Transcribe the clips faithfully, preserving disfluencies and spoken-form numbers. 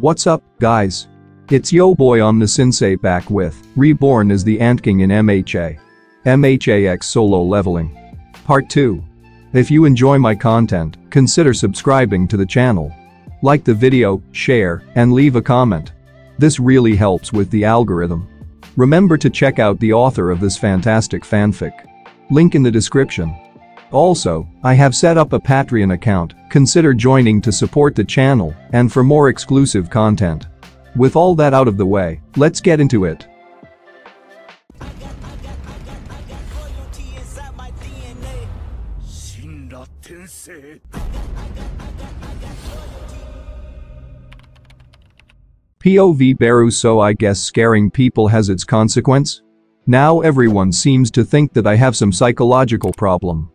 What's up, guys? It's yo boy Omni Sensei back with Reborn as the Ant King in M H A. M H A x Solo Leveling. Part two. If you enjoy my content, consider subscribing to the channel. Like the video, share, and leave a comment. This really helps with the algorithm. Remember to check out the author of this fantastic fanfic. Link in the description. Also, I have set up a Patreon account, consider joining to support the channel and for more exclusive content. With all that out of the way, let's get into it. P O V Beru, so I guess scaring people has its consequence? Now everyone seems to think that I have some psychological problem.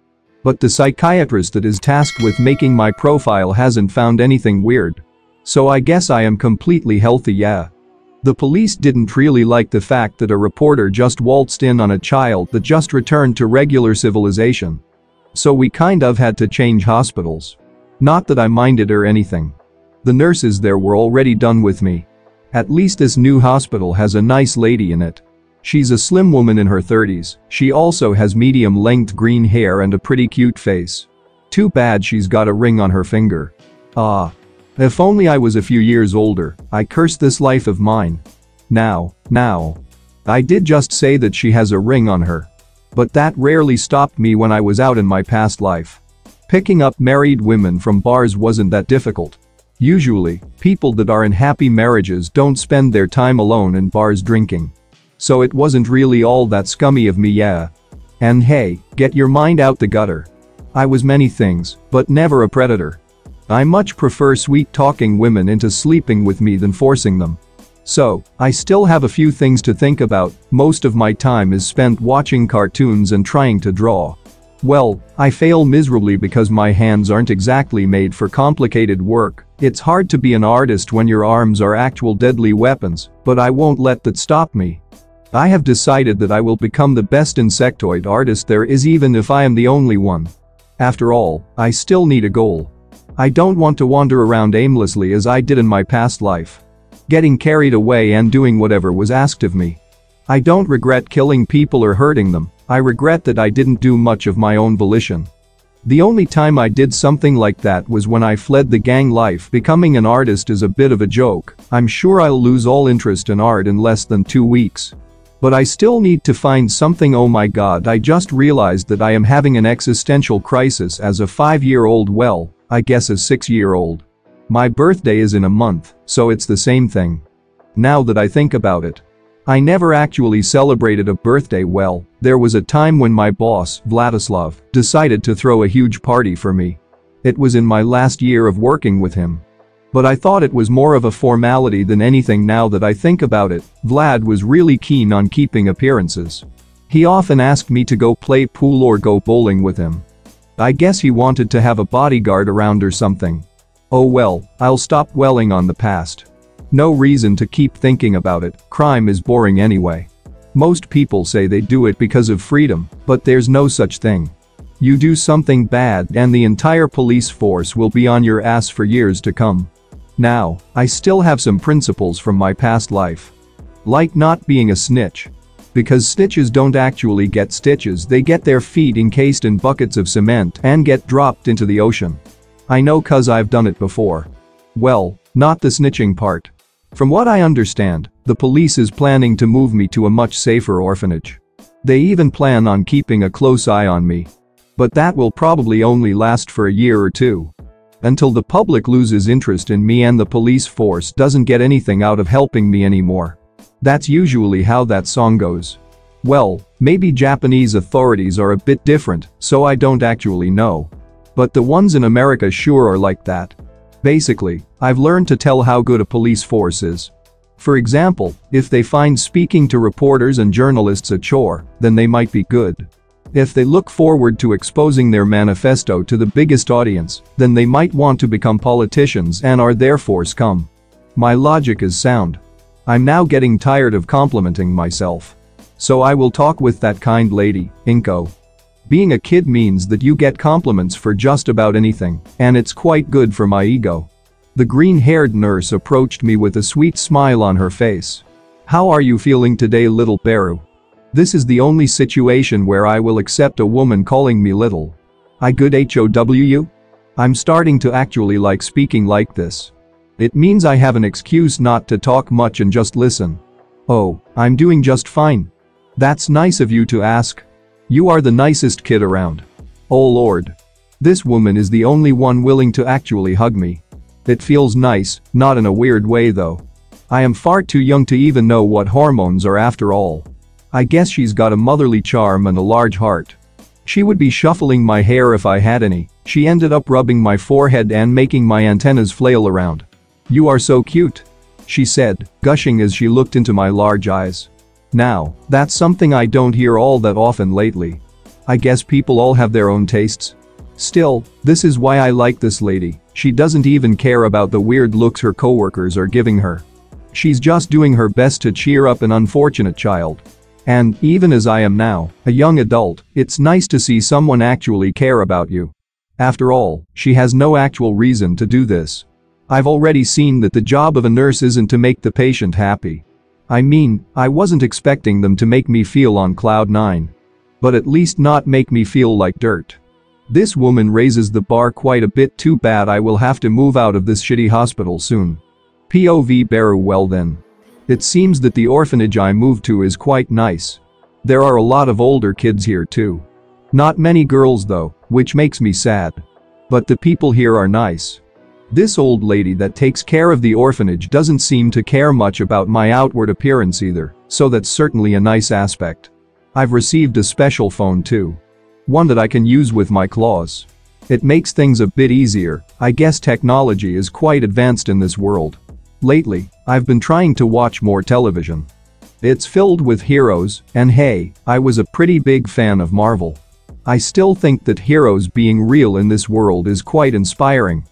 But the psychiatrist that is tasked with making my profile hasn't found anything weird. So I guess I am completely healthy, yeah. The police didn't really like the fact that a reporter just waltzed in on a child that just returned to regular civilization. So we kind of had to change hospitals. Not that I minded or anything. The nurses there were already done with me. At least this new hospital has a nice lady in it. She's a slim woman in her thirties, she also has medium-length green hair and a pretty cute face. Too bad she's got a ring on her finger. Ah. If only I was a few years older, I curse this life of mine. Now, now. I did just say that she has a ring on her. But that rarely stopped me when I was out in my past life. Picking up married women from bars wasn't that difficult. Usually, people that are in happy marriages don't spend their time alone in bars drinking. So it wasn't really all that scummy of me, yeah. And hey, get your mind out the gutter. I was many things, but never a predator. I much prefer sweet-talking women into sleeping with me than forcing them. So, I still have a few things to think about, most of my time is spent watching cartoons and trying to draw. Well, I fail miserably because my hands aren't exactly made for complicated work. It's hard to be an artist when your arms are actual deadly weapons, but I won't let that stop me. I have decided that I will become the best insectoid artist there is, even if I am the only one. After all, I still need a goal. I don't want to wander around aimlessly as I did in my past life. Getting carried away and doing whatever was asked of me. I don't regret killing people or hurting them. I regret that I didn't do much of my own volition. The only time I did something like that was when I fled the gang life. Becoming an artist is a bit of a joke. I'm sure I'll lose all interest in art in less than two weeks. But I still need to find something. Oh my god, I just realized that I am having an existential crisis as a five-year-old, well, I guess a six-year-old. My birthday is in a month, so it's the same thing. Now that I think about it. I never actually celebrated a birthday. Well, there was a time when my boss, Vladislav, decided to throw a huge party for me. It was in my last year of working with him. But I thought it was more of a formality than anything. Now that I think about it, Vlad was really keen on keeping appearances. He often asked me to go play pool or go bowling with him. I guess he wanted to have a bodyguard around or something. Oh well, I'll stop dwelling on the past. No reason to keep thinking about it, crime is boring anyway. Most people say they do it because of freedom, but there's no such thing. You do something bad and the entire police force will be on your ass for years to come. Now, I still have some principles from my past life. Like not being a snitch. Because snitches don't actually get stitches, they get their feet encased in buckets of cement and get dropped into the ocean. I know cuz I've done it before. Well, not the snitching part. From what I understand, the police is planning to move me to a much safer orphanage. They even plan on keeping a close eye on me. But that will probably only last for a year or two. Until the public loses interest in me and the police force doesn't get anything out of helping me anymore. That's usually how that song goes. Well, maybe Japanese authorities are a bit different, so I don't actually know. But the ones in America sure are like that. Basically, I've learned to tell how good a police force is. For example, if they find speaking to reporters and journalists a chore, then they might be good. If they look forward to exposing their manifesto to the biggest audience, then they might want to become politicians and are therefore scum. My logic is sound. I'm now getting tired of complimenting myself. So I will talk with that kind lady, Inko. Being a kid means that you get compliments for just about anything, and it's quite good for my ego. The green-haired nurse approached me with a sweet smile on her face. "How are you feeling today, little Beru?" This is the only situation where I will accept a woman calling me little. I good how? I'm starting to actually like speaking like this. It means I have an excuse not to talk much and just listen. "Oh, I'm doing just fine." "That's nice of you to ask. You are the nicest kid around." Oh Lord. This woman is the only one willing to actually hug me. It feels nice, not in a weird way though. I am far too young to even know what hormones are after all. I guess she's got a motherly charm and a large heart. She would be shuffling my hair if I had any. She ended up rubbing my forehead and making my antennas flail around. "You are so cute," she said, gushing as she looked into my large eyes. Now, that's something I don't hear all that often lately. I guess people all have their own tastes. Still, this is why I like this lady. She doesn't even care about the weird looks her coworkers are giving her. She's just doing her best to cheer up an unfortunate child. And, even as I am now, a young adult, it's nice to see someone actually care about you. After all, she has no actual reason to do this. I've already seen that the job of a nurse isn't to make the patient happy. I mean, I wasn't expecting them to make me feel on cloud nine. But at least not make me feel like dirt. This woman raises the bar quite a bit. Too bad I will have to move out of this shitty hospital soon. P O V Beru. Well then. It seems that the orphanage I moved to is quite nice. There are a lot of older kids here too. Not many girls though, which makes me sad. But the people here are nice. This old lady that takes care of the orphanage doesn't seem to care much about my outward appearance either, so that's certainly a nice aspect. I've received a special phone too. One that I can use with my claws. It makes things a bit easier. I guess technology is quite advanced in this world. Lately, I've been trying to watch more television. It's filled with heroes, and hey, I was a pretty big fan of Marvel. I still think that heroes being real in this world is quite inspiring.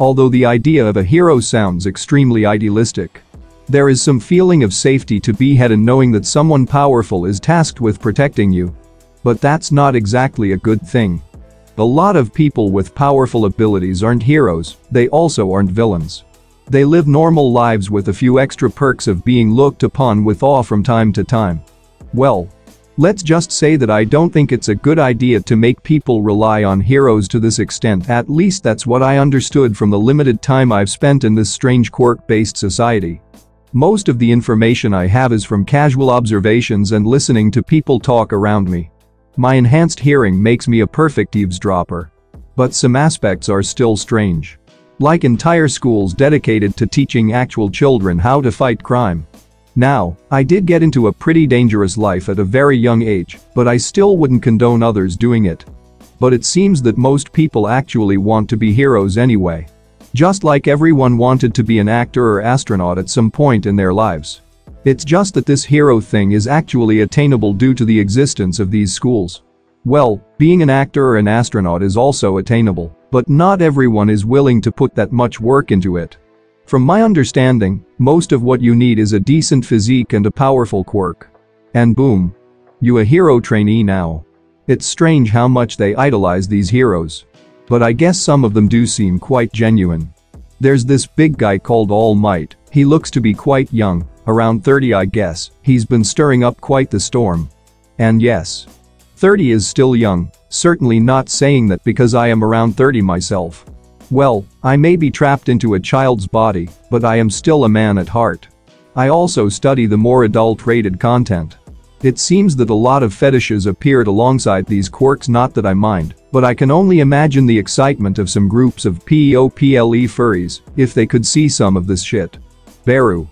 Although the idea of a hero sounds extremely idealistic. There is some feeling of safety to be had in knowing that someone powerful is tasked with protecting you. But that's not exactly a good thing. A lot of people with powerful abilities aren't heroes, they also aren't villains. They live normal lives with a few extra perks of being looked upon with awe from time to time. Well, let's just say that I don't think it's a good idea to make people rely on heroes to this extent. At least that's what I understood from the limited time I've spent in this strange quirk-based society. Most of the information I have is from casual observations and listening to people talk around me. My enhanced hearing makes me a perfect eavesdropper. But some aspects are still strange. Like entire schools dedicated to teaching actual children how to fight crime. Now, I did get into a pretty dangerous life at a very young age, but I still wouldn't condone others doing it. But it seems that most people actually want to be heroes anyway. Just like everyone wanted to be an actor or astronaut at some point in their lives. It's just that this hero thing is actually attainable due to the existence of these schools. Well, being an actor or an astronaut is also attainable. But not everyone is willing to put that much work into it. From my understanding, most of what you need is a decent physique and a powerful quirk. And boom. You a hero trainee now. It's strange how much they idolize these heroes. But I guess some of them do seem quite genuine. There's this big guy called All Might. He looks to be quite young, around thirty I guess. He's been stirring up quite the storm. And yes. thirty is still young. Certainly not saying that because I am around thirty myself. Well, I may be trapped into a child's body, but I am still a man at heart. I also study the more adult-rated content. It seems that a lot of fetishes appeared alongside these quirks. Not that I mind, but I can only imagine the excitement of some groups of pople furries if they could see some of this shit. "Beru,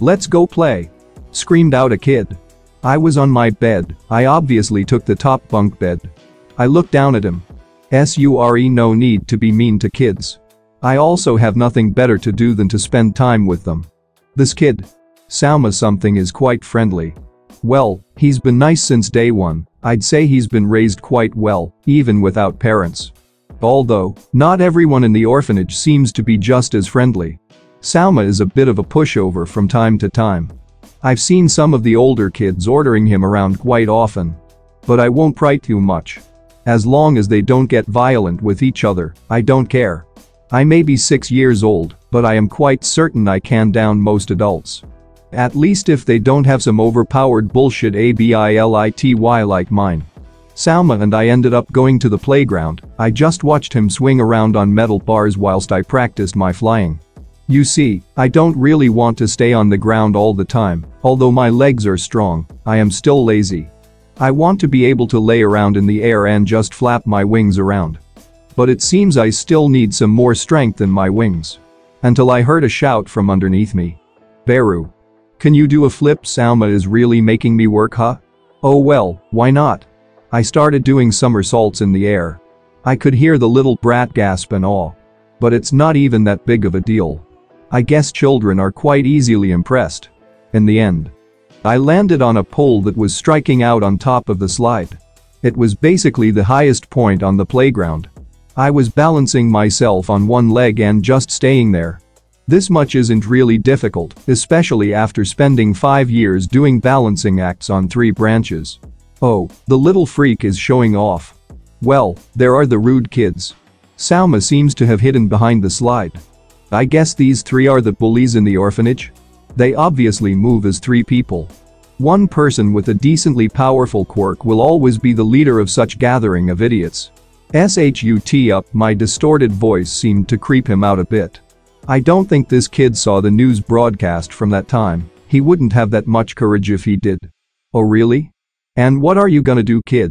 let's go play!" screamed out a kid. I was on my bed. I obviously took the top bunk bed. I looked down at him. Sure, no need to be mean to kids. I also have nothing better to do than to spend time with them. This kid, Salma something, is quite friendly. Well, he's been nice since day one. I'd say he's been raised quite well, even without parents. Although, not everyone in the orphanage seems to be just as friendly. Salma is a bit of a pushover from time to time. I've seen some of the older kids ordering him around quite often. But I won't pry too much. As long as they don't get violent with each other, I don't care. I may be six years old, but I am quite certain I can down most adults. At least if they don't have some overpowered bullshit ability like mine. Salma and I ended up going to the playground. I just watched him swing around on metal bars whilst I practiced my flying. You see, I don't really want to stay on the ground all the time, although my legs are strong, I am still lazy. I want to be able to lay around in the air and just flap my wings around. But it seems I still need some more strength in my wings. Until I heard a shout from underneath me. Beru. Can you do a flip? Salma is really making me work, huh? Oh well, why not? I started doing somersaults in the air. I could hear the little brat gasp in awe. But it's not even that big of a deal. I guess children are quite easily impressed. In the end, I landed on a pole that was striking out on top of the slide. It was basically the highest point on the playground. I was balancing myself on one leg and just staying there. This much isn't really difficult, especially after spending five years doing balancing acts on three branches. Oh, the little freak is showing off. Well, there are the rude kids. Salma seems to have hidden behind the slide. I guess these three are the bullies in the orphanage? They obviously move as three people. One person with a decently powerful quirk will always be the leader of such gathering of idiots. Shut up. My distorted voice seemed to creep him out a bit. I don't think this kid saw the news broadcast from that time, he wouldn't have that much courage if he did. Oh really? And what are you gonna do, kid?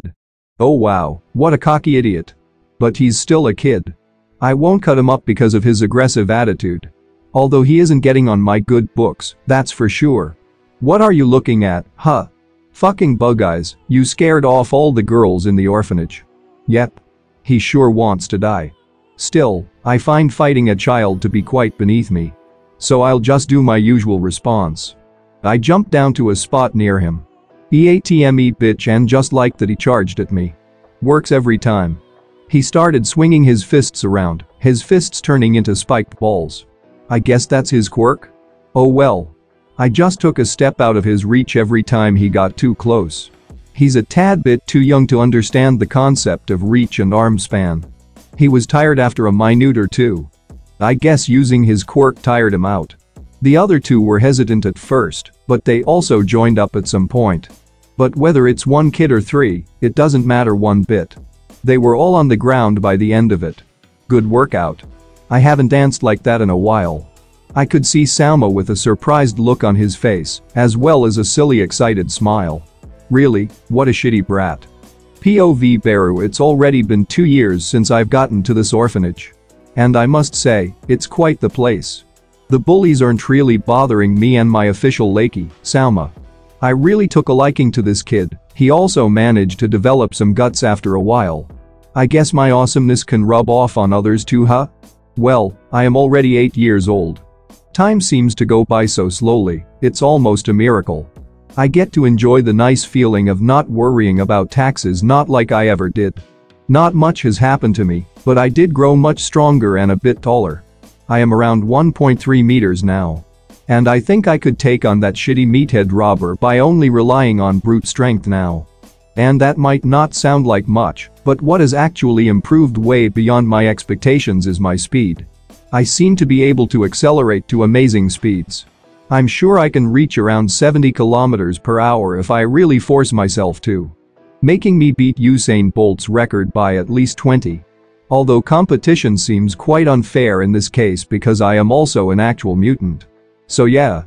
Oh wow, what a cocky idiot. But he's still a kid. I won't cut him up because of his aggressive attitude. Although he isn't getting on my good books, that's for sure. What are you looking at, huh? Fucking bug eyes, you scared off all the girls in the orphanage. Yep. He sure wants to die. Still, I find fighting a child to be quite beneath me. So I'll just do my usual response. I jumped down to a spot near him. Atme bitch, and just like that he charged at me. Works every time. He started swinging his fists around, his fists turning into spiked balls. I guess that's his quirk? Oh well. I just took a step out of his reach every time he got too close. He's a tad bit too young to understand the concept of reach and arm span. He was tired after a minute or two. I guess using his quirk tired him out. The other two were hesitant at first, but they also joined up at some point. But whether it's one kid or three, it doesn't matter one bit. They were all on the ground by the end of it. Good workout. I haven't danced like that in a while. I could see Salma with a surprised look on his face, as well as a silly excited smile. Really, what a shitty brat. P O V Beru. It's already been two years since I've gotten to this orphanage. And I must say, it's quite the place. The bullies aren't really bothering me and my official Lakey, Salma. I really took a liking to this kid. He also managed to develop some guts after a while. I guess my awesomeness can rub off on others too, huh? Well, I am already eight years old. Time seems to go by so slowly, it's almost a miracle. I get to enjoy the nice feeling of not worrying about taxes, not like I ever did. Not much has happened to me, but I did grow much stronger and a bit taller. I am around one point three meters now. And I think I could take on that shitty meathead robber by only relying on brute strength now. And that might not sound like much, but what has actually improved way beyond my expectations is my speed. I seem to be able to accelerate to amazing speeds. I'm sure I can reach around seventy kilometers per hour if I really force myself to. Making me beat Usain Bolt's record by at least twenty. Although competition seems quite unfair in this case because I am also an actual mutant. So yeah.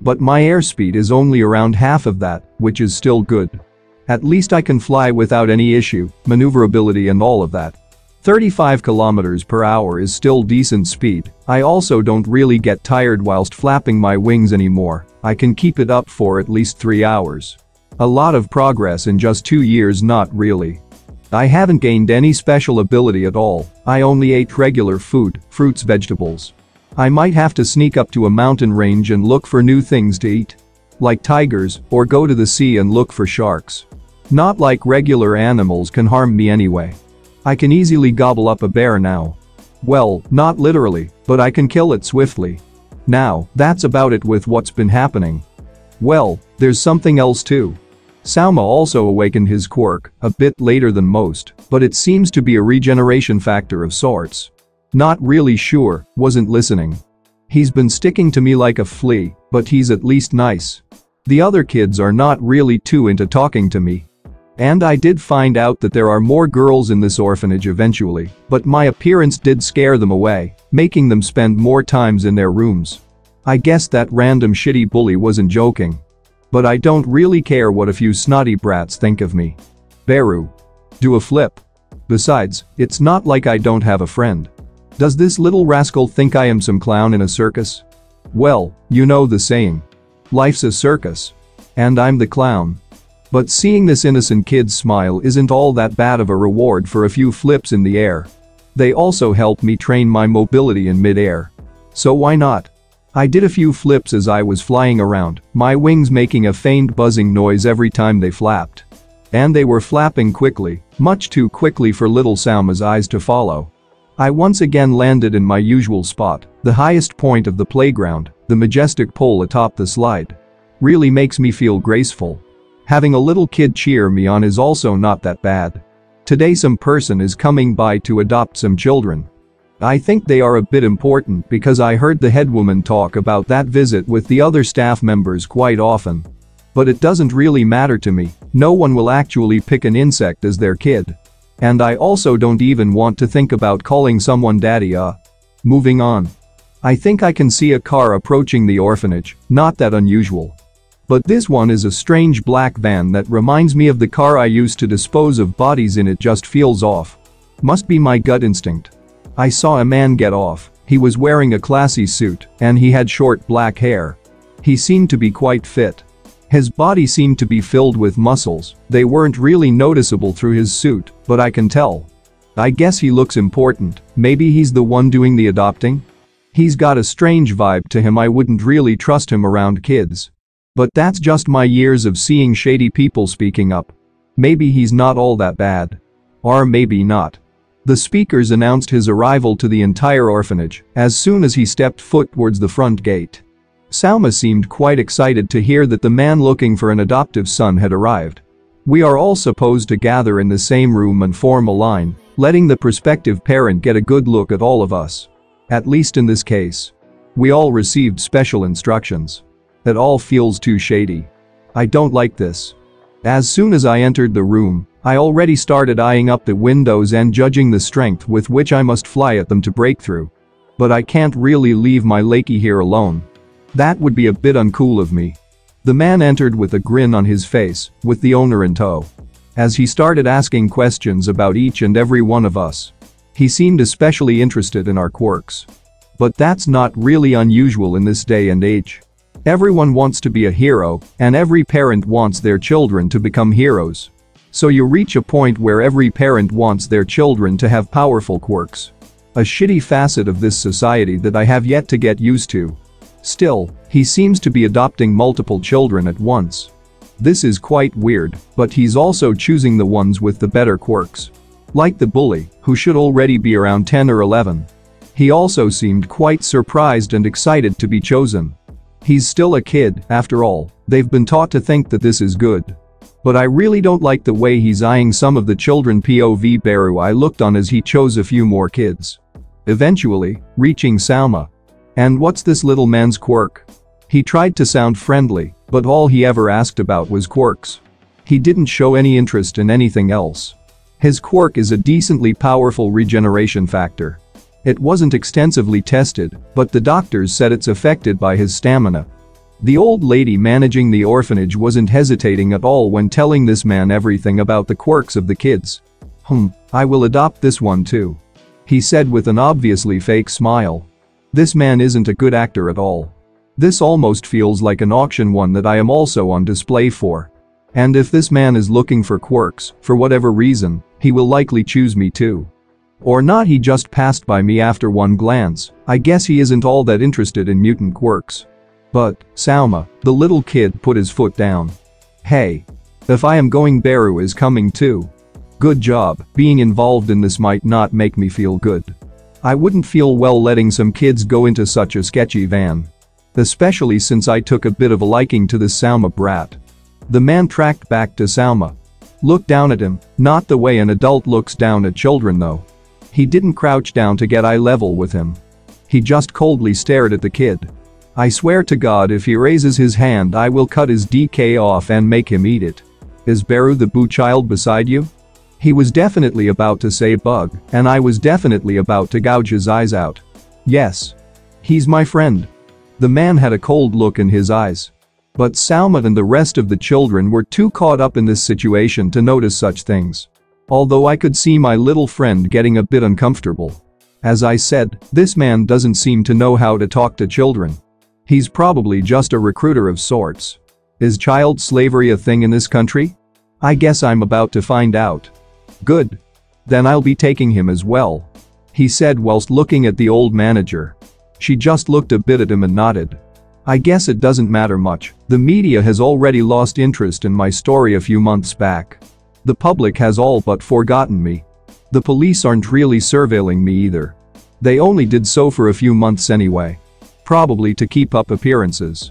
But my airspeed is only around half of that, which is still good. At least I can fly without any issue, maneuverability and all of that. thirty-five kilometers per hour is still decent speed. I also don't really get tired whilst flapping my wings anymore. I can keep it up for at least three hours. A lot of progress in just two years. Not really. I haven't gained any special ability at all. I only ate regular food, fruits, vegetables. I might have to sneak up to a mountain range and look for new things to eat. Like tigers, or go to the sea and look for sharks. Not like regular animals can harm me anyway. I can easily gobble up a bear now. Well, not literally, but I can kill it swiftly. Now, that's about it with what's been happening. Well, there's something else too. Salma also awakened his quirk, a bit later than most, but it seems to be a regeneration factor of sorts. Not really sure, wasn't listening. He's been sticking to me like a flea, but he's at least nice. The other kids are not really too into talking to me. And I did find out that there are more girls in this orphanage eventually, but my appearance did scare them away, making them spend more times in their rooms. I guess that random shitty bully wasn't joking. But I don't really care what a few snotty brats think of me. Beru. Do a flip. Besides, it's not like I don't have a friend. Does this little rascal think I am some clown in a circus? Well, you know the saying. Life's a circus. And I'm the clown. But seeing this innocent kid smile isn't all that bad of a reward for a few flips in the air. They also help me train my mobility in mid-air. So why not? I did a few flips as I was flying around, my wings making a faint buzzing noise every time they flapped. And they were flapping quickly, much too quickly for little Salma's eyes to follow. I once again landed in my usual spot, the highest point of the playground, the majestic pole atop the slide. Really makes me feel graceful. Having a little kid cheer me on is also not that bad. Today some person is coming by to adopt some children. I think they are a bit important because I heard the headwoman talk about that visit with the other staff members quite often. But it doesn't really matter to me, no one will actually pick an insect as their kid. And I also don't even want to think about calling someone daddy uh. Moving on. I think I can see a car approaching the orphanage, not that unusual. But this one is a strange black van that reminds me of the car I used to dispose of bodies in. It just feels off. Must be my gut instinct. I saw a man get off, he was wearing a classy suit, and he had short black hair. He seemed to be quite fit. His body seemed to be filled with muscles, they weren't really noticeable through his suit, but I can tell. I guess he looks important, maybe he's the one doing the adopting? He's got a strange vibe to him. I wouldn't really trust him around kids. But that's just my years of seeing shady people speaking up. Maybe he's not all that bad. Or maybe not. The speakers announced his arrival to the entire orphanage as soon as he stepped foot towards the front gate. Salma seemed quite excited to hear that the man looking for an adoptive son had arrived. We are all supposed to gather in the same room and form a line, letting the prospective parent get a good look at all of us. At least in this case. We all received special instructions. It all feels too shady. I don't like this. As soon as I entered the room, I already started eyeing up the windows and judging the strength with which I must fly at them to break through. But I can't really leave my Lakey here alone. That would be a bit uncool of me. The man entered with a grin on his face, with the owner in tow. As he started asking questions about each and every one of us. He seemed especially interested in our quirks. But that's not really unusual in this day and age. Everyone wants to be a hero, and every parent wants their children to become heroes. So you reach a point where every parent wants their children to have powerful quirks. A shitty facet of this society that I have yet to get used to. Still, he seems to be adopting multiple children at once. This is quite weird, but he's also choosing the ones with the better quirks. Like the bully, who should already be around ten or eleven. He also seemed quite surprised and excited to be chosen. He's still a kid, after all, they've been taught to think that this is good. But I really don't like the way he's eyeing some of the children. P O V Beru I looked on as he chose a few more kids. Eventually, reaching Salma. And what's this little man's quirk? He tried to sound friendly, but all he ever asked about was quirks. He didn't show any interest in anything else. His quirk is a decently powerful regeneration factor. It wasn't extensively tested, but the doctors said it's affected by his stamina. The old lady managing the orphanage wasn't hesitating at all when telling this man everything about the quirks of the kids. Hmm, I will adopt this one too. He said with an obviously fake smile. This man isn't a good actor at all. This almost feels like an auction, one that I am also on display for. And if this man is looking for quirks, for whatever reason, he will likely choose me too. Or not. He just passed by me after one glance. I guess he isn't all that interested in mutant quirks. But, Salma, the little kid put his foot down. Hey. If I am going, Beru is coming too. Good job, being involved in this might not make me feel good. I wouldn't feel well letting some kids go into such a sketchy van. Especially since I took a bit of a liking to this Salma brat. The man tracked back to Salma. Looked down at him, not the way an adult looks down at children though. He didn't crouch down to get eye level with him. He just coldly stared at the kid. I swear to God, if he raises his hand I will cut his D K off and make him eat it. Is Beru the boo child beside you? He was definitely about to say bug, and I was definitely about to gouge his eyes out. Yes. He's my friend. The man had a cold look in his eyes. But Salma and the rest of the children were too caught up in this situation to notice such things. Although I could see my little friend getting a bit uncomfortable. As I said, this man doesn't seem to know how to talk to children. He's probably just a recruiter of sorts. Is child slavery a thing in this country? I guess I'm about to find out. Good. Then I'll be taking him as well. He said whilst looking at the old manager. She just looked a bit at him and nodded. I guess it doesn't matter much, the media has already lost interest in my story a few months back. The public has all but forgotten me. The police aren't really surveilling me either. They only did so for a few months anyway. Probably to keep up appearances.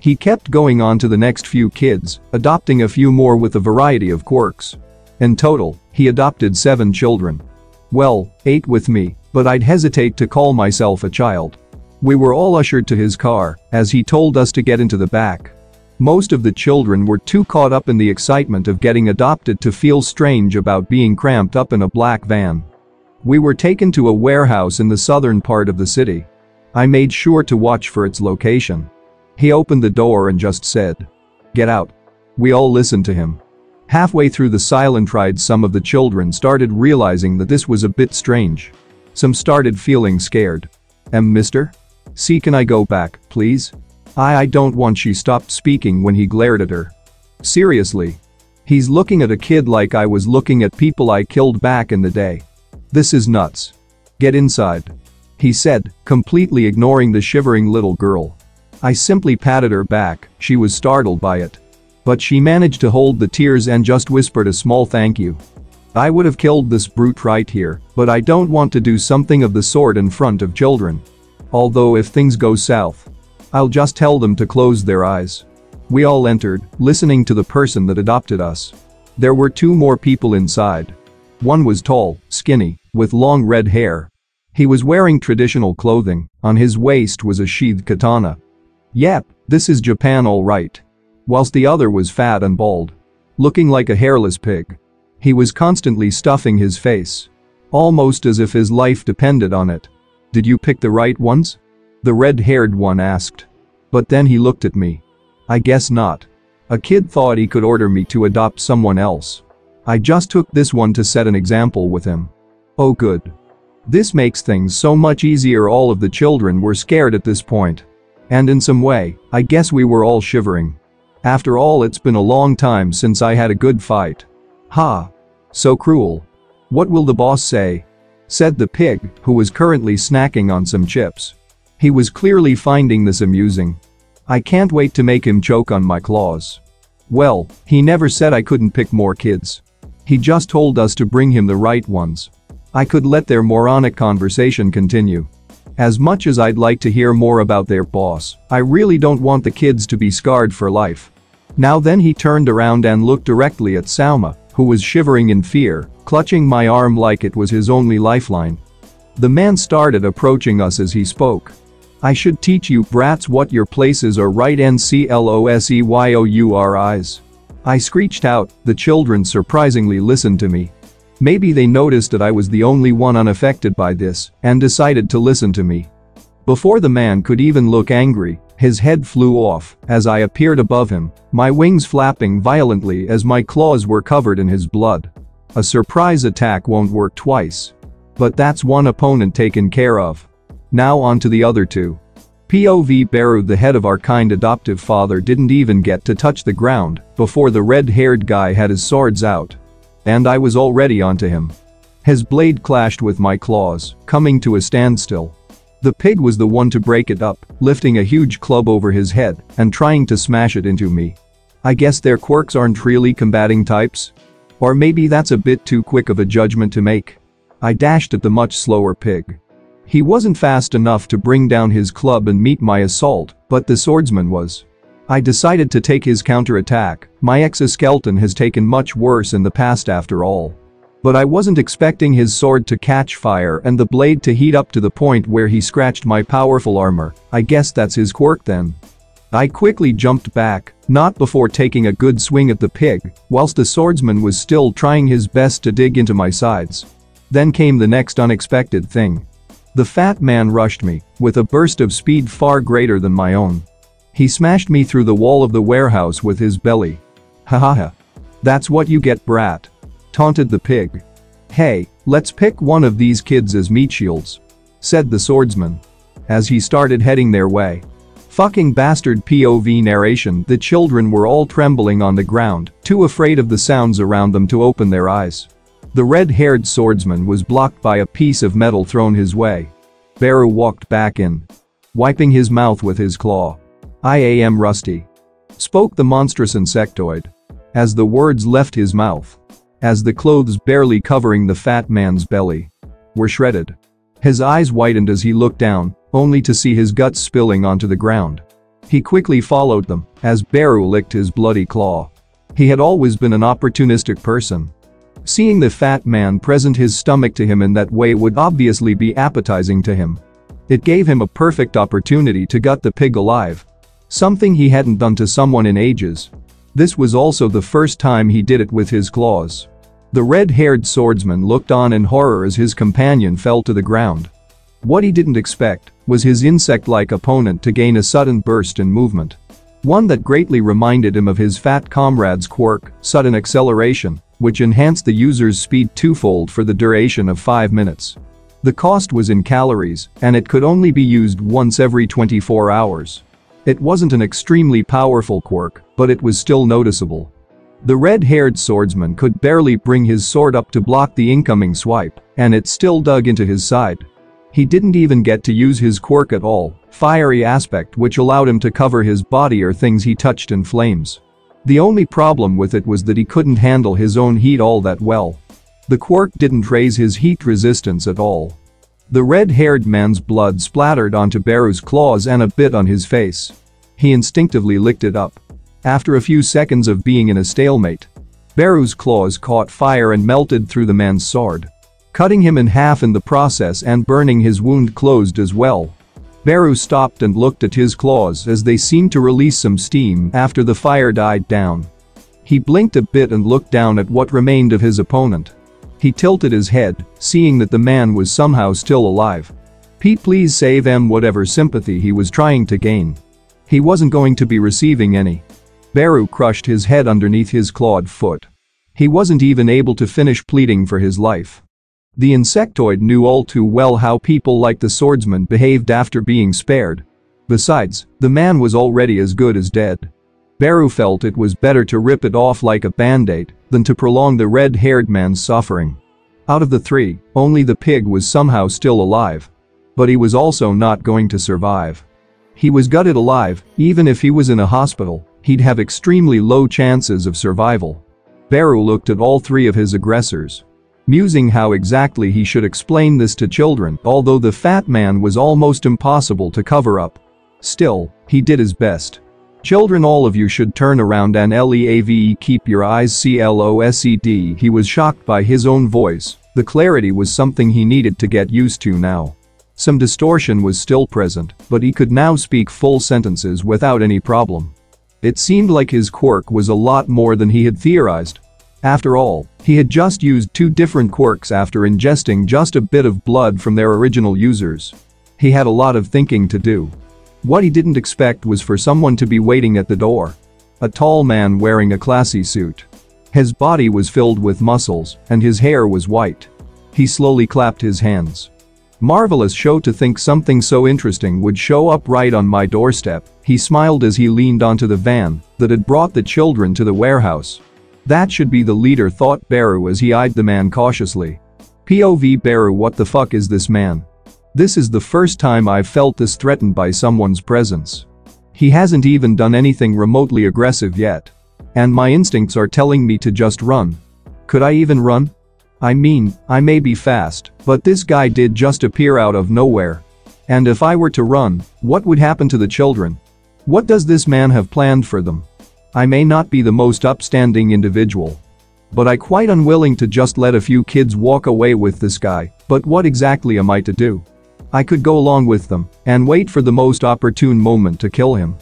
He kept going on to the next few kids, adopting a few more with a variety of quirks. In total, he adopted seven children. Well, eight with me, but I'd hesitate to call myself a child. We were all ushered to his car, as he told us to get into the back. Most of the children were too caught up in the excitement of getting adopted to feel strange about being cramped up in a black van. We were taken to a warehouse in the southern part of the city. I made sure to watch for its location. He opened the door and just said, "Get out." We all listened to him. Halfway through the silent ride, some of the children started realizing that this was a bit strange. Some started feeling scared. "Em, mister? See, can I go back, please? I I don't want." She stopped speaking when he glared at her. Seriously. He's looking at a kid like I was looking at people I killed back in the day. This is nuts. "Get inside," he said, completely ignoring the shivering little girl. I simply patted her back. She was startled by it. But she managed to hold the tears and just whispered a small thank you. I would have killed this brute right here, but I don't want to do something of the sort in front of children. Although if things go south, I'll just tell them to close their eyes. We all entered, listening to the person that adopted us. There were two more people inside. One was tall, skinny, with long red hair. He was wearing traditional clothing. On his waist was a sheathed katana. Yep, this is Japan all right. Whilst the other was fat and bald, looking like a hairless pig. He was constantly stuffing his face, almost as if his life depended on it. "Did you pick the right ones?" the red-haired one asked. But then he looked at me. I guess not. A kid thought he could order me to adopt someone else. I just took this one to set an example with him. Oh good. This makes things so much easier. All of the children were scared at this point. And in some way, I guess we were all shivering. After all, it's been a long time since I had a good fight. Ha! So cruel. "What will the boss say?" said the pig, who was currently snacking on some chips. He was clearly finding this amusing. I can't wait to make him choke on my claws. Well, he never said I couldn't pick more kids. He just told us to bring him the right ones. I could let their moronic conversation continue. As much as I'd like to hear more about their boss, I really don't want the kids to be scarred for life. Now then, he turned around and looked directly at Salma, who was shivering in fear, clutching my arm like it was his only lifeline. The man started approaching us as he spoke. "I should teach you brats what your places are, right? N C L O S E Y O U R Is. I screeched out. The children surprisingly listened to me. Maybe they noticed that I was the only one unaffected by this and decided to listen to me. Before the man could even look angry, his head flew off as I appeared above him, my wings flapping violently as my claws were covered in his blood. A surprise attack won't work twice. But that's one opponent taken care of. Now on to the other two. P O V Beru, the head of our kind adoptive father, didn't even get to touch the ground before the red-haired guy had his swords out. And I was already onto him. His blade clashed with my claws, coming to a standstill. The pig was the one to break it up, lifting a huge club over his head and trying to smash it into me. I guess their quirks aren't really combating types? Or maybe that's a bit too quick of a judgment to make. I dashed at the much slower pig. He wasn't fast enough to bring down his club and meet my assault, but the swordsman was. I decided to take his counterattack. My exoskeleton has taken much worse in the past after all. But I wasn't expecting his sword to catch fire and the blade to heat up to the point where he scratched my powerful armor. I guess that's his quirk then. I quickly jumped back, not before taking a good swing at the pig, whilst the swordsman was still trying his best to dig into my sides. Then came the next unexpected thing. The fat man rushed me, with a burst of speed far greater than my own. He smashed me through the wall of the warehouse with his belly. Ha ha ha. That's what you get, brat. Taunted the pig. Hey, let's pick one of these kids as meat shields. Said the swordsman. As he started heading their way. Fucking bastard P O V narration. The children were all trembling on the ground, too afraid of the sounds around them to open their eyes. The red-haired swordsman was blocked by a piece of metal thrown his way. Beru walked back in. Wiping his mouth with his claw. I am rusty. Spoke the monstrous insectoid. As the words left his mouth. As the clothes barely covering the fat man's belly. Were shredded. His eyes widened as he looked down, only to see his guts spilling onto the ground. He quickly followed them, as Beru licked his bloody claw. He had always been an opportunistic person. Seeing the fat man present his stomach to him in that way would obviously be appetizing to him. It gave him a perfect opportunity to gut the pig alive. Something he hadn't done to someone in ages. This was also the first time he did it with his claws. The red-haired swordsman looked on in horror as his companion fell to the ground. What he didn't expect was his insect-like opponent to gain a sudden burst in movement. One that greatly reminded him of his fat comrade's quirk, sudden acceleration, which enhanced the user's speed twofold for the duration of five minutes. The cost was in calories, and it could only be used once every twenty-four hours. It wasn't an extremely powerful quirk, but it was still noticeable. The red-haired swordsman could barely bring his sword up to block the incoming swipe, and it still dug into his side. He didn't even get to use his quirk at all, fiery aspect, which allowed him to cover his body or things he touched in flames. The only problem with it was that he couldn't handle his own heat all that well. The quirk didn't raise his heat resistance at all. The red-haired man's blood splattered onto Beru's claws and a bit on his face. He instinctively licked it up. After a few seconds of being in a stalemate, Beru's claws caught fire and melted through the man's sword. Cutting him in half in the process and burning his wound closed as well. Beru stopped and looked at his claws as they seemed to release some steam after the fire died down. He blinked a bit and looked down at what remained of his opponent. He tilted his head, seeing that the man was somehow still alive. Pete, please save him whatever sympathy he was trying to gain. He wasn't going to be receiving any. Beru crushed his head underneath his clawed foot. He wasn't even able to finish pleading for his life. The insectoid knew all too well how people like the swordsman behaved after being spared. Besides, the man was already as good as dead. Beru felt it was better to rip it off like a band-aid than to prolong the red-haired man's suffering. Out of the three, only the pig was somehow still alive. But he was also not going to survive. He was gutted alive, even if he was in a hospital, he'd have extremely low chances of survival. Beru looked at all three of his aggressors. Musing how exactly he should explain this to children, although the fat man was almost impossible to cover up. Still, he did his best. Children, all of you should turn around and leave, keep your eyes closed. He was shocked by his own voice. The clarity was something he needed to get used to now. Some distortion was still present, but he could now speak full sentences without any problem. It seemed like his quirk was a lot more than he had theorized. After all, he had just used two different quirks after ingesting just a bit of blood from their original users. He had a lot of thinking to do. What he didn't expect was for someone to be waiting at the door. A tall man wearing a classy suit. His body was filled with muscles, and his hair was white. He slowly clapped his hands. Marvelous show, to think something so interesting would show up right on my doorstep, he smiled as he leaned onto the van that had brought the children to the warehouse. That should be the leader, thought Beru as he eyed the man cautiously. P O V Beru, what the fuck is this man? This is the first time I've felt this threatened by someone's presence. He hasn't even done anything remotely aggressive yet. And my instincts are telling me to just run. Could I even run? I mean, I may be fast, but this guy did just appear out of nowhere. And if I were to run, what would happen to the children? What does this man have planned for them? I may not be the most upstanding individual. But I quite unwilling to just let a few kids walk away with this guy, but what exactly am I to do? I could go along with them and wait for the most opportune moment to kill him.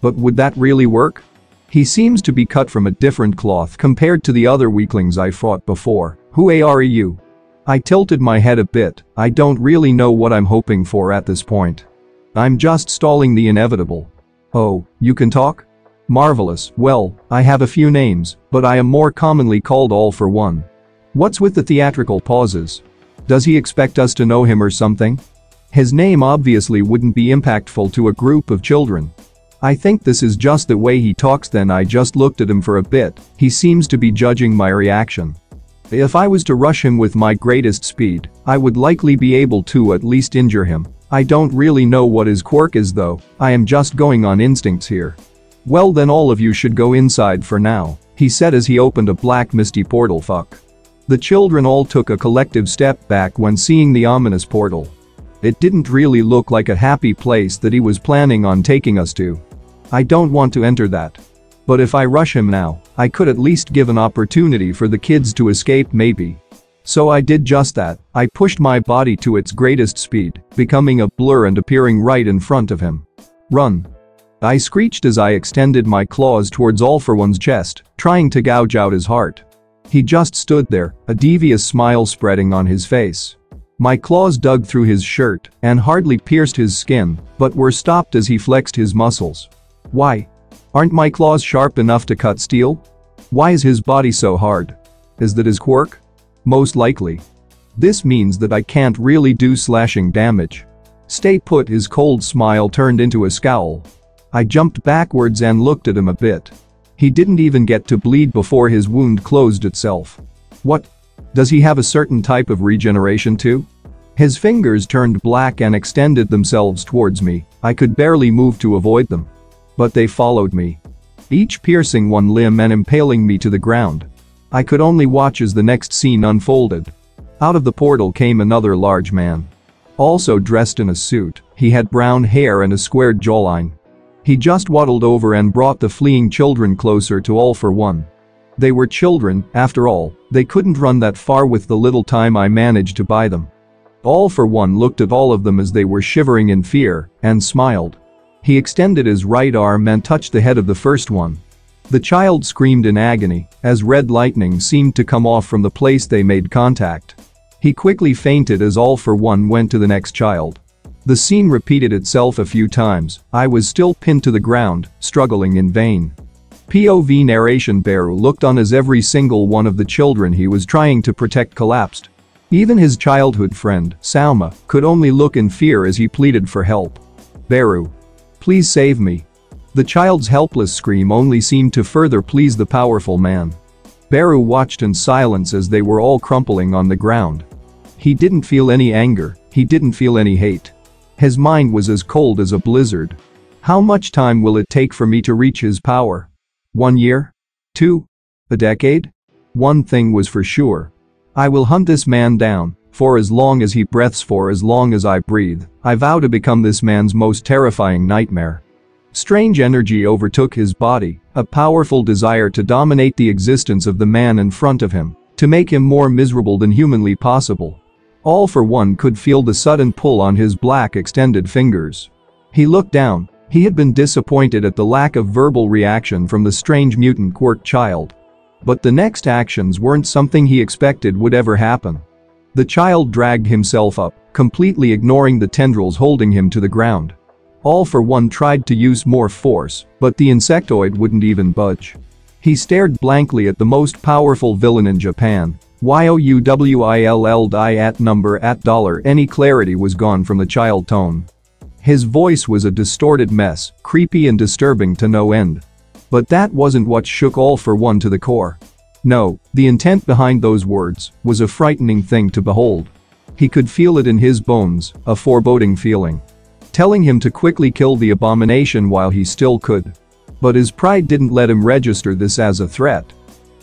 But would that really work? He seems to be cut from a different cloth compared to the other weaklings I fought before. Who are you? I tilted my head a bit. I don't really know what I'm hoping for at this point. I'm just stalling the inevitable. Oh, you can talk? Marvelous. Well, I have a few names, but I am more commonly called All For One. What's with the theatrical pauses? Does he expect us to know him or something? His name obviously wouldn't be impactful to a group of children. I think this is just the way he talks. Then I just looked at him for a bit. He seems to be judging my reaction. If I was to rush him with my greatest speed, I would likely be able to at least injure him. I don't really know what his quirk is though. I am just going on instincts here. Well then, all of you should go inside for now, he said as he opened a black misty portal. Fuck. The children all took a collective step back when seeing the ominous portal. It didn't really look like a happy place that he was planning on taking us to. I don't want to enter that. But if I rush him now, I could at least give an opportunity for the kids to escape maybe. So I did just that. I pushed my body to its greatest speed, becoming a blur and appearing right in front of him. Run! I screeched as I extended my claws towards All For One's chest, trying to gouge out his heart. He just stood there, a devious smile spreading on his face. My claws dug through his shirt and hardly pierced his skin, but were stopped as he flexed his muscles. Why? Aren't my claws sharp enough to cut steel? Why is his body so hard? Is that his quirk? Most likely. This means that I can't really do slashing damage. Stay put. His cold smile turned into a scowl. I jumped backwards and looked at him a bit. He didn't even get to bleed before his wound closed itself. What? Does he have a certain type of regeneration too? His fingers turned black and extended themselves towards me. I could barely move to avoid them. But they followed me, each piercing one limb and impaling me to the ground. I could only watch as the next scene unfolded. Out of the portal came another large man. Also dressed in a suit, he had brown hair and a squared jawline. He just waddled over and brought the fleeing children closer to All For One. They were children, after all. They couldn't run that far with the little time I managed to buy them. All For One looked at all of them as they were shivering in fear and smiled. He extended his right arm and touched the head of the first one. The child screamed in agony as red lightning seemed to come off from the place they made contact. He quickly fainted as All For One went to the next child. The scene repeated itself a few times. I was still pinned to the ground, struggling in vain. P O V narration. Beru looked on as every single one of the children he was trying to protect collapsed. Even his childhood friend, Salma, could only look in fear as he pleaded for help. Beru, please save me. The child's helpless scream only seemed to further please the powerful man. Beru watched in silence as they were all crumpling on the ground. He didn't feel any anger, he didn't feel any hate. His mind was as cold as a blizzard. How much time will it take for me to reach his power? One year? Two? A decade? One thing was for sure. I will hunt this man down. For as long as he breathes, for as long as I breathe, I vow to become this man's most terrifying nightmare. Strange energy overtook his body, a powerful desire to dominate the existence of the man in front of him, to make him more miserable than humanly possible. All For One could feel the sudden pull on his black extended fingers. He looked down. He had been disappointed at the lack of verbal reaction from the strange mutant quirk child. But the next actions weren't something he expected would ever happen. The child dragged himself up, completely ignoring the tendrils holding him to the ground. All For One tried to use more force, but the insectoid wouldn't even budge. He stared blankly at the most powerful villain in Japan. Youll die at number at dollar. Any clarity was gone from the child tone. His voice was a distorted mess, creepy and disturbing to no end. But that wasn't what shook All For One to the core. No, the intent behind those words was a frightening thing to behold. He could feel it in his bones, a foreboding feeling, telling him to quickly kill the abomination while he still could. But his pride didn't let him register this as a threat.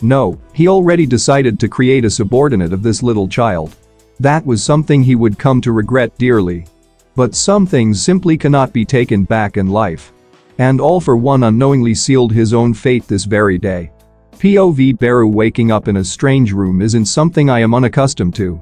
No, he already decided to create a subordinate of this little child. That was something he would come to regret dearly. But some things simply cannot be taken back in life. And All For One unknowingly sealed his own fate this very day. P O V Beru waking up in a strange room isn't something I am unaccustomed to.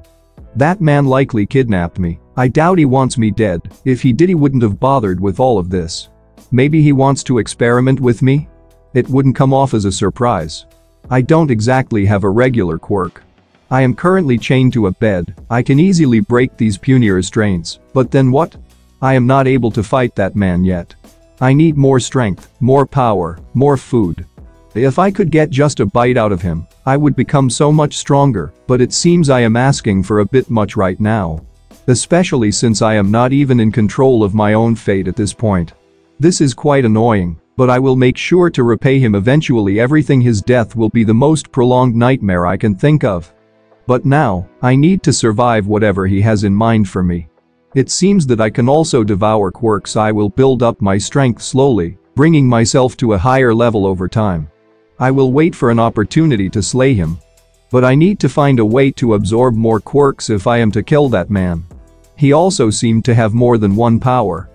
That man likely kidnapped me. I doubt he wants me dead. If he did, he wouldn't have bothered with all of this. Maybe he wants to experiment with me? It wouldn't come off as a surprise. I don't exactly have a regular quirk. I am currently chained to a bed. I can easily break these puny restraints, but then what? I am not able to fight that man yet. I need more strength, more power, more food. If I could get just a bite out of him, I would become so much stronger, but it seems I am asking for a bit much right now. Especially since I am not even in control of my own fate at this point. This is quite annoying, but I will make sure to repay him eventually. Everything his death will be the most prolonged nightmare I can think of. But now, I need to survive whatever he has in mind for me. It seems that I can also devour quirks. I will build up my strength slowly, bringing myself to a higher level over time. I will wait for an opportunity to slay him. But I need to find a way to absorb more quirks if I am to kill that man. He also seemed to have more than one power.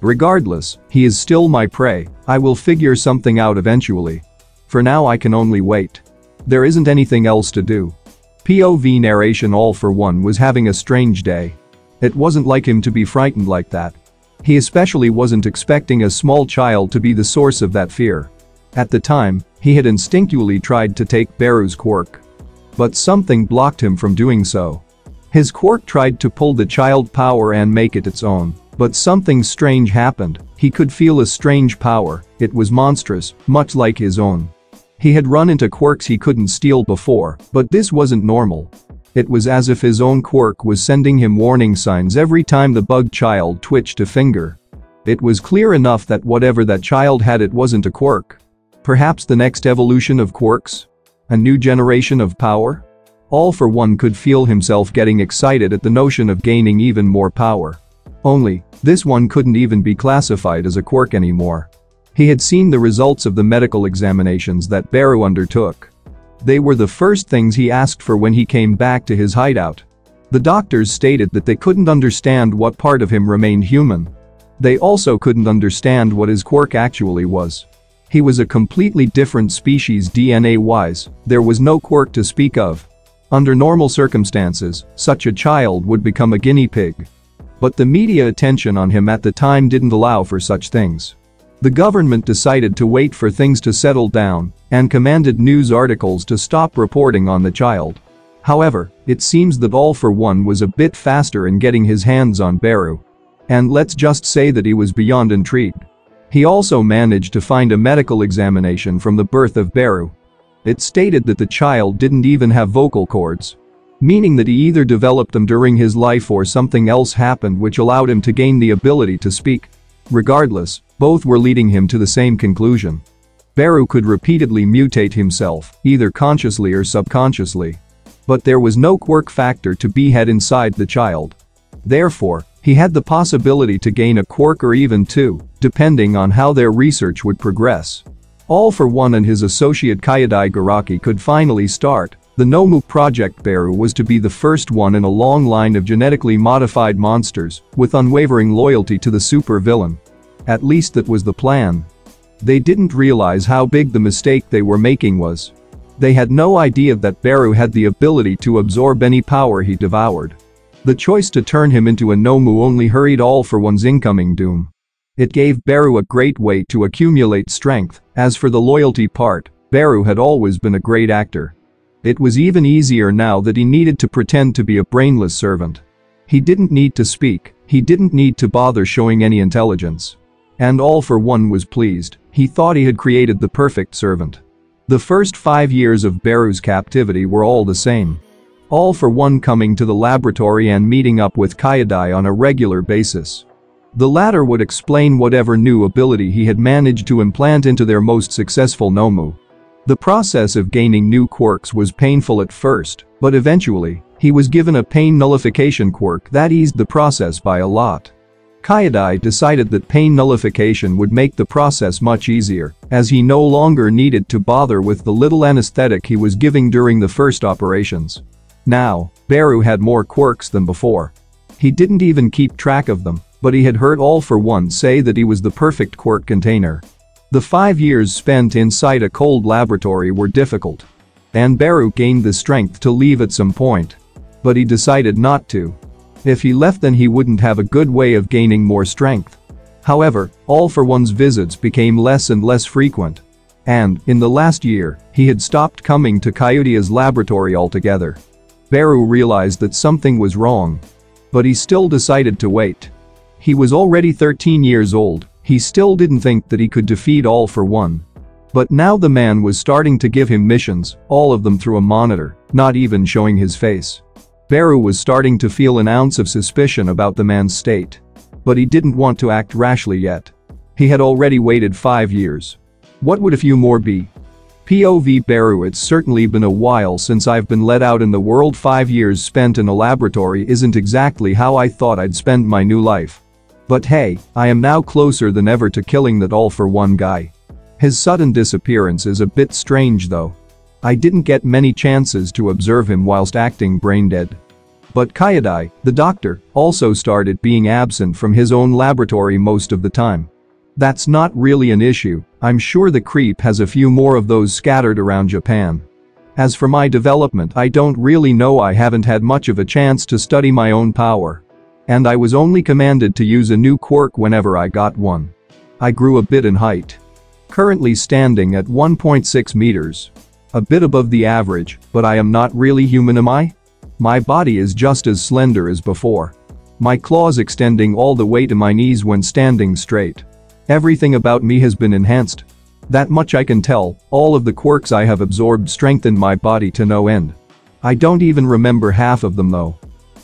Regardless, he is still my prey. I will figure something out eventually. For now I can only wait. There isn't anything else to do. P O V narration. All For One was having a strange day. It wasn't like him to be frightened like that. He especially wasn't expecting a small child to be the source of that fear. At the time, he had instinctually tried to take Beru's quirk. But something blocked him from doing so. His quirk tried to pull the child power and make it its own, but something strange happened. He could feel a strange power. It was monstrous, much like his own. He had run into quirks he couldn't steal before, but this wasn't normal. It was as if his own quirk was sending him warning signs every time the bug child twitched a finger. It was clear enough that whatever that child had, it wasn't a quirk. Perhaps the next evolution of quirks? A new generation of power? All For One could feel himself getting excited at the notion of gaining even more power. Only, this one couldn't even be classified as a quirk anymore. He had seen the results of the medical examinations that Beru undertook. They were the first things he asked for when he came back to his hideout. The doctors stated that they couldn't understand what part of him remained human. They also couldn't understand what his quirk actually was. He was a completely different species D N A-wise. There was no quirk to speak of. Under normal circumstances, such a child would become a guinea pig. But the media attention on him at the time didn't allow for such things. The government decided to wait for things to settle down and commanded news articles to stop reporting on the child. However, it seems that All For One was a bit faster in getting his hands on Beru. And let's just say that he was beyond intrigued. He also managed to find a medical examination from the birth of Beru. It stated that the child didn't even have vocal cords, meaning that he either developed them during his life or something else happened which allowed him to gain the ability to speak. Regardless, both were leading him to the same conclusion. Beru could repeatedly mutate himself, either consciously or subconsciously. But there was no quirk factor to be had inside the child. Therefore, he had the possibility to gain a quirk or even two, depending on how their research would progress. All For One and his associate Kyudai Garaki could finally start. The Nomu project. Beru was to be the first one in a long line of genetically modified monsters, with unwavering loyalty to the super-villain. At least that was the plan. They didn't realize how big the mistake they were making was. They had no idea that Beru had the ability to absorb any power he devoured. The choice to turn him into a Nomu only hurried All For One's incoming doom. It gave Beru a great way to accumulate strength. As for the loyalty part, Beru had always been a great actor. It was even easier now that he needed to pretend to be a brainless servant. He didn't need to speak, he didn't need to bother showing any intelligence. And All For One was pleased. He thought he had created the perfect servant. The first five years of Beru's captivity were all the same. All For One coming to the laboratory and meeting up with Kyudai on a regular basis. The latter would explain whatever new ability he had managed to implant into their most successful Nomu. The process of gaining new quirks was painful at first, but eventually, he was given a pain nullification quirk that eased the process by a lot. Kyudai decided that pain nullification would make the process much easier, as he no longer needed to bother with the little anesthetic he was giving during the first operations. Now, Beru had more quirks than before. He didn't even keep track of them, but he had heard All For One say that he was the perfect quirk container. The five years spent inside a cold laboratory were difficult. And Beru gained the strength to leave at some point. But he decided not to. If he left, then he wouldn't have a good way of gaining more strength. However, All For One's visits became less and less frequent. And, in the last year, he had stopped coming to Kyudai's laboratory altogether. Beru realized that something was wrong. But he still decided to wait. He was already thirteen years old, he still didn't think that he could defeat All For One. But now the man was starting to give him missions, all of them through a monitor, not even showing his face. Beru was starting to feel an ounce of suspicion about the man's state. But he didn't want to act rashly yet. He had already waited five years. What would a few more be? P O V Beru, it's certainly been a while since I've been let out in the world. Five years spent in a laboratory isn't exactly how I thought I'd spend my new life. But hey, I am now closer than ever to killing that All For One guy. His sudden disappearance is a bit strange though. I didn't get many chances to observe him whilst acting brain dead. But Kyudai, the doctor, also started being absent from his own laboratory most of the time. That's not really an issue, I'm sure the creep has a few more of those scattered around Japan. As for my development, I don't really know. I haven't had much of a chance to study my own power. And I was only commanded to use a new quirk whenever I got one. I grew a bit in height. Currently standing at one point six meters. A bit above the average, but I am not really human, am I? My body is just as slender as before. My claws extending all the way to my knees when standing straight. Everything about me has been enhanced. That much I can tell, all of the quirks I have absorbed strengthened my body to no end. I don't even remember half of them though.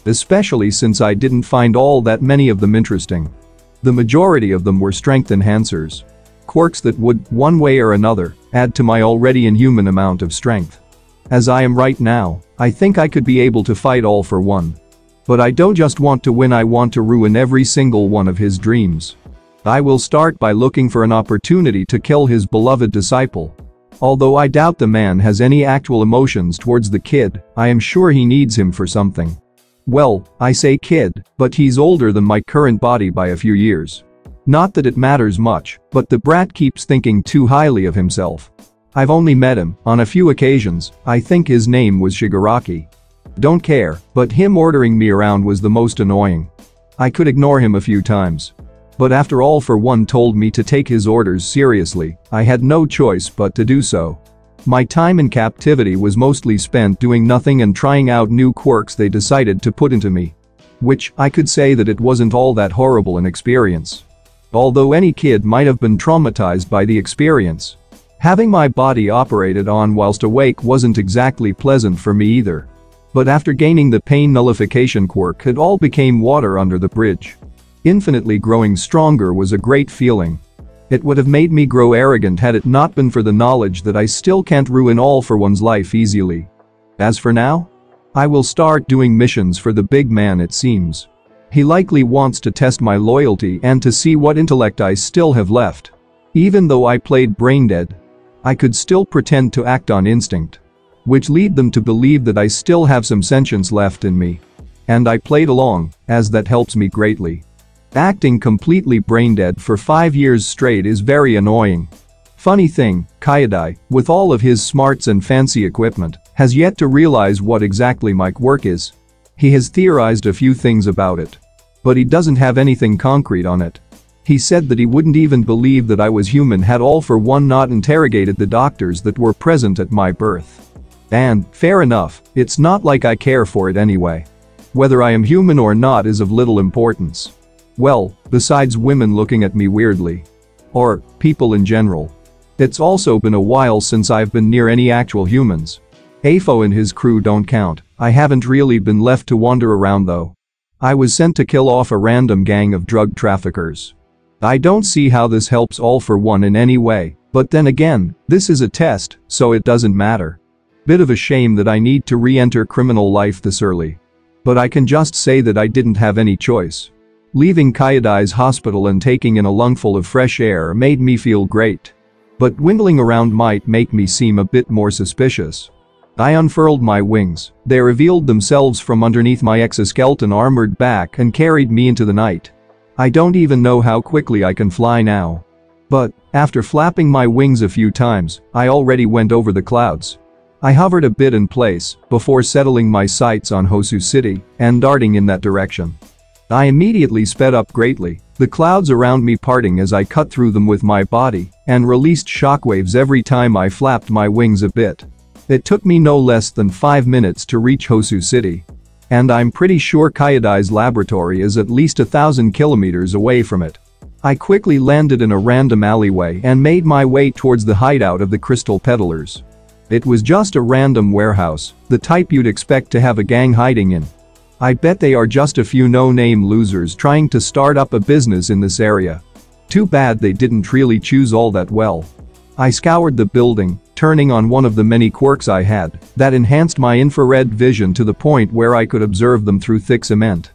Especially since I didn't find all that many of them interesting. The majority of them were strength enhancers. Quirks that would, one way or another, add to my already inhuman amount of strength. As I am right now, I think I could be able to fight All For One. But I don't just want to win, I want to ruin every single one of his dreams. I will start by looking for an opportunity to kill his beloved disciple. Although I doubt the man has any actual emotions towards the kid, I am sure he needs him for something. Well, I say kid, but he's older than my current body by a few years. Not that it matters much, but the brat keeps thinking too highly of himself. I've only met him on a few occasions. I think his name was Shigaraki. Don't care, but him ordering me around was the most annoying. I could ignore him a few times. But after All For One told me to take his orders seriously, I had no choice but to do so. My time in captivity was mostly spent doing nothing and trying out new quirks they decided to put into me. Which, I could say that it wasn't all that horrible an experience. Although any kid might have been traumatized by the experience. Having my body operated on whilst awake wasn't exactly pleasant for me either. But after gaining the pain nullification quirk, it all became water under the bridge. Infinitely growing stronger was a great feeling. It would have made me grow arrogant had it not been for the knowledge that I still can't ruin All For One's life easily. As for now? I will start doing missions for the big man, it seems. He likely wants to test my loyalty and to see what intellect I still have left. Even though I played brain dead, I could still pretend to act on instinct. Which lead them to believe that I still have some sentience left in me. And I played along, as that helps me greatly. Acting completely brain dead for five years straight is very annoying. Funny thing, Kyudai, with all of his smarts and fancy equipment, has yet to realize what exactly my quirk is. He has theorized a few things about it. But he doesn't have anything concrete on it. He said that he wouldn't even believe that I was human had All For One not interrogated the doctors that were present at my birth. And, fair enough, it's not like I care for it anyway. Whether I am human or not is of little importance. Well, besides women looking at me weirdly. Or, people in general. It's also been a while since I've been near any actual humans. A F O and his crew don't count. I haven't really been left to wander around though. I was sent to kill off a random gang of drug traffickers. I don't see how this helps All For One in any way, but then again, this is a test, so it doesn't matter. Bit of a shame that I need to re-enter criminal life this early. But I can just say that I didn't have any choice. Leaving Kyudai's hospital and taking in a lungful of fresh air made me feel great. But dwindling around might make me seem a bit more suspicious. I unfurled my wings, they revealed themselves from underneath my exoskeleton armored back and carried me into the night. I don't even know how quickly I can fly now. But, after flapping my wings a few times, I already went over the clouds. I hovered a bit in place, before settling my sights on Hosu City and darting in that direction. I immediately sped up greatly, the clouds around me parting as I cut through them with my body and released shockwaves every time I flapped my wings a bit. It took me no less than five minutes to reach Hosu City. And I'm pretty sure Kyudai's laboratory is at least a thousand kilometers away from it. I quickly landed in a random alleyway and made my way towards the hideout of the crystal peddlers. It was just a random warehouse, the type you'd expect to have a gang hiding in. I bet they are just a few no-name losers trying to start up a business in this area. Too bad they didn't really choose all that well. I scoured the building, turning on one of the many quirks I had that enhanced my infrared vision to the point where I could observe them through thick cement.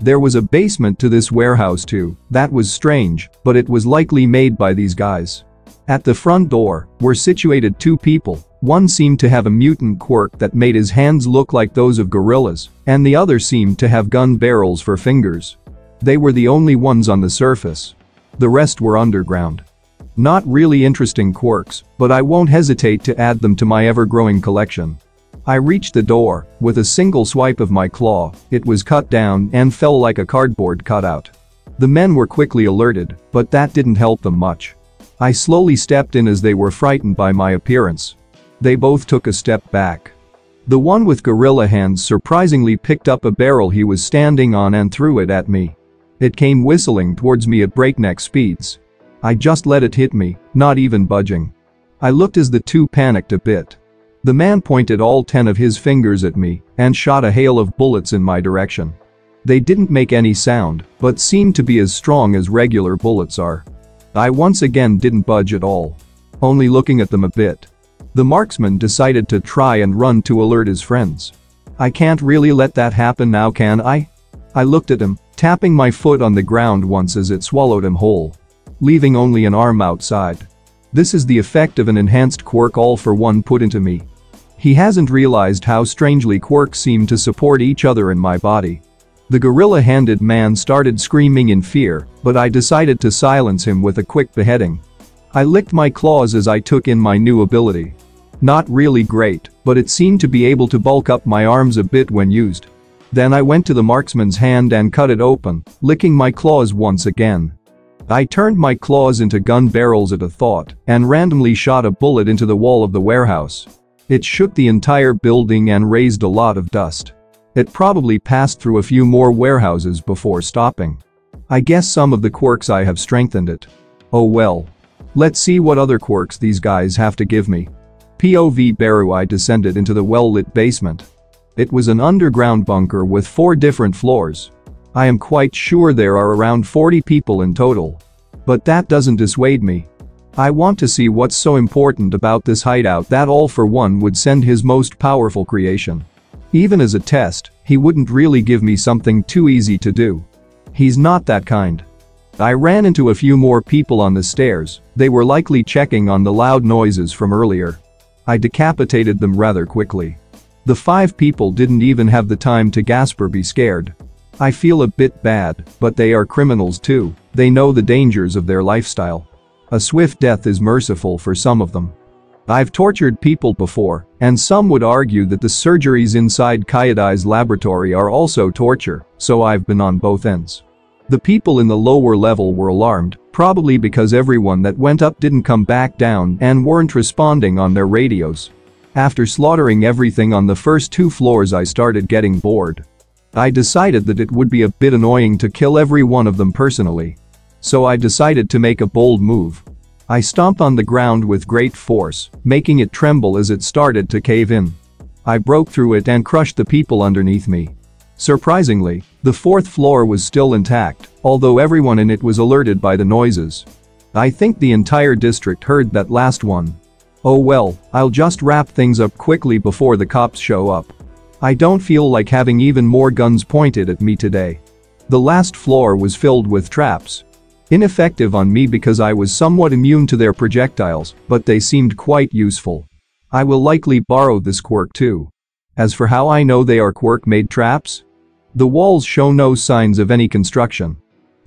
There was a basement to this warehouse too, that was strange, but it was likely made by these guys. At the front door were situated two people. One seemed to have a mutant quirk that made his hands look like those of gorillas, and the other seemed to have gun barrels for fingers. They were the only ones on the surface. The rest were underground. Not really interesting quirks, but I won't hesitate to add them to my ever-growing collection. I reached the door, with a single swipe of my claw, it was cut down and fell like a cardboard cutout. The men were quickly alerted, but that didn't help them much. I slowly stepped in as they were frightened by my appearance. They both took a step back. The one with gorilla hands surprisingly picked up a barrel he was standing on and threw it at me. It came whistling towards me at breakneck speeds. I just let it hit me, not even budging. I looked as the two panicked a bit. The man pointed all ten of his fingers at me and shot a hail of bullets in my direction. They didn't make any sound, but seemed to be as strong as regular bullets are. I once again didn't budge at all, only looking at them a bit. The marksman decided to try and run to alert his friends. I can't really let that happen now, can I? I looked at him, tapping my foot on the ground once as it swallowed him whole, leaving only an arm outside. This is the effect of an enhanced quirk All For One put into me. He hasn't realized how strangely quirks seem to support each other in my body. The gorilla-handed man started screaming in fear, but I decided to silence him with a quick beheading. I licked my claws as I took in my new ability. Not really great, but it seemed to be able to bulk up my arms a bit when used. Then I went to the marksman's hand and cut it open, licking my claws once again. I turned my claws into gun barrels at a thought and randomly shot a bullet into the wall of the warehouse. It shook the entire building and raised a lot of dust. It probably passed through a few more warehouses before stopping. I guess some of the quirks I have strengthened it. Oh well. Let's see what other quirks these guys have to give me. P O V Beru. I descended into the well-lit basement. It was an underground bunker with four different floors. I am quite sure there are around forty people in total. But that doesn't dissuade me. I want to see what's so important about this hideout that All For One would send his most powerful creation. Even as a test, he wouldn't really give me something too easy to do. He's not that kind. I ran into a few more people on the stairs, they were likely checking on the loud noises from earlier. I decapitated them rather quickly. The five people didn't even have the time to gasp or be scared. I feel a bit bad, but they are criminals too, they know the dangers of their lifestyle. A swift death is merciful for some of them. I've tortured people before, and some would argue that the surgeries inside Kyudai's laboratory are also torture, so I've been on both ends. The people in the lower level were alarmed, probably because everyone that went up didn't come back down and weren't responding on their radios. After slaughtering everything on the first two floors, I started getting bored. I decided that it would be a bit annoying to kill every one of them personally. So I decided to make a bold move. I stomped on the ground with great force, making it tremble as it started to cave in. I broke through it and crushed the people underneath me. Surprisingly, the fourth floor was still intact, although everyone in it was alerted by the noises. I think the entire district heard that last one. Oh well, I'll just wrap things up quickly before the cops show up. I don't feel like having even more guns pointed at me today. The last floor was filled with traps. Ineffective on me because I was somewhat immune to their projectiles, but they seemed quite useful. I will likely borrow this quirk too. As for how I know they are quirk-made traps? The walls show no signs of any construction.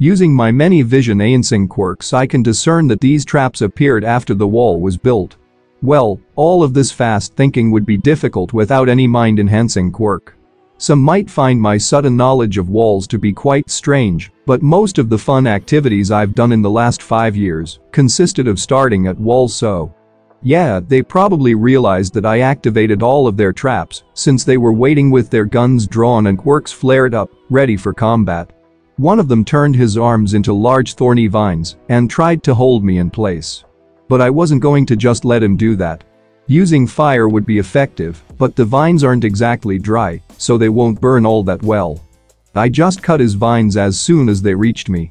Using my many vision ainsing quirks, I can discern that these traps appeared after the wall was built. Well, all of this fast thinking would be difficult without any mind-enhancing quirk. Some might find my sudden knowledge of walls to be quite strange, but most of the fun activities I've done in the last five years consisted of starting at wall so. Yeah, they probably realized that I activated all of their traps, since they were waiting with their guns drawn and quirks flared up, ready for combat. One of them turned his arms into large thorny vines and tried to hold me in place. But I wasn't going to just let him do that. Using fire would be effective, but the vines aren't exactly dry, so they won't burn all that well. I just cut his vines as soon as they reached me.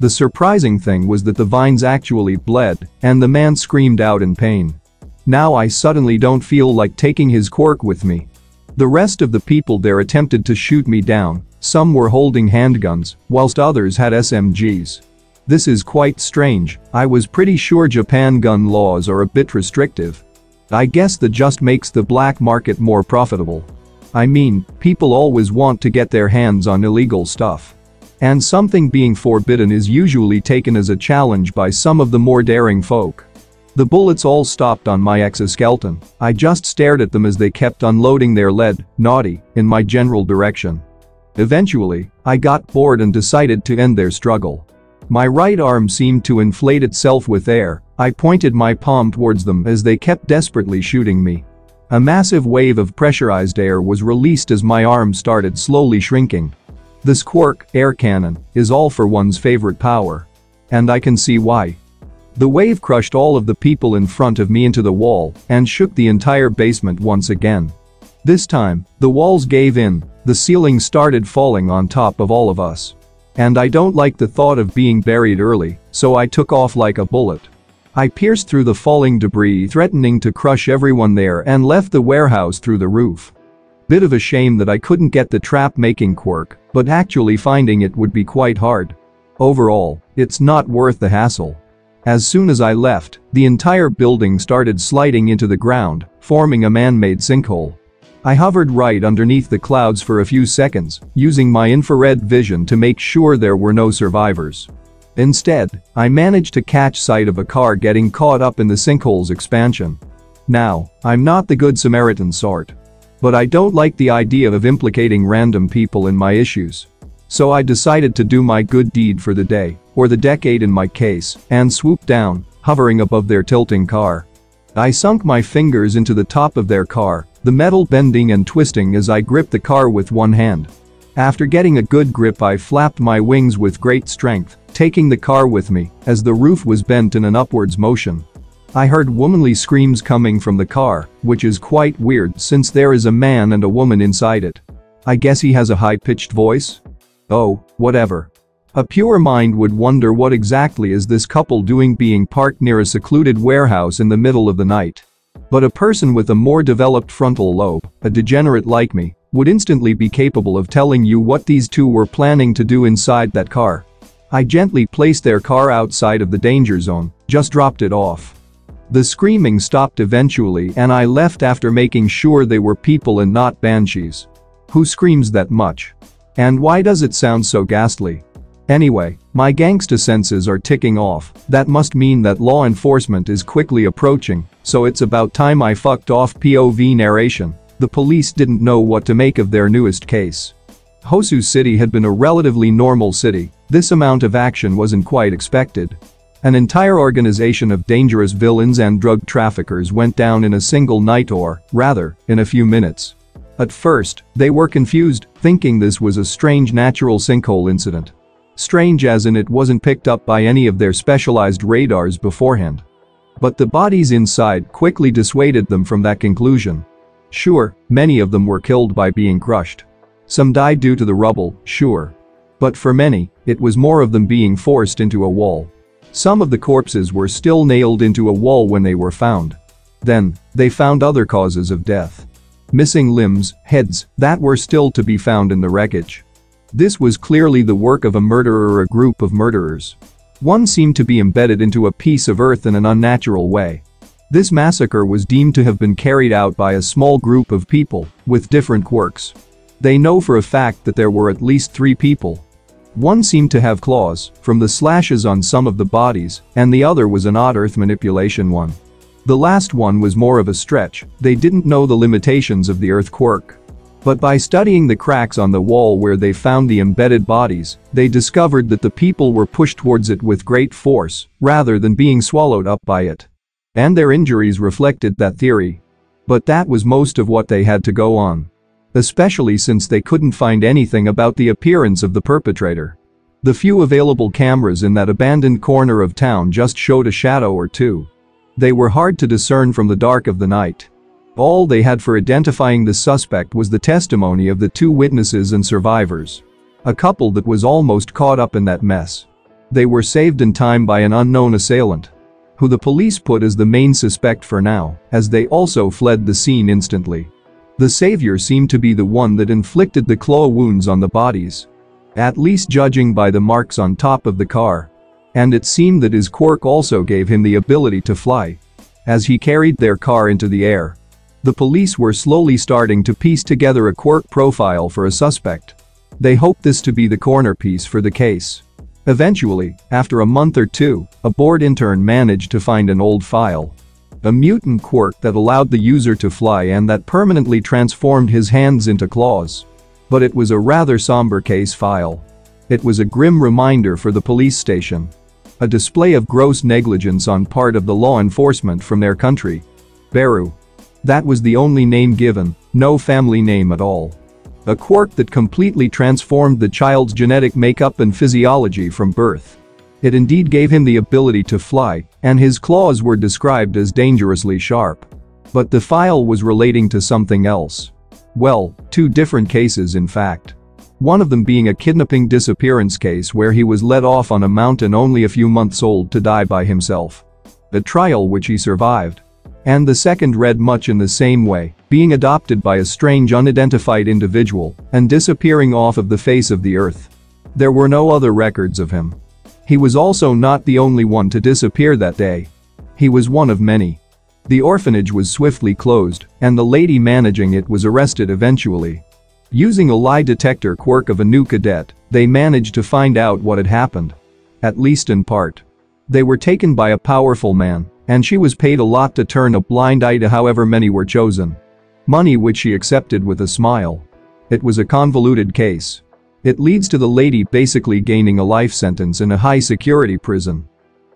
The surprising thing was that the vines actually bled, and the man screamed out in pain. Now I suddenly don't feel like taking his quirk with me. The rest of the people there attempted to shoot me down, some were holding handguns, whilst others had S M Gs. This is quite strange, I was pretty sure Japan gun laws are a bit restrictive. I guess that just makes the black market more profitable. I mean, people always want to get their hands on illegal stuff. And something being forbidden is usually taken as a challenge by some of the more daring folk. The bullets all stopped on my exoskeleton, I just stared at them as they kept unloading their lead, naughty, in my general direction. Eventually, I got bored and decided to end their struggle. My right arm seemed to inflate itself with air, I pointed my palm towards them as they kept desperately shooting me. A massive wave of pressurized air was released as my arm started slowly shrinking. This quirk, air cannon, is All For One's favorite power. And I can see why. The wave crushed all of the people in front of me into the wall and shook the entire basement once again. This time, the walls gave in, the ceiling started falling on top of all of us. And I don't like the thought of being buried early, so I took off like a bullet. I pierced through the falling debris, threatening to crush everyone there, and left the warehouse through the roof. Bit of a shame that I couldn't get the trap-making quirk, but actually finding it would be quite hard. Overall, it's not worth the hassle. As soon as I left, the entire building started sliding into the ground, forming a man-made sinkhole. I hovered right underneath the clouds for a few seconds, using my infrared vision to make sure there were no survivors. Instead, I managed to catch sight of a car getting caught up in the sinkhole's expansion. Now, I'm not the good Samaritan sort. But I don't like the idea of implicating random people in my issues. So I decided to do my good deed for the day, or the decade in my case, and swooped down, hovering above their tilting car. I sunk my fingers into the top of their car, the metal bending and twisting as I gripped the car with one hand. After getting a good grip, I flapped my wings with great strength, taking the car with me, as the roof was bent in an upwards motion. I heard womanly screams coming from the car, which is quite weird since there is a man and a woman inside it. I guess he has a high-pitched voice? Oh, whatever. A pure mind would wonder what exactly is this couple doing being parked near a secluded warehouse in the middle of the night. But a person with a more developed frontal lobe, a degenerate like me, would instantly be capable of telling you what these two were planning to do inside that car. I gently placed their car outside of the danger zone, just dropped it off. The screaming stopped eventually and I left after making sure they were people and not banshees. Who screams that much? And why does it sound so ghastly? Anyway, my gangsta senses are ticking off, that must mean that law enforcement is quickly approaching, so it's about time I fucked off P O V narration. The police didn't know what to make of their newest case. Hosu City had been a relatively normal city, this amount of action wasn't quite expected. An entire organization of dangerous villains and drug traffickers went down in a single night, or, rather, in a few minutes. At first, they were confused, thinking this was a strange natural sinkhole incident. Strange as in it wasn't picked up by any of their specialized radars beforehand. But the bodies inside quickly dissuaded them from that conclusion. Sure, many of them were killed by being crushed. Some died due to the rubble, sure. But for many, it was more of them being forced into a wall. Some of the corpses were still nailed into a wall when they were found. Then, they found other causes of death. Missing limbs, heads, that were still to be found in the wreckage. This was clearly the work of a murderer or a group of murderers. One seemed to be embedded into a piece of earth in an unnatural way. This massacre was deemed to have been carried out by a small group of people with different quirks. They know for a fact that there were at least three people. One seemed to have claws, from the slashes on some of the bodies, and the other was an odd earth manipulation one. The last one was more of a stretch, they didn't know the limitations of the earth quirk. But by studying the cracks on the wall where they found the embedded bodies, they discovered that the people were pushed towards it with great force, rather than being swallowed up by it. And their injuries reflected that theory. But that was most of what they had to go on. Especially since they couldn't find anything about the appearance of the perpetrator. The few available cameras in that abandoned corner of town just showed a shadow or two. They were hard to discern from the dark of the night. All they had for identifying the suspect was the testimony of the two witnesses and survivors. A couple that was almost caught up in that mess. They were saved in time by an unknown assailant, who the police put as the main suspect for now, as they also fled the scene instantly. The savior seemed to be the one that inflicted the claw wounds on the bodies. At least judging by the marks on top of the car. And it seemed that his quirk also gave him the ability to fly. As he carried their car into the air. The police were slowly starting to piece together a quirk profile for a suspect. They hoped this to be the corner piece for the case. Eventually, after a month or two, a bored intern managed to find an old file. A mutant quirk that allowed the user to fly and that permanently transformed his hands into claws. But it was a rather somber case file. It was a grim reminder for the police station. A display of gross negligence on part of the law enforcement from their country. Beru. That was the only name given, no family name at all. A quirk that completely transformed the child's genetic makeup and physiology from birth. It indeed gave him the ability to fly, and his claws were described as dangerously sharp. But the file was relating to something else. Well, two different cases in fact. One of them being a kidnapping disappearance case where he was led off on a mountain only a few months old to die by himself. A trial which he survived. And the second read much in the same way, being adopted by a strange unidentified individual and disappearing off of the face of the earth. There were no other records of him. He was also not the only one to disappear that day. He was one of many. The orphanage was swiftly closed, and the lady managing it was arrested eventually. Using a lie detector quirk of a new cadet, they managed to find out what had happened. At least in part. They were taken by a powerful man, and she was paid a lot to turn a blind eye to however many were chosen. Money which she accepted with a smile. It was a convoluted case. It leads to the lady basically gaining a life sentence in a high-security prison.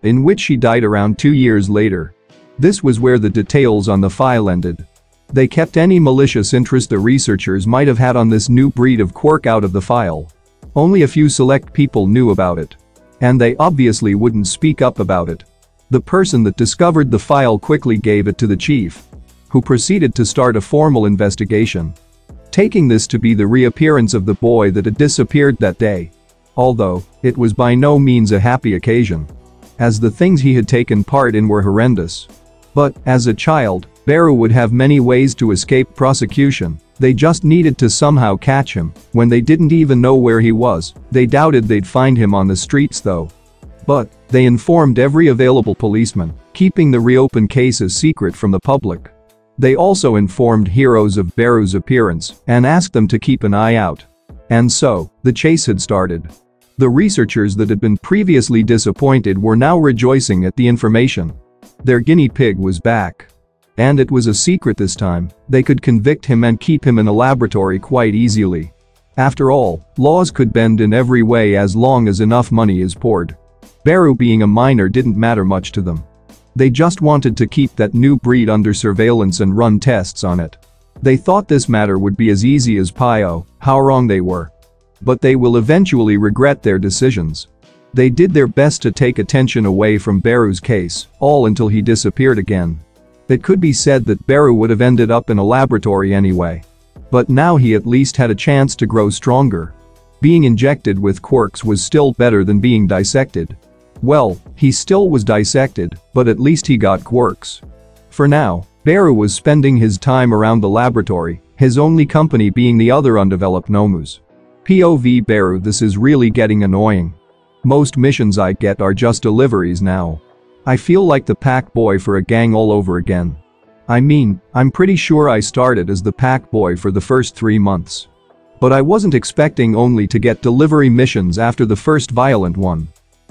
In which she died around two years later. This was where the details on the file ended. They kept any malicious interest the researchers might have had on this new breed of quirk out of the file. Only a few select people knew about it. And they obviously wouldn't speak up about it. The person that discovered the file quickly gave it to the chief, who proceeded to start a formal investigation, taking this to be the reappearance of the boy that had disappeared that day. Although, it was by no means a happy occasion, as the things he had taken part in were horrendous. But, as a child, Beru would have many ways to escape prosecution, they just needed to somehow catch him. When they didn't even know where he was, they doubted they'd find him on the streets though. But, they informed every available policeman, keeping the reopened case a secret from the public. They also informed heroes of Beru's appearance and asked them to keep an eye out. And so, the chase had started. The researchers that had been previously disappointed were now rejoicing at the information. Their guinea pig was back. And it was a secret this time, they could convict him and keep him in a laboratory quite easily. After all, laws could bend in every way as long as enough money is poured. Beru being a minor didn't matter much to them. They just wanted to keep that new breed under surveillance and run tests on it. They thought this matter would be as easy as pie. Oh, how wrong they were. But they will eventually regret their decisions. They did their best to take attention away from Beru's case, all until he disappeared again. It could be said that Beru would have ended up in a laboratory anyway. But now he at least had a chance to grow stronger. Being injected with quirks was still better than being dissected. Well, he still was dissected, but at least he got quirks. For now, Beru was spending his time around the laboratory, his only company being the other undeveloped Nomus. P O V Beru, this is really getting annoying. Most missions I get are just deliveries now. I feel like the pack boy for a gang all over again. I mean, I'm pretty sure I started as the pack boy for the first three months. but I wasn't expecting only to get delivery missions after the first violent one.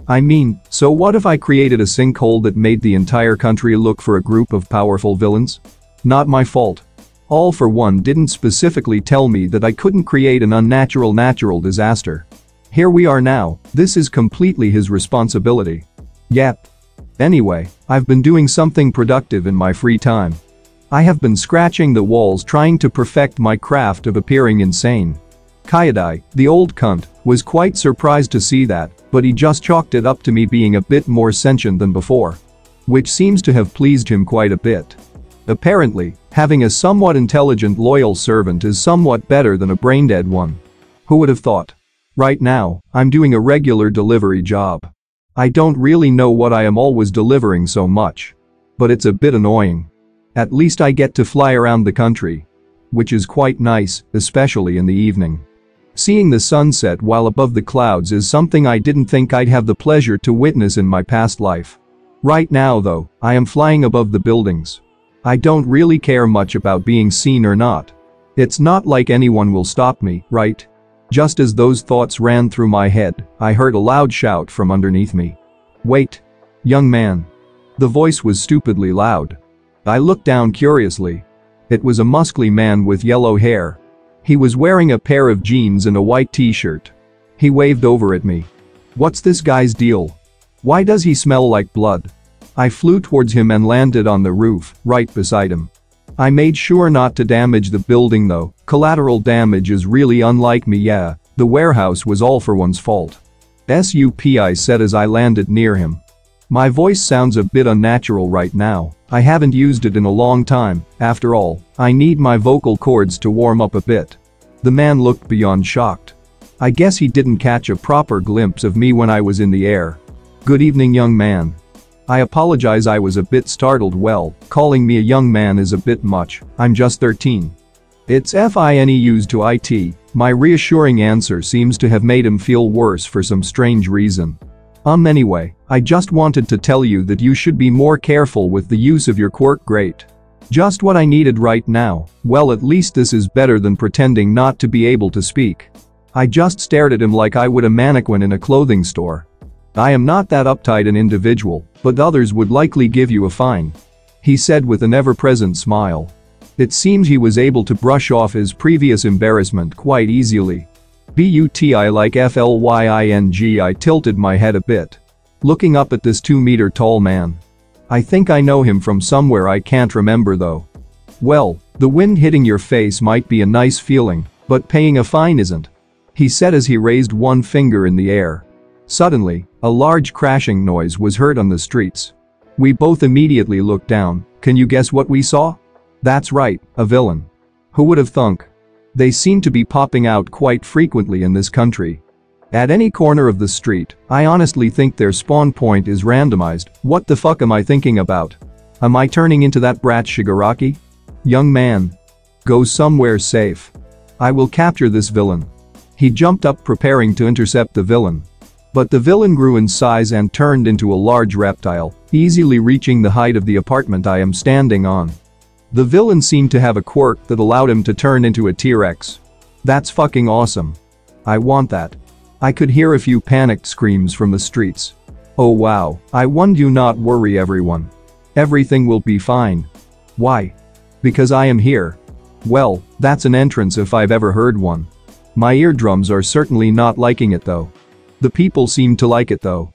I mean, so what if I created a sinkhole that made the entire country look for a group of powerful villains? Not my fault. All For One didn't specifically tell me that I couldn't create an unnatural natural disaster. Here we are now, this is completely his responsibility. Yep. Anyway, I've been doing something productive in my free time. I have been scratching the walls trying to perfect my craft of appearing insane. Kyudai, the old cunt, was quite surprised to see that, but he just chalked it up to me being a bit more sentient than before. Which seems to have pleased him quite a bit. Apparently, having a somewhat intelligent loyal servant is somewhat better than a brain-dead one. Who would have thought? Right now, I'm doing a regular delivery job. I don't really know what I am always delivering so much. But it's a bit annoying. At least I get to fly around the country. Which is quite nice, especially in the evening. Seeing the sunset while above the clouds is something I didn't think I'd have the pleasure to witness in my past life. Right now though, I am flying above the buildings. I don't really care much about being seen or not. It's not like anyone will stop me, right? Just as those thoughts ran through my head, I heard a loud shout from underneath me. "Wait! Young man!" The voice was stupidly loud. I looked down curiously. It was a muscly man with yellow hair. He was wearing a pair of jeans and a white t-shirt. He waved over at me. What's this guy's deal? Why does he smell like blood? I flew towards him and landed on the roof, right beside him. I made sure not to damage the building though, collateral damage is really unlike me. Yeah, the warehouse was All For One's fault. Sup, I said as I landed near him. My voice sounds a bit unnatural right now, I haven't used it in a long time, after all, I need my vocal cords to warm up a bit. The man looked beyond shocked. I guess he didn't catch a proper glimpse of me when I was in the air. Good evening, young man. I apologize, I was a bit startled. Well, calling me a young man is a bit much, I'm just thirteen. It's FINEUs to IT, my reassuring answer seems to have made him feel worse for some strange reason. Um anyway, I just wanted to tell you that you should be more careful with the use of your quirk. Great. Just what I needed right now. Well, at least this is better than pretending not to be able to speak. I just stared at him like I would a mannequin in a clothing store. I am not that uptight an individual, but others would likely give you a fine. He said with an ever-present smile. It seems he was able to brush off his previous embarrassment quite easily. Buti like flying. I tilted my head a bit. Looking up at this two meter tall man. I think I know him from somewhere, I can't remember though. Well, the wind hitting your face might be a nice feeling, but paying a fine isn't. He said as he raised one finger in the air. Suddenly, a large crashing noise was heard on the streets. We both immediately looked down. Can you guess what we saw? That's right, a villain. Who would have thunk? They seem to be popping out quite frequently in this country. At any corner of the street, I honestly think their spawn point is randomized. What the fuck am I thinking about? Am I turning into that brat Shigaraki? Young man. Go somewhere safe. I will capture this villain. He jumped up preparing to intercept the villain. But the villain grew in size and turned into a large reptile, easily reaching the height of the apartment I am standing on. The villain seemed to have a quirk that allowed him to turn into a T-Rex. That's fucking awesome. I want that. I could hear a few panicked screams from the streets. Oh wow, I won. Do not worry everyone. Everything will be fine. Why? Because I am here. Well, that's an entrance if I've ever heard one. My eardrums are certainly not liking it though. The people seem to like it though.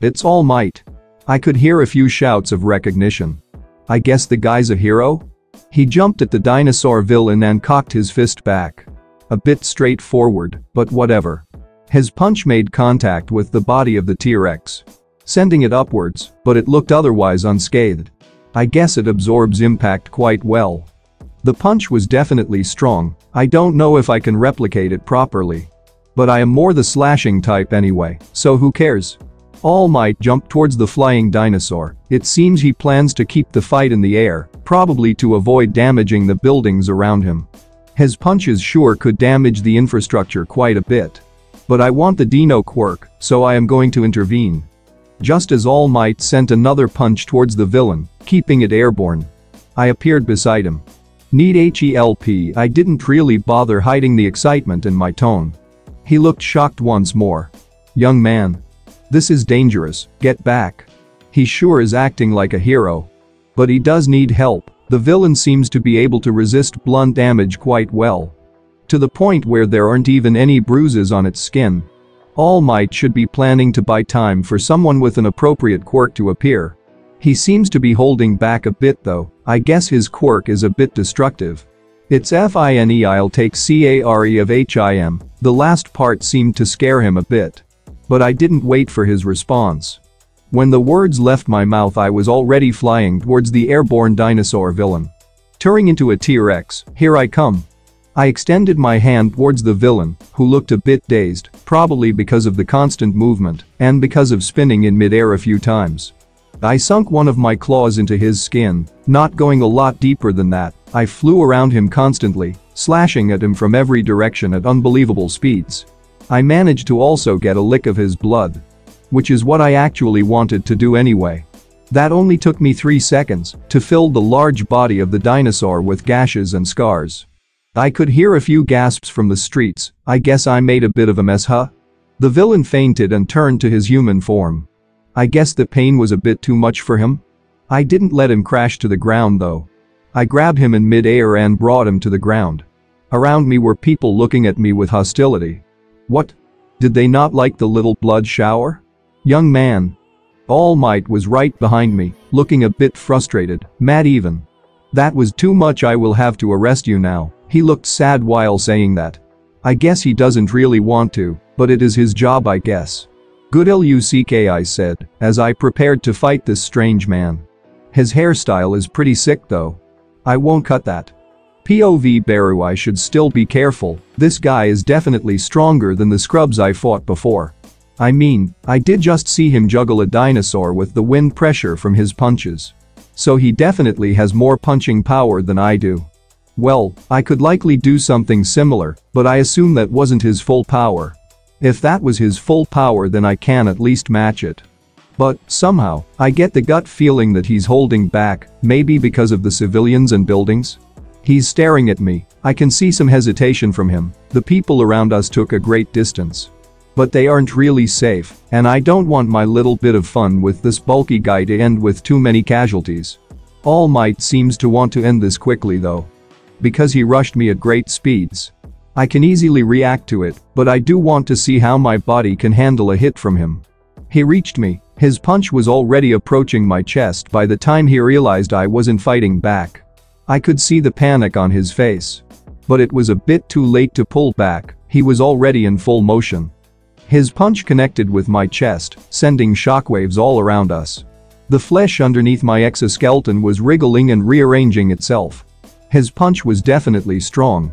It's All Might. I could hear a few shouts of recognition. I guess the guy's a hero? He jumped at the dinosaur villain and cocked his fist back. A bit straightforward, but whatever. His punch made contact with the body of the T-Rex, sending it upwards, but it looked otherwise unscathed. I guess it absorbs impact quite well. The punch was definitely strong. I don't know if I can replicate it properly. But I am more the slashing type anyway, so who cares? All Might jumped towards the flying dinosaur. It seems he plans to keep the fight in the air, probably to avoid damaging the buildings around him. His punches sure could damage the infrastructure quite a bit. But I want the Dino quirk, so I am going to intervene. Just as All Might sent another punch towards the villain, keeping it airborne. I appeared beside him. Need help? I didn't really bother hiding the excitement in my tone. He looked shocked once more. Young man. This is dangerous, get back. He sure is acting like a hero. But he does need help. The villain seems to be able to resist blunt damage quite well. To the point where there aren't even any bruises on its skin. All Might should be planning to buy time for someone with an appropriate quirk to appear. He seems to be holding back a bit though, I guess his quirk is a bit destructive. It's fine, I'll take care of him. The last part seemed to scare him a bit. But I didn't wait for his response. When the words left my mouth I was already flying towards the airborne dinosaur villain. Turning into a T-Rex, here I come. I extended my hand towards the villain, who looked a bit dazed, probably because of the constant movement, and because of spinning in midair a few times. I sunk one of my claws into his skin, not going a lot deeper than that. I flew around him constantly, slashing at him from every direction at unbelievable speeds. I managed to also get a lick of his blood. Which is what I actually wanted to do anyway. That only took me three seconds to fill the large body of the dinosaur with gashes and scars. I could hear a few gasps from the streets. I guess I made a bit of a mess, huh? The villain fainted and turned to his human form. I guess the pain was a bit too much for him? I didn't let him crash to the ground though. I grabbed him in mid-air and brought him to the ground. Around me were people looking at me with hostility. What? Did they not like the little blood shower? Young man. All Might was right behind me, looking a bit frustrated, mad even. That was too much, I will have to arrest you now. He looked sad while saying that. I guess he doesn't really want to, but it is his job I guess. Good luck, I said, as I prepared to fight this strange man. His hairstyle is pretty sick though. I won't cut that. P O V Beru, I should still be careful, this guy is definitely stronger than the scrubs I fought before. I mean, I did just see him juggle a dinosaur with the wind pressure from his punches. So he definitely has more punching power than I do. Well, I could likely do something similar, but I assume that wasn't his full power. If that was his full power then I can at least match it. But, somehow, I get the gut feeling that he's holding back, maybe because of the civilians and buildings? He's staring at me, I can see some hesitation from him, the people around us took a great distance. But they aren't really safe, and I don't want my little bit of fun with this bulky guy to end with too many casualties. All Might seems to want to end this quickly though. Because he rushed me at great speeds. I can easily react to it, but I do want to see how my body can handle a hit from him. He reached me, his punch was already approaching my chest by the time he realized I wasn't fighting back. I could see the panic on his face. But it was a bit too late to pull back, he was already in full motion. His punch connected with my chest, sending shockwaves all around us. The flesh underneath my exoskeleton was wriggling and rearranging itself. His punch was definitely strong.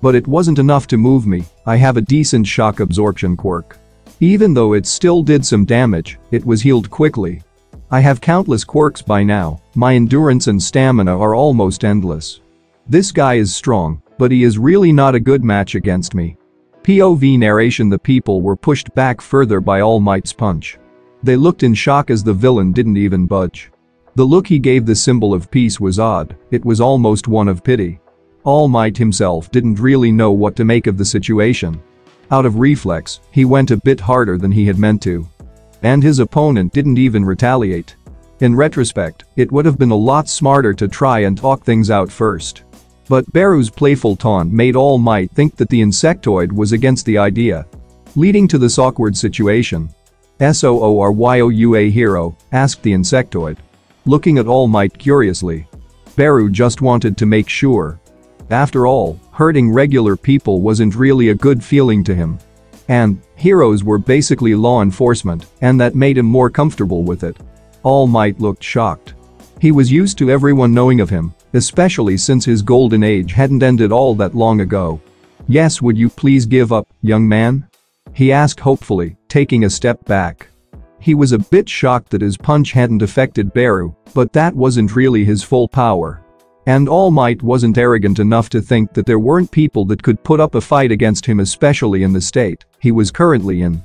But it wasn't enough to move me, I have a decent shock absorption quirk. Even though it still did some damage, it was healed quickly. I have countless quirks by now, my endurance and stamina are almost endless. This guy is strong, but he is really not a good match against me. P O V narration: the people were pushed back further by All Might's punch. They looked in shock as the villain didn't even budge. The look he gave the symbol of peace was odd, it was almost one of pity. All Might himself didn't really know what to make of the situation. Out of reflex, he went a bit harder than he had meant to. And his opponent didn't even retaliate. In retrospect, it would have been a lot smarter to try and talk things out first. But Beru's playful taunt made All Might think that the insectoid was against the idea. Leading to this awkward situation. Sorry, hero? Asked the insectoid. Looking at All Might curiously. Beru just wanted to make sure. After all, hurting regular people wasn't really a good feeling to him. And, heroes were basically law enforcement, and that made him more comfortable with it. All Might looked shocked. He was used to everyone knowing of him, especially since his golden age hadn't ended all that long ago. Yes, would you please give up, young man? He asked hopefully, taking a step back. He was a bit shocked that his punch hadn't affected Beru, but that wasn't really his full power. And All Might wasn't arrogant enough to think that there weren't people that could put up a fight against him, especially in the state he was currently in.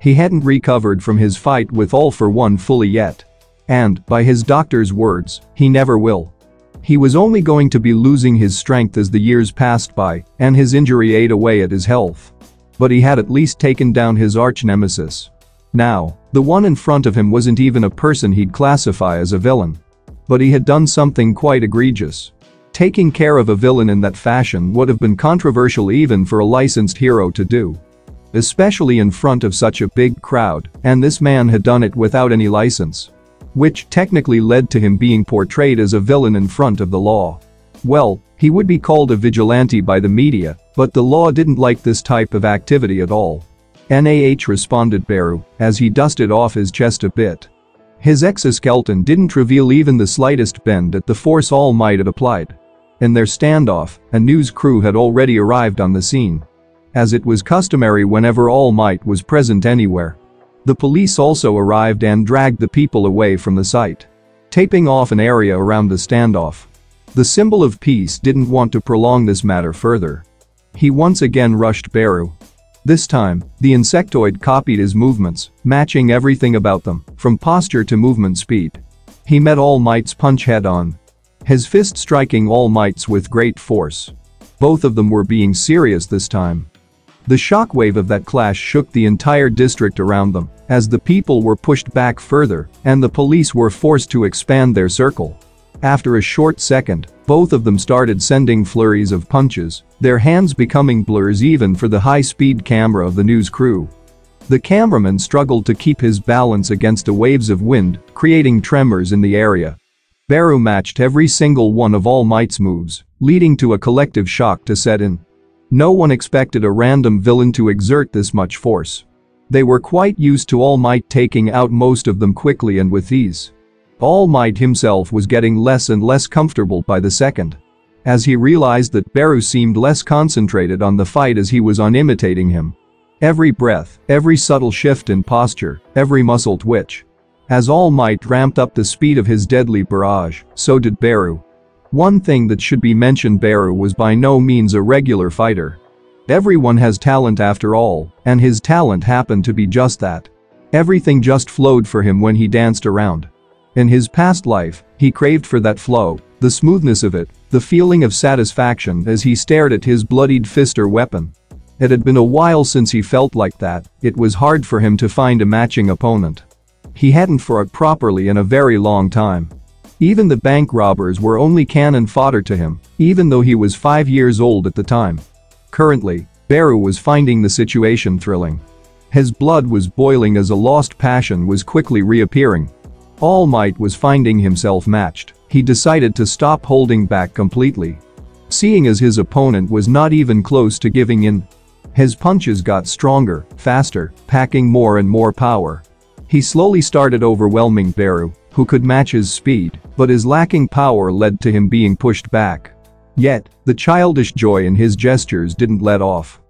He hadn't recovered from his fight with All For One fully yet. And, by his doctor's words, he never will. He was only going to be losing his strength as the years passed by, and his injury ate away at his health. But he had at least taken down his arch-nemesis. Now, the one in front of him wasn't even a person he'd classify as a villain. But he had done something quite egregious. Taking care of a villain in that fashion would have been controversial even for a licensed hero to do. Especially in front of such a big crowd, and this man had done it without any license. Which technically led to him being portrayed as a villain in front of the law. Well, he would be called a vigilante by the media, but the law didn't like this type of activity at all. N A H responded Beru, as he dusted off his chest a bit. His exoskeleton didn't reveal even the slightest bend at the force All Might had applied. In their standoff, a news crew had already arrived on the scene. As it was customary whenever All Might was present anywhere. The police also arrived and dragged the people away from the site. Taping off an area around the standoff. The symbol of peace didn't want to prolong this matter further. He once again rushed Beru. This time, the insectoid copied his movements, matching everything about them, from posture to movement speed. He met All Might's punch head-on. His fist striking All Might's with great force. Both of them were being serious this time. The shockwave of that clash shook the entire district around them, as the people were pushed back further, and the police were forced to expand their circle. After a short second, both of them started sending flurries of punches, their hands becoming blurs even for the high-speed camera of the news crew. The cameraman struggled to keep his balance against the waves of wind, creating tremors in the area. Beru matched every single one of All Might's moves, leading to a collective shock to set in. No one expected a random villain to exert this much force. They were quite used to All Might taking out most of them quickly and with ease. All Might himself was getting less and less comfortable by the second. As he realized that Beru seemed less concentrated on the fight as he was on imitating him. Every breath, every subtle shift in posture, every muscle twitch. As All Might ramped up the speed of his deadly barrage, so did Beru. One thing that should be mentioned, Beru was by no means a regular fighter. Everyone has talent after all, and his talent happened to be just that. Everything just flowed for him when he danced around. In his past life, he craved for that flow, the smoothness of it, the feeling of satisfaction as he stared at his bloodied fist or weapon. It had been a while since he felt like that, it was hard for him to find a matching opponent. He hadn't fought properly in a very long time. Even the bank robbers were only cannon fodder to him, even though he was five years old at the time. Currently, Beru was finding the situation thrilling. His blood was boiling as a lost passion was quickly reappearing. All Might was finding himself matched, he decided to stop holding back completely. Seeing as his opponent was not even close to giving in. His punches got stronger, faster, packing more and more power. He slowly started overwhelming Beru, who could match his speed, but his lacking power led to him being pushed back. Yet, the childish joy in his gestures didn't let off.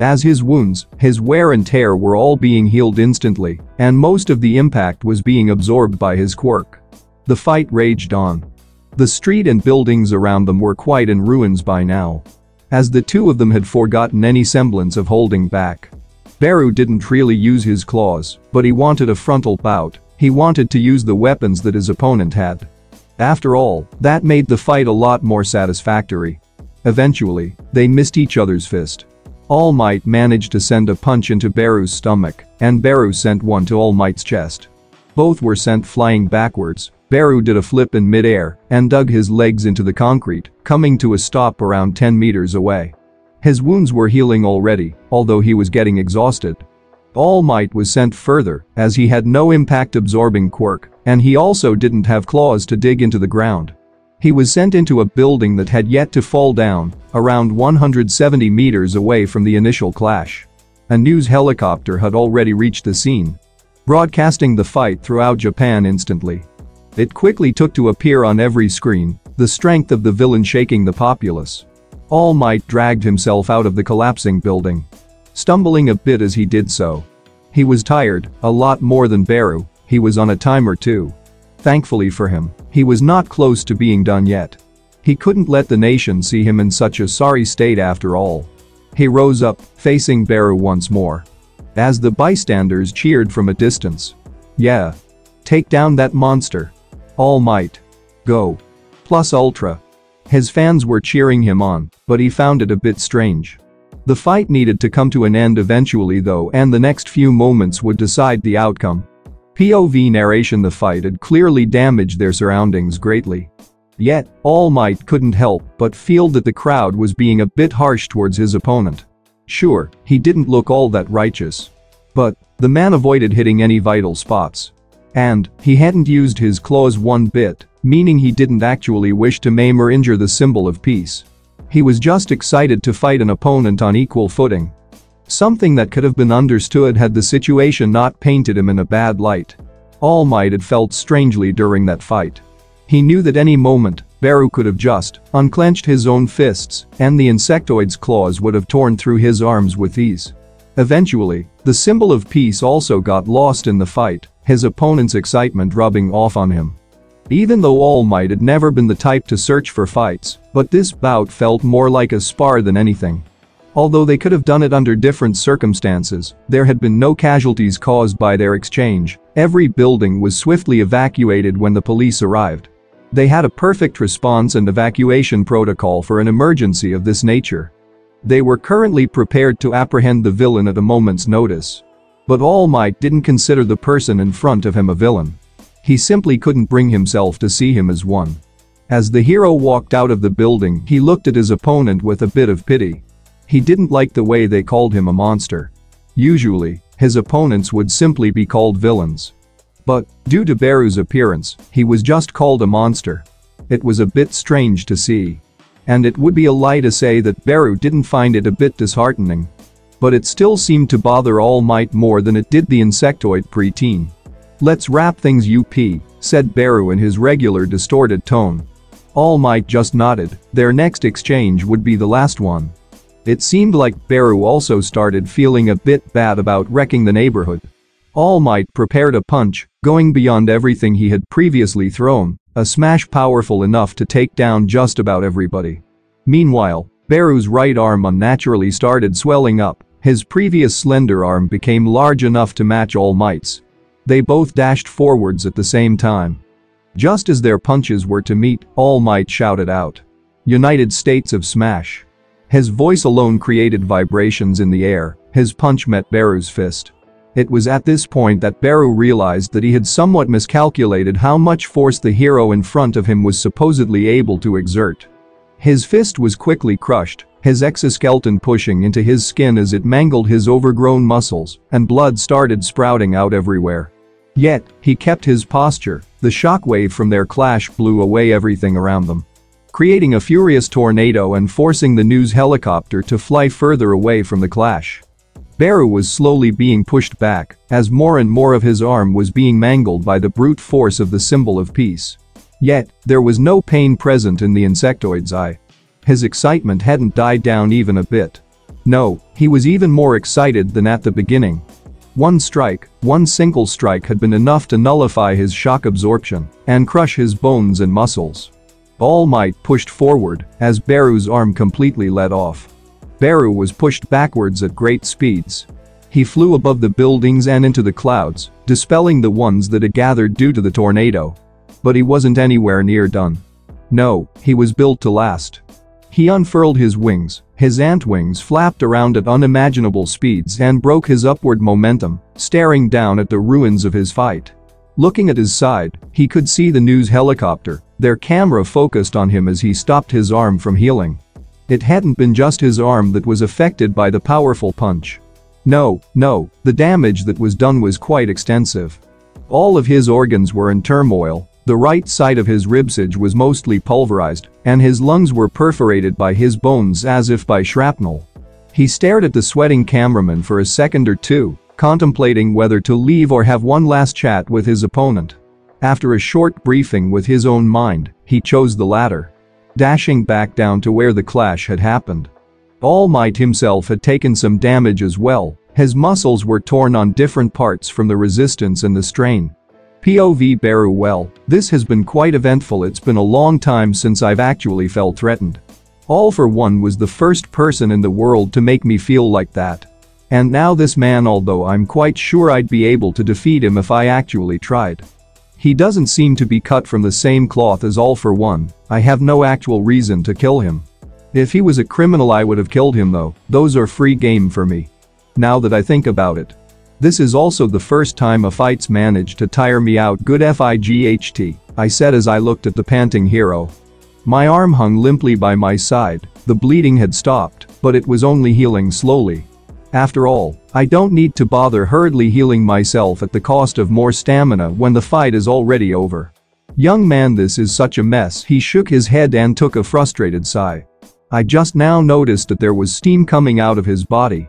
As his wounds, his wear and tear were all being healed instantly, and most of the impact was being absorbed by his quirk. The fight raged on. The street and buildings around them were quite in ruins by now. As the two of them had forgotten any semblance of holding back. Beru didn't really use his claws, but he wanted a frontal bout, he wanted to use the weapons that his opponent had. After all, that made the fight a lot more satisfactory. Eventually, they missed each other's fist. All Might managed to send a punch into Beru's stomach, and Beru sent one to All Might's chest. Both were sent flying backwards, Beru did a flip in midair and dug his legs into the concrete, coming to a stop around ten meters away. His wounds were healing already, although he was getting exhausted. All Might was sent further, as he had no impact-absorbing quirk, and he also didn't have claws to dig into the ground. He was sent into a building that had yet to fall down, around one hundred seventy meters away from the initial clash. A news helicopter had already reached the scene, broadcasting the fight throughout Japan instantly. It quickly took to appear on every screen, the strength of the villain shaking the populace. All Might dragged himself out of the collapsing building, stumbling a bit as he did so. He was tired, a lot more than Beru, he was on a timer too. Thankfully for him, he was not close to being done yet. He couldn't let the nation see him in such a sorry state after all. He rose up, facing Beru once more. As the bystanders cheered from a distance. Yeah. Take down that monster. All Might. Go. Plus Ultra. His fans were cheering him on, but he found it a bit strange. The fight needed to come to an end eventually though, and the next few moments would decide the outcome. P O V narration: the fight had clearly damaged their surroundings greatly. Yet, All Might couldn't help but feel that the crowd was being a bit harsh towards his opponent. Sure, he didn't look all that righteous. But the man avoided hitting any vital spots. And he hadn't used his claws one bit, meaning he didn't actually wish to maim or injure the symbol of peace. He was just excited to fight an opponent on equal footing. Something that could have been understood had the situation not painted him in a bad light. All Might had felt strangely during that fight. He knew that any moment, Beru could have just unclenched his own fists, and the insectoid's claws would have torn through his arms with ease. Eventually, the symbol of peace also got lost in the fight, his opponent's excitement rubbing off on him. Even though All Might had never been the type to search for fights, but this bout felt more like a spar than anything. Although they could have done it under different circumstances, there had been no casualties caused by their exchange. Every building was swiftly evacuated when the police arrived. They had a perfect response and evacuation protocol for an emergency of this nature. They were currently prepared to apprehend the villain at a moment's notice. But All Might didn't consider the person in front of him a villain. He simply couldn't bring himself to see him as one. As the hero walked out of the building, he looked at his opponent with a bit of pity. He didn't like the way they called him a monster. Usually, his opponents would simply be called villains. But, due to Beru's appearance, he was just called a monster. It was a bit strange to see. And it would be a lie to say that Beru didn't find it a bit disheartening. But it still seemed to bother All Might more than it did the insectoid preteen. "Let's wrap things up," said Beru in his regular distorted tone. All Might just nodded. Their next exchange would be the last one. It seemed like Beru also started feeling a bit bad about wrecking the neighborhood. All Might prepared a punch, going beyond everything he had previously thrown, a smash powerful enough to take down just about everybody. Meanwhile, Beru's right arm unnaturally started swelling up. His previous slender arm became large enough to match All Might's. They both dashed forwards at the same time. Just as their punches were to meet, All Might shouted out, "United States of Smash!" His voice alone created vibrations in the air. His punch met Beru's fist. It was at this point that Beru realized that he had somewhat miscalculated how much force the hero in front of him was supposedly able to exert. His fist was quickly crushed, his exoskeleton pushing into his skin as it mangled his overgrown muscles, and blood started sprouting out everywhere. Yet, he kept his posture. The shockwave from their clash blew away everything around them, creating a furious tornado and forcing the news helicopter to fly further away from the clash. Beru was slowly being pushed back, as more and more of his arm was being mangled by the brute force of the symbol of peace. Yet, there was no pain present in the insectoid's eye. His excitement hadn't died down even a bit. No, he was even more excited than at the beginning. One strike, one single strike had been enough to nullify his shock absorption and crush his bones and muscles. All Might pushed forward as Beru's arm completely let off. Beru was pushed backwards at great speeds. He flew above the buildings and into the clouds, dispelling the ones that had gathered due to the tornado. But he wasn't anywhere near done. No, he was built to last. He unfurled his wings. His ant wings flapped around at unimaginable speeds and broke his upward momentum, staring down at the ruins of his fight. Looking at his side, he could see the news helicopter. Their camera focused on him as he stopped his arm from healing. It hadn't been just his arm that was affected by the powerful punch. No, no, the damage that was done was quite extensive. All of his organs were in turmoil. The right side of his ribcage was mostly pulverized, and his lungs were perforated by his bones as if by shrapnel. He stared at the sweating cameraman for a second or two, contemplating whether to leave or have one last chat with his opponent. After a short briefing with his own mind, he chose the latter, dashing back down to where the clash had happened. All Might himself had taken some damage as well. His muscles were torn on different parts from the resistance and the strain. P O V Beru: well, this has been quite eventful. It's been a long time since I've actually felt threatened. All For One was the first person in the world to make me feel like that. And now this man, although I'm quite sure I'd be able to defeat him if I actually tried. He doesn't seem to be cut from the same cloth as All For One. I have no actual reason to kill him. If he was a criminal I would have killed him though. Those are free game for me. Now that I think about it. This is also the first time a fight's managed to tire me out good fight, I said as I looked at the panting hero. My arm hung limply by my side, the bleeding had stopped, but it was only healing slowly. After all, I don't need to bother hurriedly healing myself at the cost of more stamina when the fight is already over. Young man, this is such a mess. He shook his head and took a frustrated sigh. I just now noticed that there was steam coming out of his body.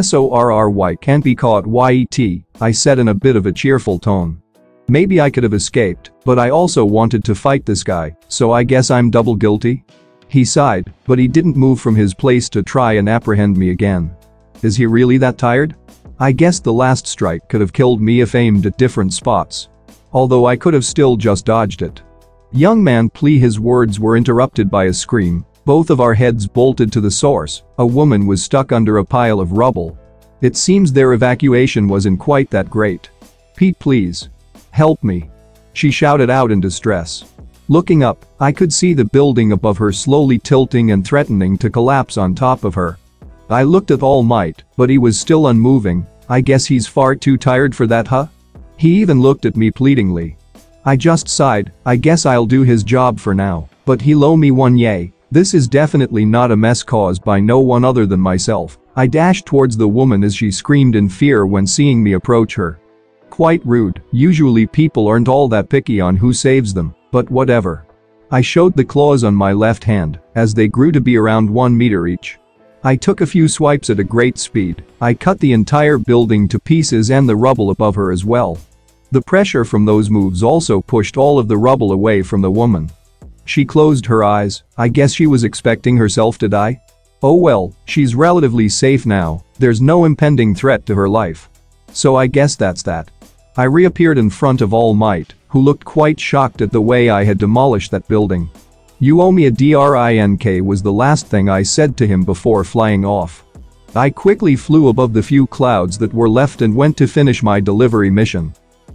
Sorry can't be caught yet, I said in a bit of a cheerful tone. Maybe I could have escaped, but I also wanted to fight this guy, so I guess I'm double guilty? He sighed, but he didn't move from his place to try and apprehend me again. Is he really that tired? I guess the last strike could have killed me if aimed at different spots. Although I could have still just dodged it. Young man, please. His words were interrupted by a scream. Both of our heads bolted to the source. A woman was stuck under a pile of rubble. It seems their evacuation wasn't quite that great. Pete, please. Help me. She shouted out in distress. Looking up, I could see the building above her slowly tilting and threatening to collapse on top of her. I looked at All Might, but he was still unmoving. I guess he's far too tired for that, huh? He even looked at me pleadingly. I just sighed. I guess I'll do his job for now, but he'll owe me one yay. This is definitely not a mess caused by no one other than myself. I dashed towards the woman as she screamed in fear when seeing me approach her. Quite rude. Usually people aren't all that picky on who saves them, but whatever. I showed the claws on my left hand, as they grew to be around one meter each. I took a few swipes at a great speed. I cut the entire building to pieces and the rubble above her as well. The pressure from those moves also pushed all of the rubble away from the woman. She closed her eyes. I guess she was expecting herself to die? Oh well, she's relatively safe now. There's no impending threat to her life. So I guess that's that. I reappeared in front of All Might, who looked quite shocked at the way I had demolished that building. You owe me a drink was the last thing I said to him before flying off. I quickly flew above the few clouds that were left and went to finish my delivery mission.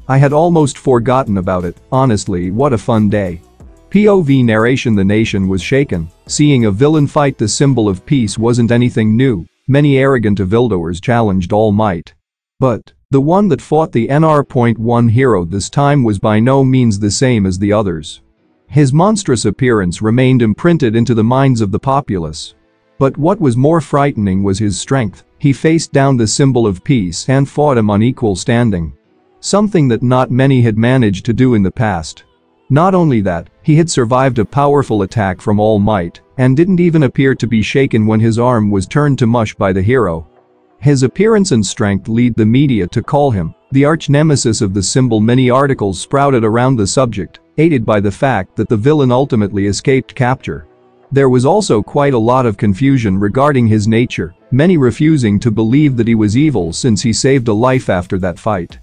I had almost forgotten about it. Honestly, what a fun day. P O V narration. The nation was shaken. Seeing a villain fight the symbol of peace wasn't anything new. Many arrogant evildoers challenged All Might. But the one that fought the N R one hero this time was by no means the same as the others. His monstrous appearance remained imprinted into the minds of the populace. But what was more frightening was his strength. He faced down the symbol of peace and fought him on equal standing. Something that not many had managed to do in the past. Not only that, he had survived a powerful attack from All Might and didn't even appear to be shaken when his arm was turned to mush by the hero. His appearance and strength lead the media to call him the arch-nemesis of the symbol. Many articles sprouted around the subject, aided by the fact that the villain ultimately escaped capture. There was also quite a lot of confusion regarding his nature, many refusing to believe that he was evil since he saved a life after that fight.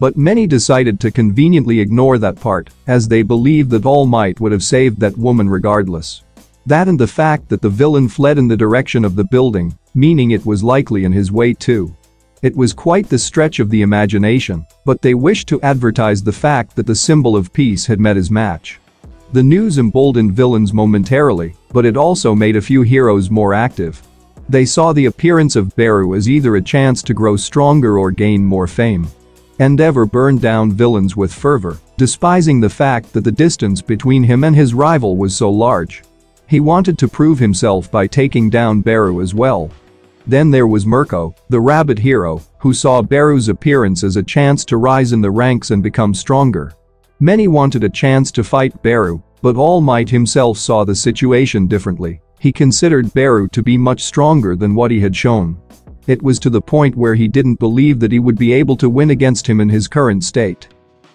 But many decided to conveniently ignore that part, as they believed that All Might would have saved that woman regardless. That and the fact that the villain fled in the direction of the building, meaning it was likely in his way too. It was quite the stretch of the imagination, but they wished to advertise the fact that the symbol of peace had met his match. The news emboldened villains momentarily, but it also made a few heroes more active. They saw the appearance of Beru as either a chance to grow stronger or gain more fame. Endeavor burned down villains with fervor, despising the fact that the distance between him and his rival was so large. He wanted to prove himself by taking down Beru as well. Then there was Mirko, the rabbit hero, who saw Beru's appearance as a chance to rise in the ranks and become stronger. Many wanted a chance to fight Beru, but All Might himself saw the situation differently. He considered Beru to be much stronger than what he had shown. It was to the point where he didn't believe that he would be able to win against him in his current state.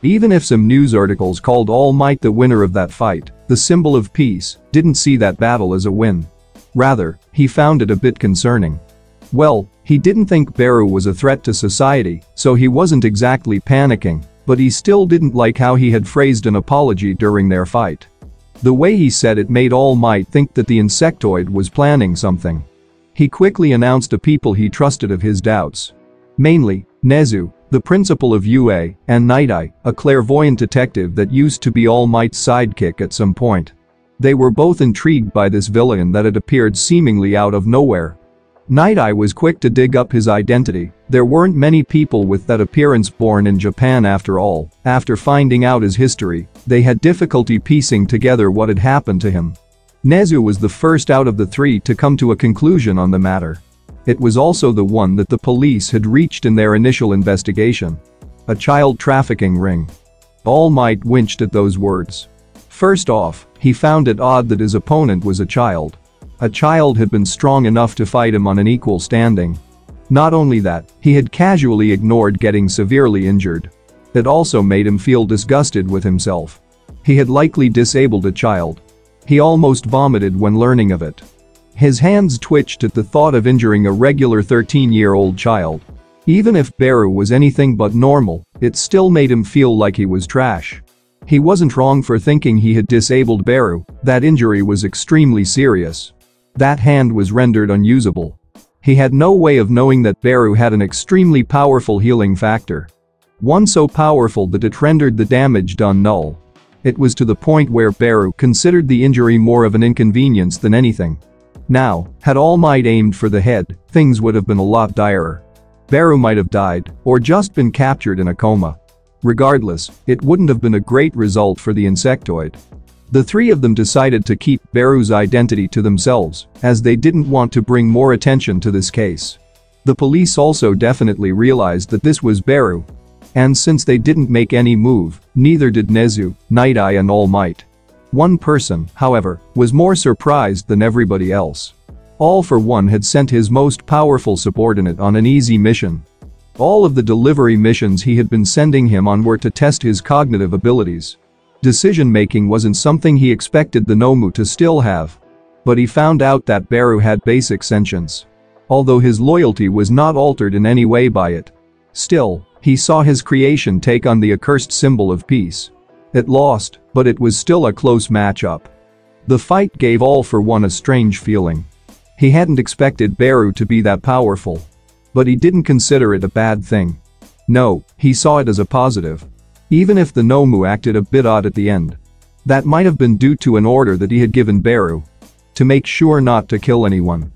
Even if some news articles called All Might the winner of that fight, the symbol of peace didn't see that battle as a win. Rather, he found it a bit concerning. Well, he didn't think Beru was a threat to society, so he wasn't exactly panicking, but he still didn't like how he had phrased an apology during their fight. The way he said it made All Might think that the insectoid was planning something. He quickly announced to people he trusted of his doubts. Mainly, Nezu, The principal of U A, and Night Eye, a clairvoyant detective that used to be All Might's sidekick at some point. They were both intrigued by this villain that had appeared seemingly out of nowhere. Night Eye was quick to dig up his identity. There weren't many people with that appearance born in Japan after all. After finding out his history, they had difficulty piecing together what had happened to him. Nezu was the first out of the three to come to a conclusion on the matter. It was also the one that the police had reached in their initial investigation. A child trafficking ring. All Might winced at those words. First off, he found it odd that his opponent was a child. A child had been strong enough to fight him on an equal standing. Not only that, he had casually ignored getting severely injured. It also made him feel disgusted with himself. He had likely disabled a child. He almost vomited when learning of it. His hands twitched at the thought of injuring a regular thirteen-year-old child. Even if Beru was anything but normal, it still made him feel like he was trash. He wasn't wrong for thinking he had disabled Beru. That injury was extremely serious. That hand was rendered unusable. He had no way of knowing that Beru had an extremely powerful healing factor. One so powerful that it rendered the damage done null. It was to the point where Beru considered the injury more of an inconvenience than anything. Now, had All Might aimed for the head, things would have been a lot direr. Beru might have died, or just been captured in a coma. Regardless, it wouldn't have been a great result for the insectoid. The three of them decided to keep Beru's identity to themselves, as they didn't want to bring more attention to this case. The police also definitely realized that this was Beru. And since they didn't make any move, neither did Nezu, Night Eye and All Might. One person, however, was more surprised than everybody else. All For One had sent his most powerful subordinate on an easy mission. All of the delivery missions he had been sending him on were to test his cognitive abilities. Decision-making wasn't something he expected the Nomu to still have. But he found out that Beru had basic sentience. Although his loyalty was not altered in any way by it. Still, he saw his creation take on the accursed symbol of peace. It lost, but it was still a close matchup. The fight gave All For One a strange feeling. He hadn't expected Beru to be that powerful. But he didn't consider it a bad thing. No, he saw it as a positive. Even if the Nomu acted a bit odd at the end. That might have been due to an order that he had given Beru. To make sure not to kill anyone.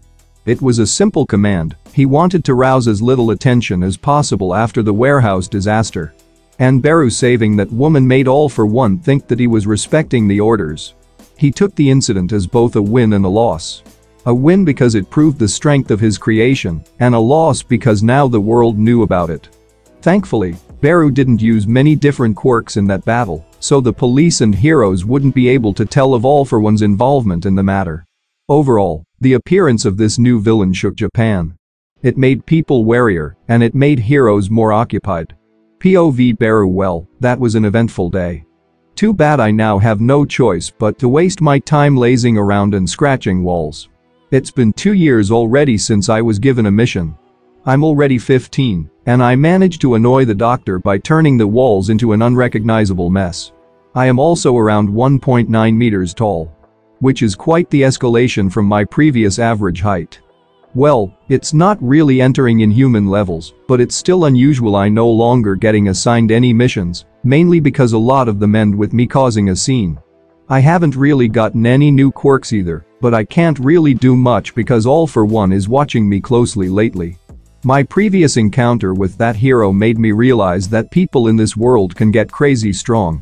It was a simple command. He wanted to rouse as little attention as possible after the warehouse disaster. And Beru saving that woman made All For One think that he was respecting the orders. He took the incident as both a win and a loss. A win because it proved the strength of his creation, and a loss because now the world knew about it. Thankfully, Beru didn't use many different quirks in that battle, so the police and heroes wouldn't be able to tell of All For One's involvement in the matter. Overall, the appearance of this new villain shook Japan. It made people warier, and it made heroes more occupied. P O V Beru. Well, that was an eventful day. Too bad I now have no choice but to waste my time lazing around and scratching walls. It's been two years already since I was given a mission. I'm already fifteen, and I managed to annoy the doctor by turning the walls into an unrecognizable mess. I am also around one point nine meters tall. Which is quite the escalation from my previous average height. Well, it's not really entering in human levels, but it's still unusual. I no longer getting assigned any missions, mainly because a lot of them end with me causing a scene. I haven't really gotten any new quirks either, but I can't really do much because All For One is watching me closely lately. My previous encounter with that hero made me realize that people in this world can get crazy strong.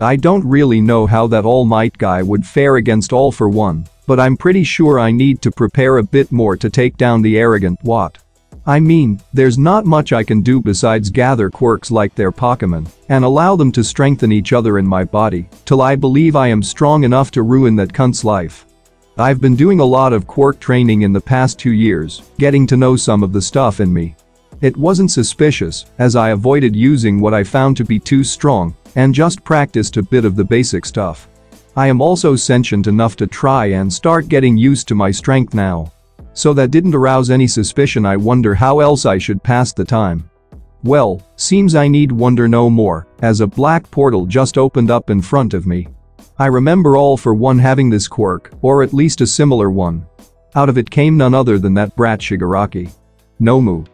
I don't really know how that All Might guy would fare against All For One, but I'm pretty sure I need to prepare a bit more to take down the arrogant Watt. I mean, there's not much I can do besides gather quirks like their Pokemon and allow them to strengthen each other in my body till I believe I am strong enough to ruin that cunt's life. I've been doing a lot of quirk training in the past two years, getting to know some of the stuff in me. It wasn't suspicious, as I avoided using what I found to be too strong and just practiced a bit of the basic stuff. I am also sentient enough to try and start getting used to my strength now. So that didn't arouse any suspicion. I wonder how else I should pass the time. Well, seems I need wonder no more, as a black portal just opened up in front of me. I remember All For One having this quirk, or at least a similar one. Out of it came none other than that brat Shigaraki. Nomu.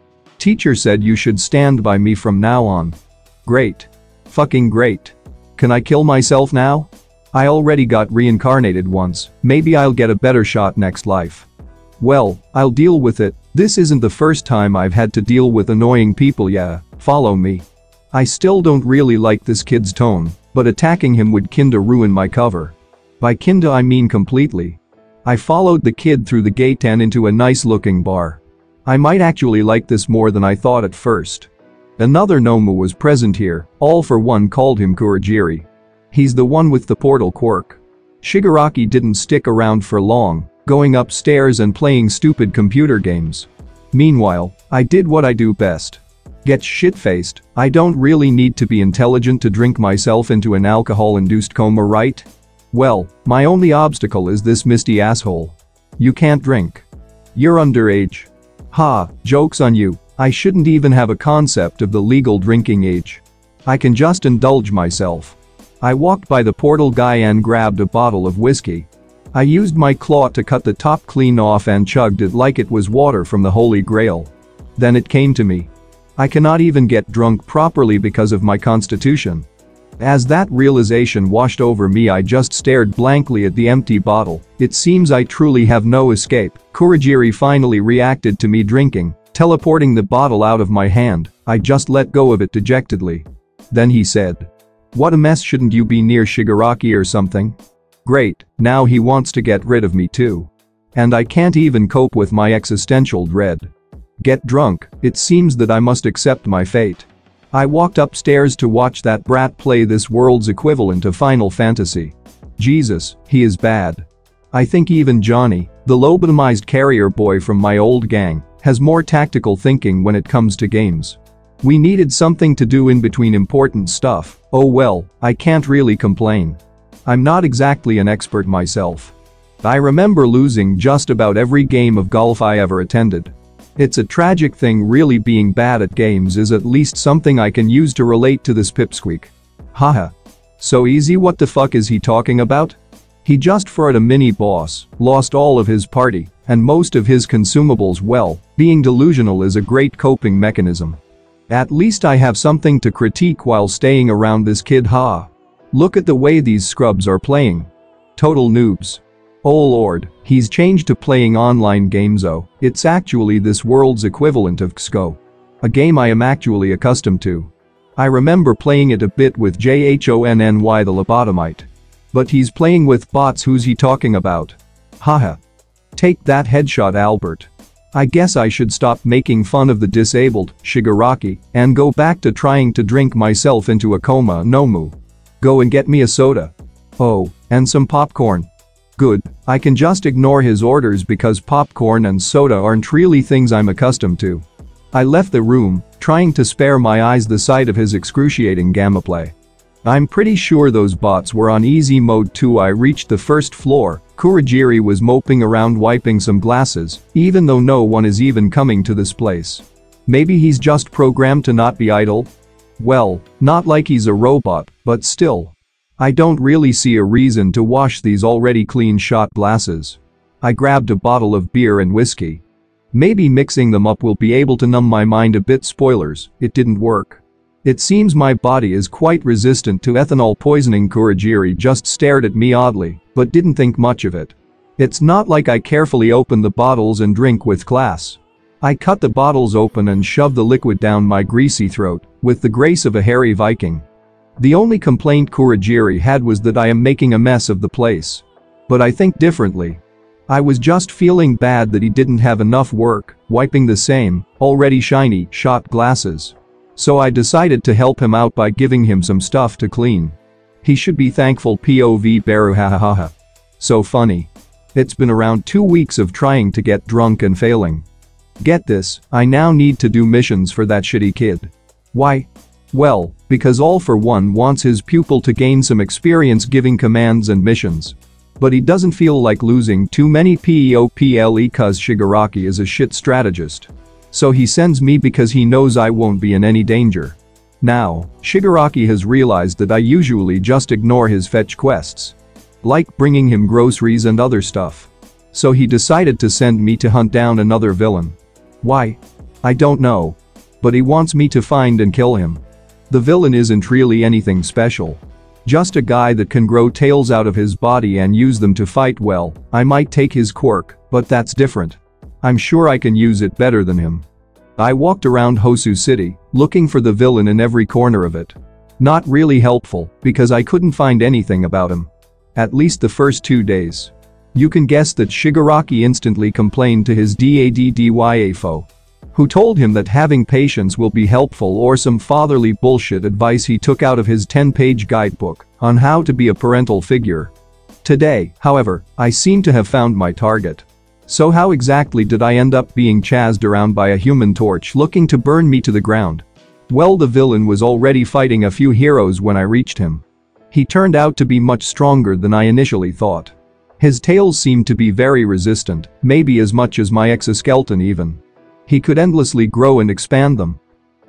Teacher said you should stand by me from now on. Great. Fucking great. Can I kill myself now? I already got reincarnated once, maybe I'll get a better shot next life. Well, I'll deal with it, this isn't the first time I've had to deal with annoying people, yeah, follow me. I still don't really like this kid's tone, but attacking him would kinda ruin my cover. By kinda I mean completely. I followed the kid through the gate and into a nice looking bar. I might actually like this more than I thought at first. Another Nomu was present here, All For One called him Kurogiri. He's the one with the portal quirk. Shigaraki didn't stick around for long, going upstairs and playing stupid computer games. Meanwhile, I did what I do best. Get shit-faced, I don't really need to be intelligent to drink myself into an alcohol-induced coma, right? Well, my only obstacle is this misty asshole. You can't drink. You're underage. Ha, joke's on you, I shouldn't even have a concept of the legal drinking age. I can just indulge myself. I walked by the portal guy and grabbed a bottle of whiskey. I used my claw to cut the top clean off and chugged it like it was water from the Holy Grail. Then it came to me. I cannot even get drunk properly because of my constitution. As that realization washed over me, I just stared blankly at the empty bottle. It seems I truly have no escape. Kurogiri finally reacted to me drinking, teleporting the bottle out of my hand. I just let go of it dejectedly. Then he said, "What a mess, shouldn't you be near Shigaraki or something?" Great, now he wants to get rid of me too. And I can't even cope with my existential dread. Get drunk, it seems that I must accept my fate. I walked upstairs to watch that brat play this world's equivalent of Final Fantasy. Jesus, he is bad. I think even Johnny, the lobotomized carrier boy from my old gang, has more tactical thinking when it comes to games. We needed something to do in between important stuff. Oh well, I can't really complain. I'm not exactly an expert myself. I remember losing just about every game of golf I ever attended. It's a tragic thing, really. Being bad at games is at least something I can use to relate to this pipsqueak. Haha. So easy. What the fuck is he talking about? He just fought a mini boss, lost all of his party, and most of his consumables. Well, being delusional is a great coping mechanism. At least I have something to critique while staying around this kid. Ha. Look at the way these scrubs are playing. Total noobs. Oh lord, he's changed to playing online games. Oh, it's actually this world's equivalent of C S G O. A game I am actually accustomed to. I remember playing it a bit with Johnny the lobotomite. But he's playing with bots. Who's he talking about? Haha. Take that headshot, Albert. I guess I should stop making fun of the disabled, Shigaraki, and go back to trying to drink myself into a coma. Nomu, go and get me a soda. Oh, and some popcorn. Good, I can just ignore his orders because popcorn and soda aren't really things I'm accustomed to. I left the room, trying to spare my eyes the sight of his excruciating gamma play. I'm pretty sure those bots were on easy mode too. I reached the first floor. Kurogiri was moping around wiping some glasses, even though no one is even coming to this place. Maybe he's just programmed to not be idle? Well, not like he's a robot, but still. I don't really see a reason to wash these already clean shot glasses. I grabbed a bottle of beer and whiskey. Maybe mixing them up will be able to numb my mind a bit. Spoilers, it didn't work. It seems my body is quite resistant to ethanol poisoning. Kurogiri just stared at me oddly, but didn't think much of it. It's not like I carefully open the bottles and drink with class. I cut the bottles open and shove the liquid down my greasy throat, with the grace of a hairy Viking. The only complaint Kurogiri had was that I am making a mess of the place. But I think differently. I was just feeling bad that he didn't have enough work wiping the same, already shiny, shot glasses. So I decided to help him out by giving him some stuff to clean. He should be thankful. P O V Beru. Hahaha. So funny. It's been around two weeks of trying to get drunk and failing. Get this, I now need to do missions for that shitty kid. Why? Well, because All For One wants his pupil to gain some experience giving commands and missions. But he doesn't feel like losing too many people cause Shigaraki is a shit strategist. So he sends me because he knows I won't be in any danger. Now, Shigaraki has realized that I usually just ignore his fetch quests. Like bringing him groceries and other stuff. So he decided to send me to hunt down another villain. Why? I don't know. But he wants me to find and kill him. The villain isn't really anything special. Just a guy that can grow tails out of his body and use them to fight well. I might take his quirk, but that's different. I'm sure I can use it better than him. I walked around Hosu City, looking for the villain in every corner of it. Not really helpful, because I couldn't find anything about him. At least the first two days. You can guess that Shigaraki instantly complained to his daddyafo, who told him that having patience will be helpful, or some fatherly bullshit advice he took out of his ten-page guidebook on how to be a parental figure. Today, however, I seem to have found my target. So how exactly did I end up being chased around by a human torch looking to burn me to the ground? Well, the villain was already fighting a few heroes when I reached him. He turned out to be much stronger than I initially thought. His tails seemed to be very resistant, maybe as much as my exoskeleton even. He could endlessly grow and expand them,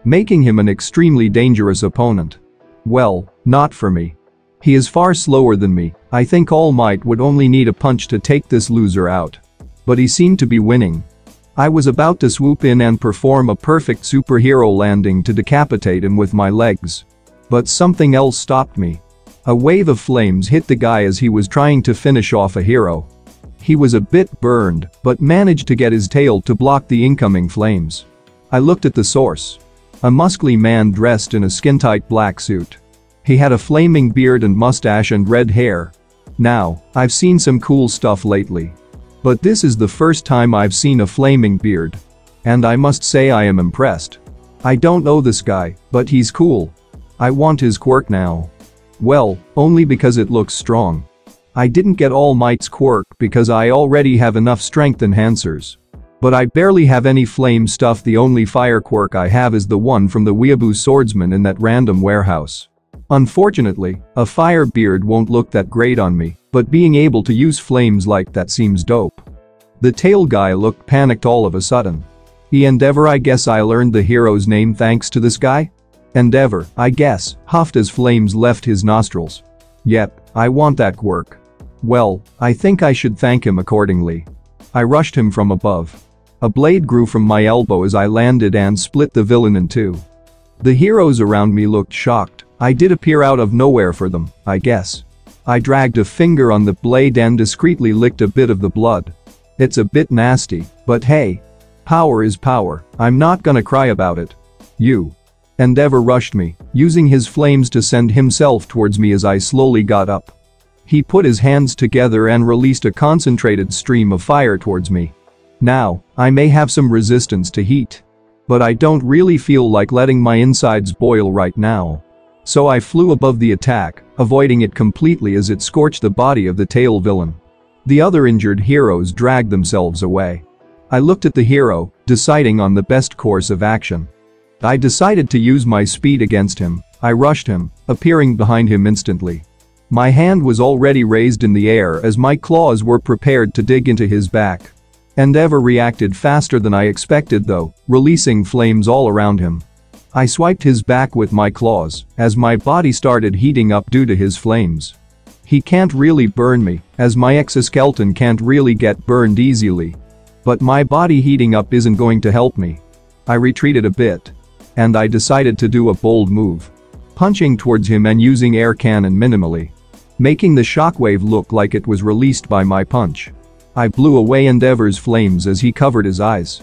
making him an extremely dangerous opponent. Well, not for me. He is far slower than me. I think All Might would only need a punch to take this loser out. But he seemed to be winning. I was about to swoop in and perform a perfect superhero landing to decapitate him with my legs. But something else stopped me. A wave of flames hit the guy as he was trying to finish off a hero. He was a bit burned, but managed to get his tail to block the incoming flames. I looked at the source. A muscly man dressed in a skin-tight black suit. He had a flaming beard and mustache and red hair. Now, I've seen some cool stuff lately. But this is the first time I've seen a flaming beard. And I must say I am impressed. I don't know this guy, but he's cool. I want his quirk now. Well, only because it looks strong. I didn't get All Might's quirk because I already have enough strength enhancers. But I barely have any flame stuff. The only fire quirk I have is the one from the weeaboo swordsman in that random warehouse. Unfortunately, a fire beard won't look that great on me, but being able to use flames like that seems dope. The tail guy looked panicked all of a sudden. The Endeavor. I guess I learned the hero's name thanks to this guy? Endeavor, I guess, huffed as flames left his nostrils. Yep, I want that quirk. Well, I think I should thank him accordingly. I rushed him from above. A blade grew from my elbow as I landed and split the villain in two. The heroes around me looked shocked. I did appear out of nowhere for them, I guess. I dragged a finger on the blade and discreetly licked a bit of the blood. It's a bit nasty, but hey. Power is power, I'm not gonna cry about it. You. Endeavor rushed me, using his flames to send himself towards me as I slowly got up. He put his hands together and released a concentrated stream of fire towards me. Now, I may have some resistance to heat. But I don't really feel like letting my insides boil right now. So I flew above the attack, avoiding it completely as it scorched the body of the tail villain. The other injured heroes dragged themselves away. I looked at the hero, deciding on the best course of action. I decided to use my speed against him. I rushed him, appearing behind him instantly. My hand was already raised in the air as my claws were prepared to dig into his back. Endeavor reacted faster than I expected though, releasing flames all around him. I swiped his back with my claws, as my body started heating up due to his flames. He can't really burn me, as my exoskeleton can't really get burned easily. But my body heating up isn't going to help me. I retreated a bit. And I decided to do a bold move. Punching towards him and using air cannon minimally. Making the shockwave look like it was released by my punch. I blew away Endeavor's flames as he covered his eyes.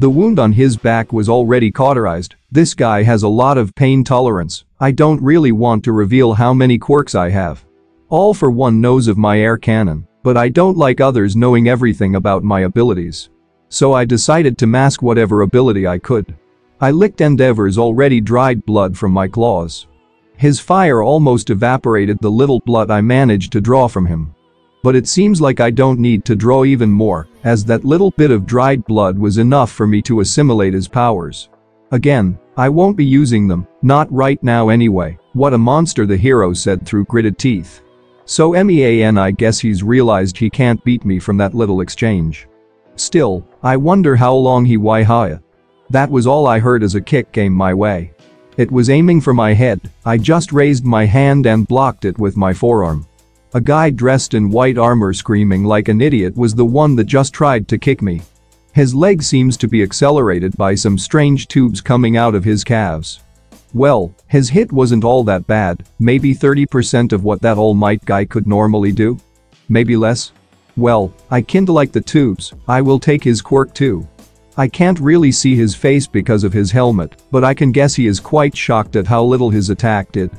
The wound on his back was already cauterized. This guy has a lot of pain tolerance. I don't really want to reveal how many quirks I have. All For One knows of my air cannon, but I don't like others knowing everything about my abilities. So I decided to mask whatever ability I could. I licked Endeavor's already dried blood from my claws. His fire almost evaporated the little blood I managed to draw from him. But it seems like I don't need to draw even more, as that little bit of dried blood was enough for me to assimilate his powers. Again, I won't be using them, not right now anyway. What a monster, the hero said through gritted teeth. So man, I guess he's realized he can't beat me from that little exchange. Still, I wonder how long he waited. That was all I heard as a kick came my way. It was aiming for my head. I just raised my hand and blocked it with my forearm. A guy dressed in white armor screaming like an idiot was the one that just tried to kick me. His leg seems to be accelerated by some strange tubes coming out of his calves. Well, his hit wasn't all that bad, maybe thirty percent of what that All Might guy could normally do? Maybe less? Well, I kinda like the tubes, I will take his quirk too. I can't really see his face because of his helmet, but I can guess he is quite shocked at how little his attack did.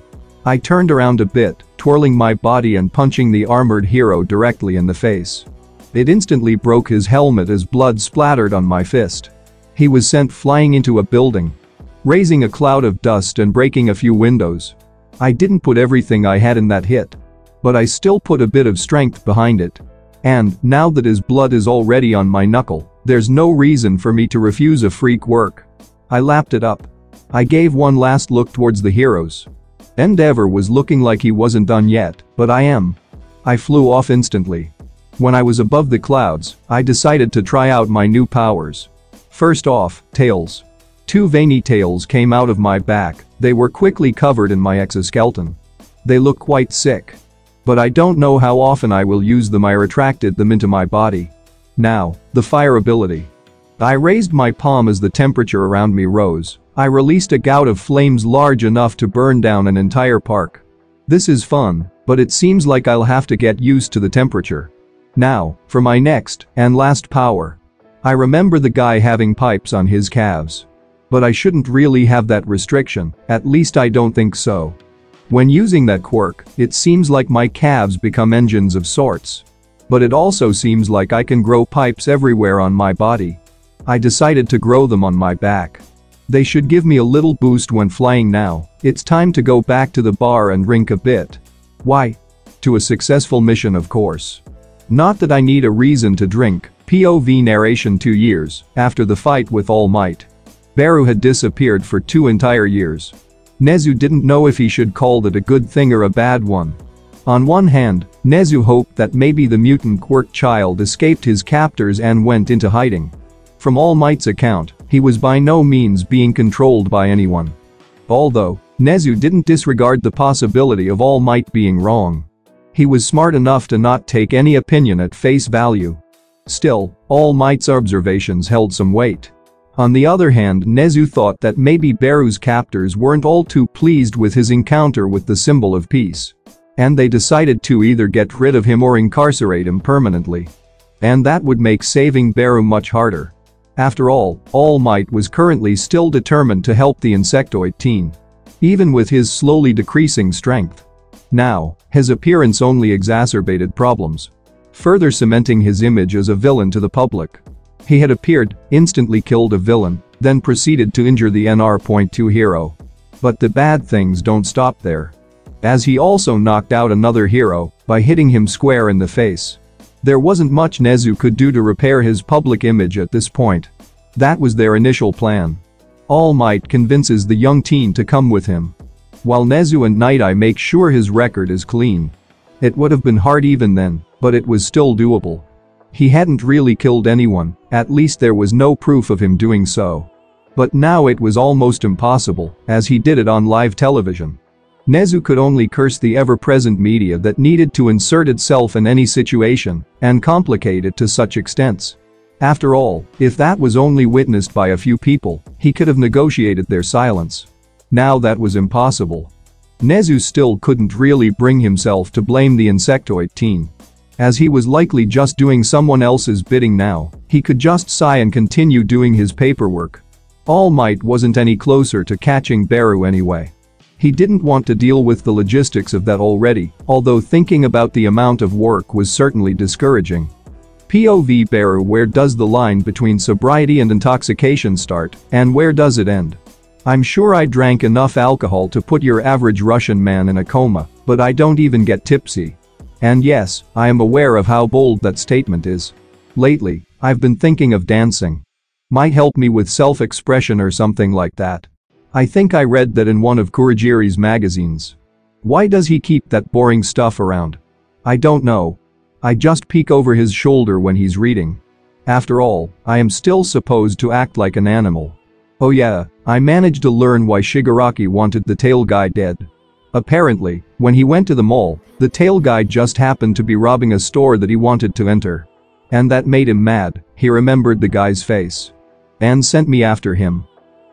I turned around a bit, twirling my body and punching the armored hero directly in the face. It instantly broke his helmet as blood splattered on my fist. He was sent flying into a building, raising a cloud of dust and breaking a few windows. I didn't put everything I had in that hit, but I still put a bit of strength behind it. And, now that his blood is already on my knuckle, there's no reason for me to refuse a freak work. I lapped it up. I gave one last look towards the heroes. Endeavor was looking like he wasn't done yet, but I am. I flew off instantly. When I was above the clouds, I decided to try out my new powers. First off, tails. Two veiny tails came out of my back, they were quickly covered in my exoskeleton. They look quite sick. But I don't know how often I will use them. I retracted them into my body. Now, the fire ability. I raised my palm as the temperature around me rose. I released a gout of flames large enough to burn down an entire park. This is fun, but it seems like I'll have to get used to the temperature. Now, for my next and last power. I remember the guy having pipes on his calves. But I shouldn't really have that restriction, at least I don't think so. When using that quirk, it seems like my calves become engines of sorts. But it also seems like I can grow pipes everywhere on my body. I decided to grow them on my back. They should give me a little boost when flying now. It's time to go back to the bar and rink a bit. Why? To a successful mission, of course. Not that I need a reason to drink. P O V narration. Two years after the fight with All Might. Beru had disappeared for two entire years. Nezu didn't know if he should call it a good thing or a bad one. On one hand, Nezu hoped that maybe the mutant quirk child escaped his captors and went into hiding. From All Might's account, he was by no means being controlled by anyone. Although, Nezu didn't disregard the possibility of All Might being wrong. He was smart enough to not take any opinion at face value. Still, All Might's observations held some weight. On the other hand, Nezu thought that maybe Beru's captors weren't all too pleased with his encounter with the symbol of peace. And they decided to either get rid of him or incarcerate him permanently. And that would make saving Beru much harder. After all, All Might was currently still determined to help the insectoid teen. Even with his slowly decreasing strength. Now, his appearance only exacerbated problems. Further cementing his image as a villain to the public. He had appeared, instantly killed a villain, then proceeded to injure the N R two hero. But the bad things don't stop there. As he also knocked out another hero by hitting him square in the face. There wasn't much Nezu could do to repair his public image at this point. That was their initial plan. All Might convinces the young teen to come with him. While Nezu and Night Eye make sure his record is clean. It would have been hard even then, but it was still doable. He hadn't really killed anyone, at least there was no proof of him doing so. But now it was almost impossible, as he did it on live television. Nezu could only curse the ever-present media that needed to insert itself in any situation and complicate it to such extents. After all, if that was only witnessed by a few people, he could have negotiated their silence. Now that was impossible. Nezu still couldn't really bring himself to blame the insectoid teen. As he was likely just doing someone else's bidding now, he could just sigh and continue doing his paperwork. All Might wasn't any closer to catching Beru anyway. He didn't want to deal with the logistics of that already, although thinking about the amount of work was certainly discouraging. P O V Beru. Where does the line between sobriety and intoxication start, and where does it end? I'm sure I drank enough alcohol to put your average Russian man in a coma, but I don't even get tipsy. And yes, I am aware of how bold that statement is. Lately, I've been thinking of dancing. Might help me with self-expression or something like that. I think I read that in one of Kurogiri's magazines. Why does he keep that boring stuff around? I don't know. I just peek over his shoulder when he's reading. After all, I am still supposed to act like an animal. Oh yeah, I managed to learn why Shigaraki wanted the tail guy dead. Apparently, when he went to the mall, the tail guy just happened to be robbing a store that he wanted to enter. And that made him mad, He remembered the guy's face. And sent me after him.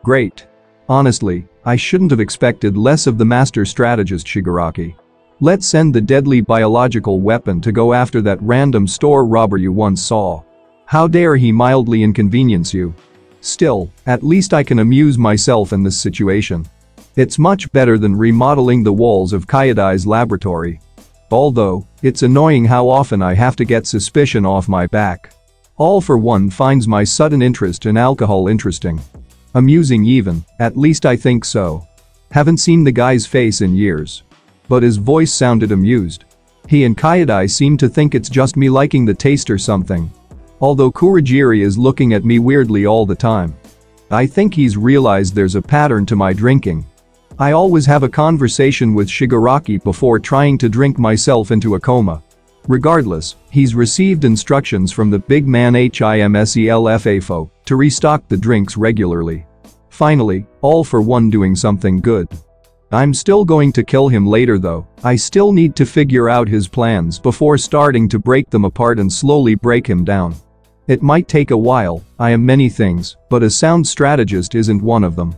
Great. Honestly, I shouldn't have expected less of the master strategist Shigaraki. Let's send the deadly biological weapon to go after that random store robber you once saw. How dare he mildly inconvenience you? Still, at least I can amuse myself in this situation. It's much better than remodeling the walls of Kyudai's laboratory. Although, it's annoying how often I have to get suspicion off my back. All For One finds my sudden interest in alcohol interesting. Amusing even, at least I think so. Haven't seen the guy's face in years. But his voice sounded amused. He and Kyudai seem to think it's just me liking the taste or something. Although Kurogiri is looking at me weirdly all the time. I think he's realized there's a pattern to my drinking. I always have a conversation with Shigaraki before trying to drink myself into a coma. Regardless, he's received instructions from the big man H I M S E L F A F O to restock the drinks regularly. Finally, All For One doing something good. I'm still going to kill him later though. I still need to figure out his plans before starting to break them apart and slowly break him down. It might take a while. I am many things, but a sound strategist isn't one of them.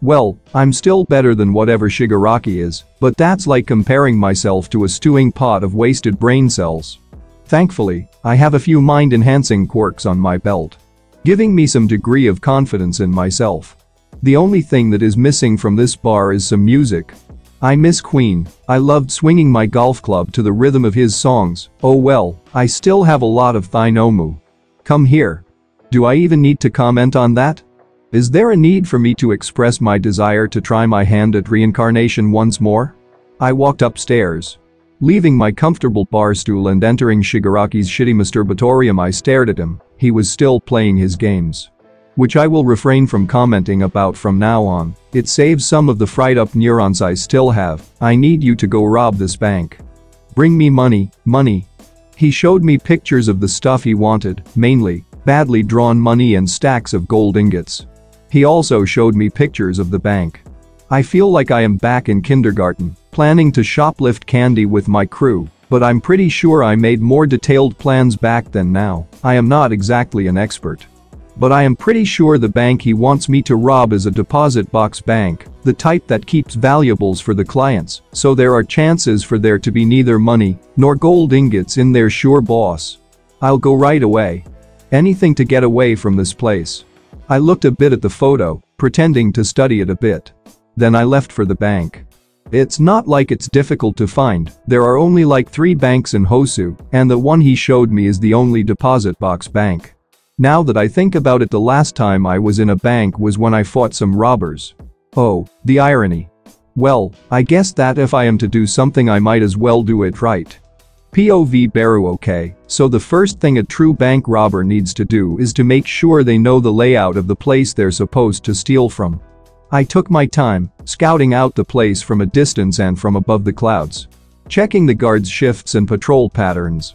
Well, I'm still better than whatever Shigaraki is, but that's like comparing myself to a stewing pot of wasted brain cells. Thankfully, I have a few mind-enhancing quirks on my belt, giving me some degree of confidence in myself. The only thing that is missing from this bar is some music. I miss Queen. I loved swinging my golf club to the rhythm of his songs. Oh well, I still have a lot of thy Nomu. Come here. Do I even need to comment on that? Is there a need for me to express my desire to try my hand at reincarnation once more? I walked upstairs. Leaving my comfortable bar stool and entering Shigaraki's shitty masturbatorium, I stared at him. He was still playing his games, which I will refrain from commenting about from now on. It saves some of the fried up neurons I still have. I need you to go rob this bank. Bring me money, money. He showed me pictures of the stuff he wanted, mainly badly drawn money and stacks of gold ingots. He also showed me pictures of the bank. I feel like I am back in kindergarten, planning to shoplift candy with my crew, but I'm pretty sure I made more detailed plans back then now. I am not exactly an expert. But I am pretty sure the bank he wants me to rob is a deposit box bank, the type that keeps valuables for the clients, so there are chances for there to be neither money nor gold ingots in there, sure boss. I'll go right away. Anything to get away from this place. I looked a bit at the photo, pretending to study it a bit. Then I left for the bank. It's not like it's difficult to find. There are only like three banks in Hosu, and the one he showed me is the only deposit box bank. Now that I think about it, the last time I was in a bank was when I fought some robbers. Oh, the irony. Well, I guess that if I am to do something I might as well do it right. P O V Beru. Okay, so the first thing a true bank robber needs to do is to make sure they know the layout of the place they're supposed to steal from. I took my time, scouting out the place from a distance and from above the clouds. Checking the guards' shifts and patrol patterns.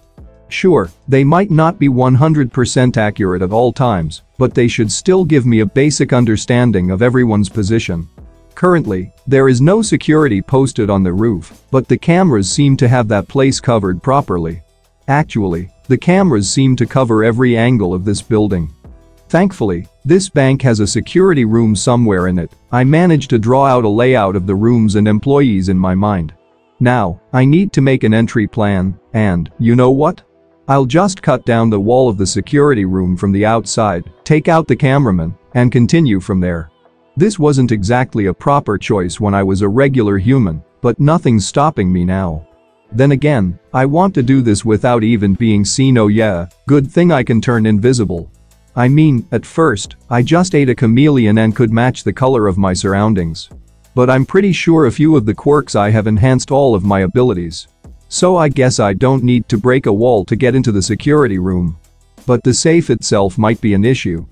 Sure, they might not be one hundred percent accurate at all times, but they should still give me a basic understanding of everyone's position. Currently, there is no security posted on the roof, but the cameras seem to have that place covered properly. Actually, the cameras seem to cover every angle of this building. Thankfully, this bank has a security room somewhere in it. I managed to draw out a layout of the rooms and employees in my mind. Now, I need to make an entry plan, and, you know what? I'll just cut down the wall of the security room from the outside, take out the cameraman, and continue from there. This wasn't exactly a proper choice when I was a regular human, but nothing's stopping me now. Then again, I want to do this without even being seen. Oh yeah, good thing I can turn invisible. I mean, at first, I just ate a chameleon and could match the color of my surroundings. But I'm pretty sure a few of the quirks I have enhanced all of my abilities. So I guess I don't need to break a wall to get into the security room. But the safe itself might be an issue.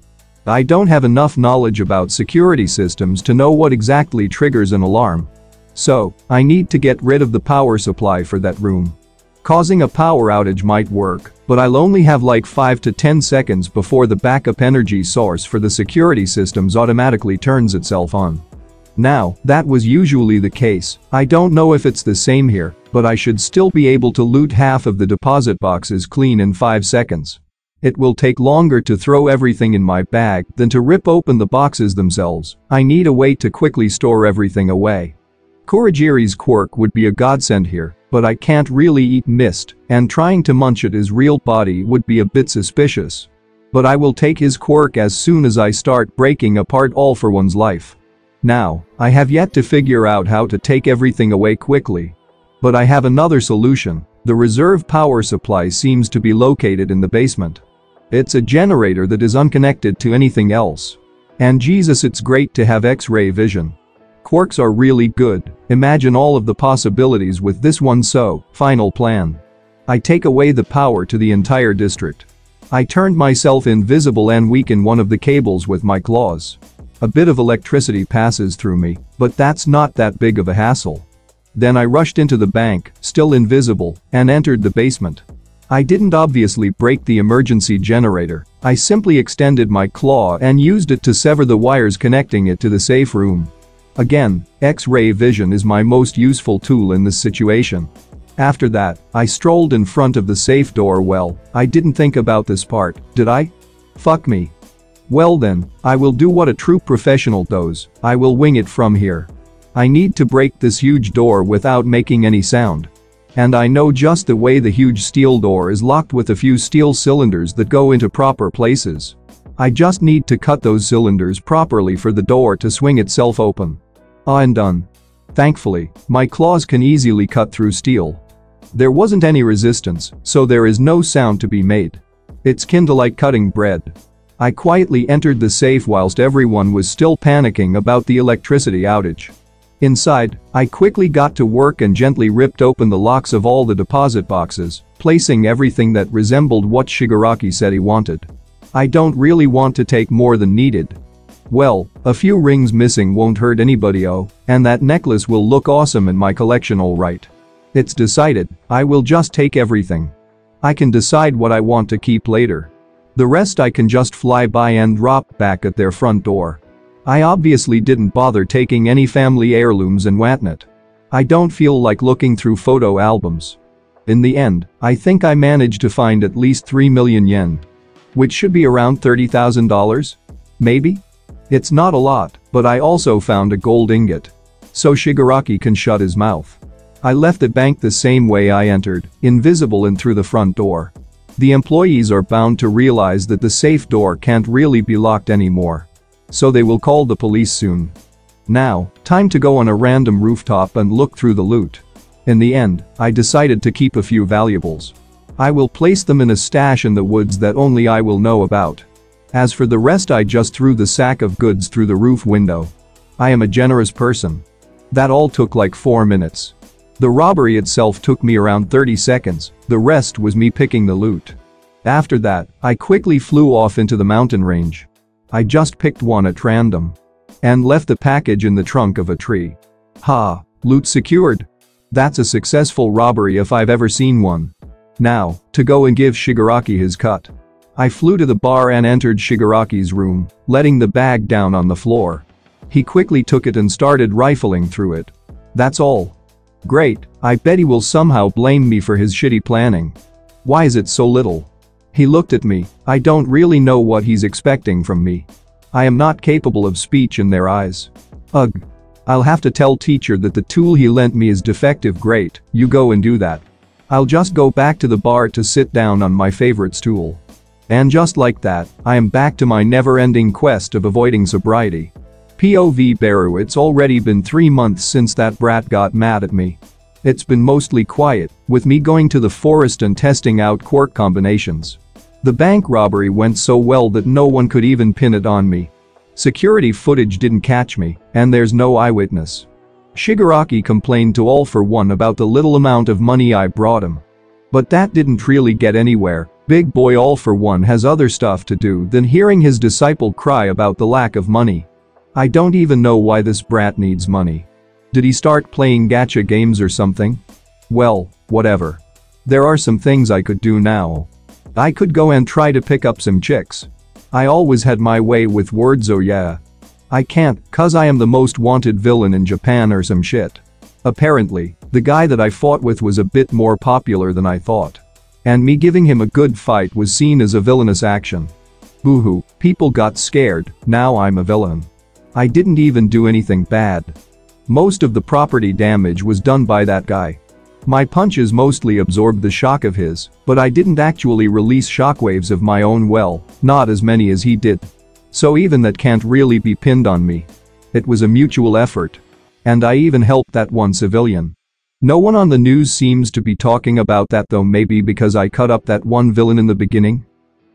I don't have enough knowledge about security systems to know what exactly triggers an alarm. So, I need to get rid of the power supply for that room. Causing a power outage might work, but I'll only have like five to ten seconds before the backup energy source for the security systems automatically turns itself on. Now, that was usually the case. I don't know if it's the same here, but I should still be able to loot half of the deposit boxes clean in five seconds. It will take longer to throw everything in my bag than to rip open the boxes themselves. I need a way to quickly store everything away. Kurogiri's quirk would be a godsend here, but I can't really eat mist, and trying to munch at his real body would be a bit suspicious. But I will take his quirk as soon as I start breaking apart All For One's life. Now, I have yet to figure out how to take everything away quickly. But I have another solution. The reserve power supply seems to be located in the basement. It's a generator that is unconnected to anything else. And Jesus, it's great to have X-ray vision. Quirks are really good. Imagine all of the possibilities with this one. So, final plan. I take away the power to the entire district. I turned myself invisible and weaken one of the cables with my claws. A bit of electricity passes through me, but that's not that big of a hassle. Then I rushed into the bank, still invisible, and entered the basement. I didn't obviously break the emergency generator. I simply extended my claw and used it to sever the wires connecting it to the safe room. Again, X-ray vision is my most useful tool in this situation. After that, I strolled in front of the safe door. Well, I didn't think about this part, did I? Fuck me. Well then, I will do what a true professional does. I will wing it from here. I need to break this huge door without making any sound. And I know just the way. The huge steel door is locked with a few steel cylinders that go into proper places. I just need to cut those cylinders properly for the door to swing itself open. Ah, and done. Thankfully, my claws can easily cut through steel. There wasn't any resistance, so there is no sound to be made. It's kinda like cutting bread. I quietly entered the safe whilst everyone was still panicking about the electricity outage. Inside, I quickly got to work and gently ripped open the locks of all the deposit boxes, placing everything that resembled what Shigaraki said he wanted. I don't really want to take more than needed. Well, a few rings missing won't hurt anybody. Oh, and that necklace will look awesome in my collection. Alright. It's decided. I will just take everything. I can decide what I want to keep later. The rest I can just fly by and drop back at their front door. I obviously didn't bother taking any family heirlooms and whatnot. I don't feel like looking through photo albums. In the end, I think I managed to find at least three million yen. Which should be around thirty thousand dollars? Maybe? It's not a lot, but I also found a gold ingot. So Shigaraki can shut his mouth. I left the bank the same way I entered, invisible and through the front door. The employees are bound to realize that the safe door can't really be locked anymore. So they will call the police soon. Now, time to go on a random rooftop and look through the loot. In the end, I decided to keep a few valuables. I will place them in a stash in the woods that only I will know about. As for the rest, I just threw the sack of goods through the roof window. I am a generous person. That all took like four minutes. The robbery itself took me around thirty seconds, the rest was me picking the loot. After that, I quickly flew off into the mountain range. I just picked one at random. And left the package in the trunk of a tree. Ha, loot secured. That's a successful robbery if I've ever seen one. Now, to go and give Shigaraki his cut. I flew to the bar and entered Shigaraki's room, letting the bag down on the floor. He quickly took it and started rifling through it. That's all. Great, I bet he will somehow blame me for his shitty planning. Why is it so little? He looked at me. I don't really know what he's expecting from me. I am not capable of speech in their eyes. Ugh. I'll have to tell teacher that the tool he lent me is defective. Great, you go and do that. I'll just go back to the bar to sit down on my favorite stool. And just like that, I am back to my never-ending quest of avoiding sobriety. P O V Beru. It's already been three months since that brat got mad at me. It's been mostly quiet, with me going to the forest and testing out quirk combinations. The bank robbery went so well that no one could even pin it on me. Security footage didn't catch me, and there's no eyewitness. Shigaraki complained to All For One about the little amount of money I brought him. But that didn't really get anywhere. Big boy All For One has other stuff to do than hearing his disciple cry about the lack of money. I don't even know why this brat needs money. Did he start playing gacha games or something? Well, whatever. There are some things I could do now. I could go and try to pick up some chicks. I always had my way with words. Oh yeah. I can't, cause I am the most wanted villain in Japan or some shit. Apparently, the guy that I fought with was a bit more popular than I thought. And me giving him a good fight was seen as a villainous action. Boohoo, people got scared, now I'm a villain. I didn't even do anything bad. Most of the property damage was done by that guy. My punches mostly absorbed the shock of his, but I didn't actually release shockwaves of my own, well, not as many as he did. So even that can't really be pinned on me. It was a mutual effort. And I even helped that one civilian. No one on the news seems to be talking about that though, maybe because I cut up that one villain in the beginning?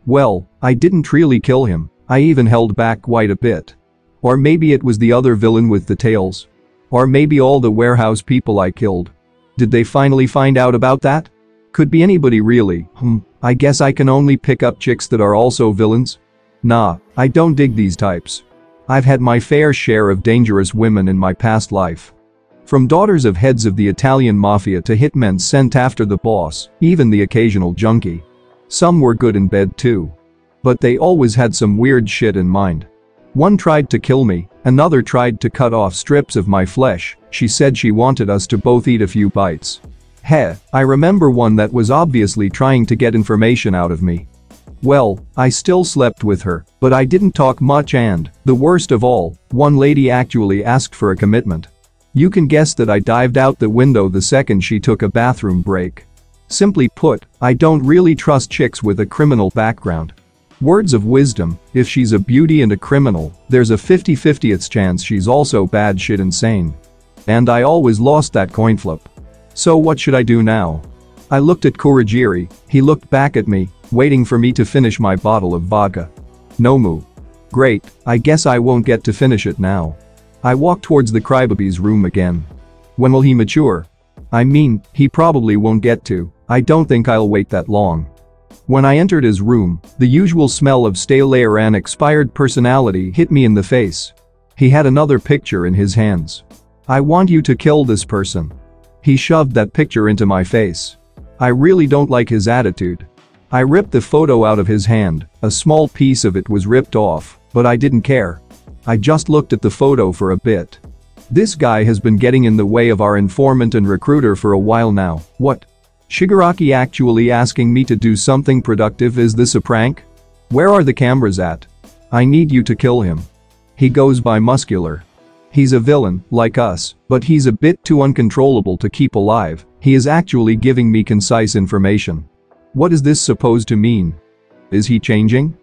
Well, I didn't really kill him, I even held back quite a bit. Or maybe it was the other villain with the tails. Or maybe all the warehouse people I killed. Did they finally find out about that? Could be anybody really. Hmm, I guess I can only pick up chicks that are also villains? Nah, I don't dig these types. I've had my fair share of dangerous women in my past life. From daughters of heads of the Italian mafia to hitmen sent after the boss, even the occasional junkie. Some were good in bed too. But they always had some weird shit in mind. One tried to kill me, another tried to cut off strips of my flesh, she said she wanted us to both eat a few bites. Heh, I remember one that was obviously trying to get information out of me. Well, I still slept with her, but I didn't talk much and, the worst of all, one lady actually asked for a commitment. You can guess that I dived out the window the second she took a bathroom break. Simply put, I don't really trust chicks with a criminal background. Words of wisdom, if she's a beauty and a criminal, there's a fifty fifty chance she's also bad shit insane. And I always lost that coin flip. So what should I do now? I looked at Kurogiri, he looked back at me, waiting for me to finish my bottle of vodka. Nomu. Great, I guess I won't get to finish it now. I walked towards the crybaby's room again. When will he mature? I mean, he probably won't get to, I don't think I'll wait that long. When I entered his room, the usual smell of stale air and expired personality hit me in the face. He had another picture in his hands. I want you to kill this person. He shoved that picture into my face. I really don't like his attitude. I ripped the photo out of his hand, a small piece of it was ripped off, but I didn't care. I just looked at the photo for a bit. This guy has been getting in the way of our informant and recruiter for a while now, what? Shigaraki actually asking me to do something productive, is this a prank? Where are the cameras at? I need you to kill him. He goes by Muscular. He's a villain, like us, but he's a bit too uncontrollable to keep alive, he is actually giving me concise information. What is this supposed to mean? Is he changing?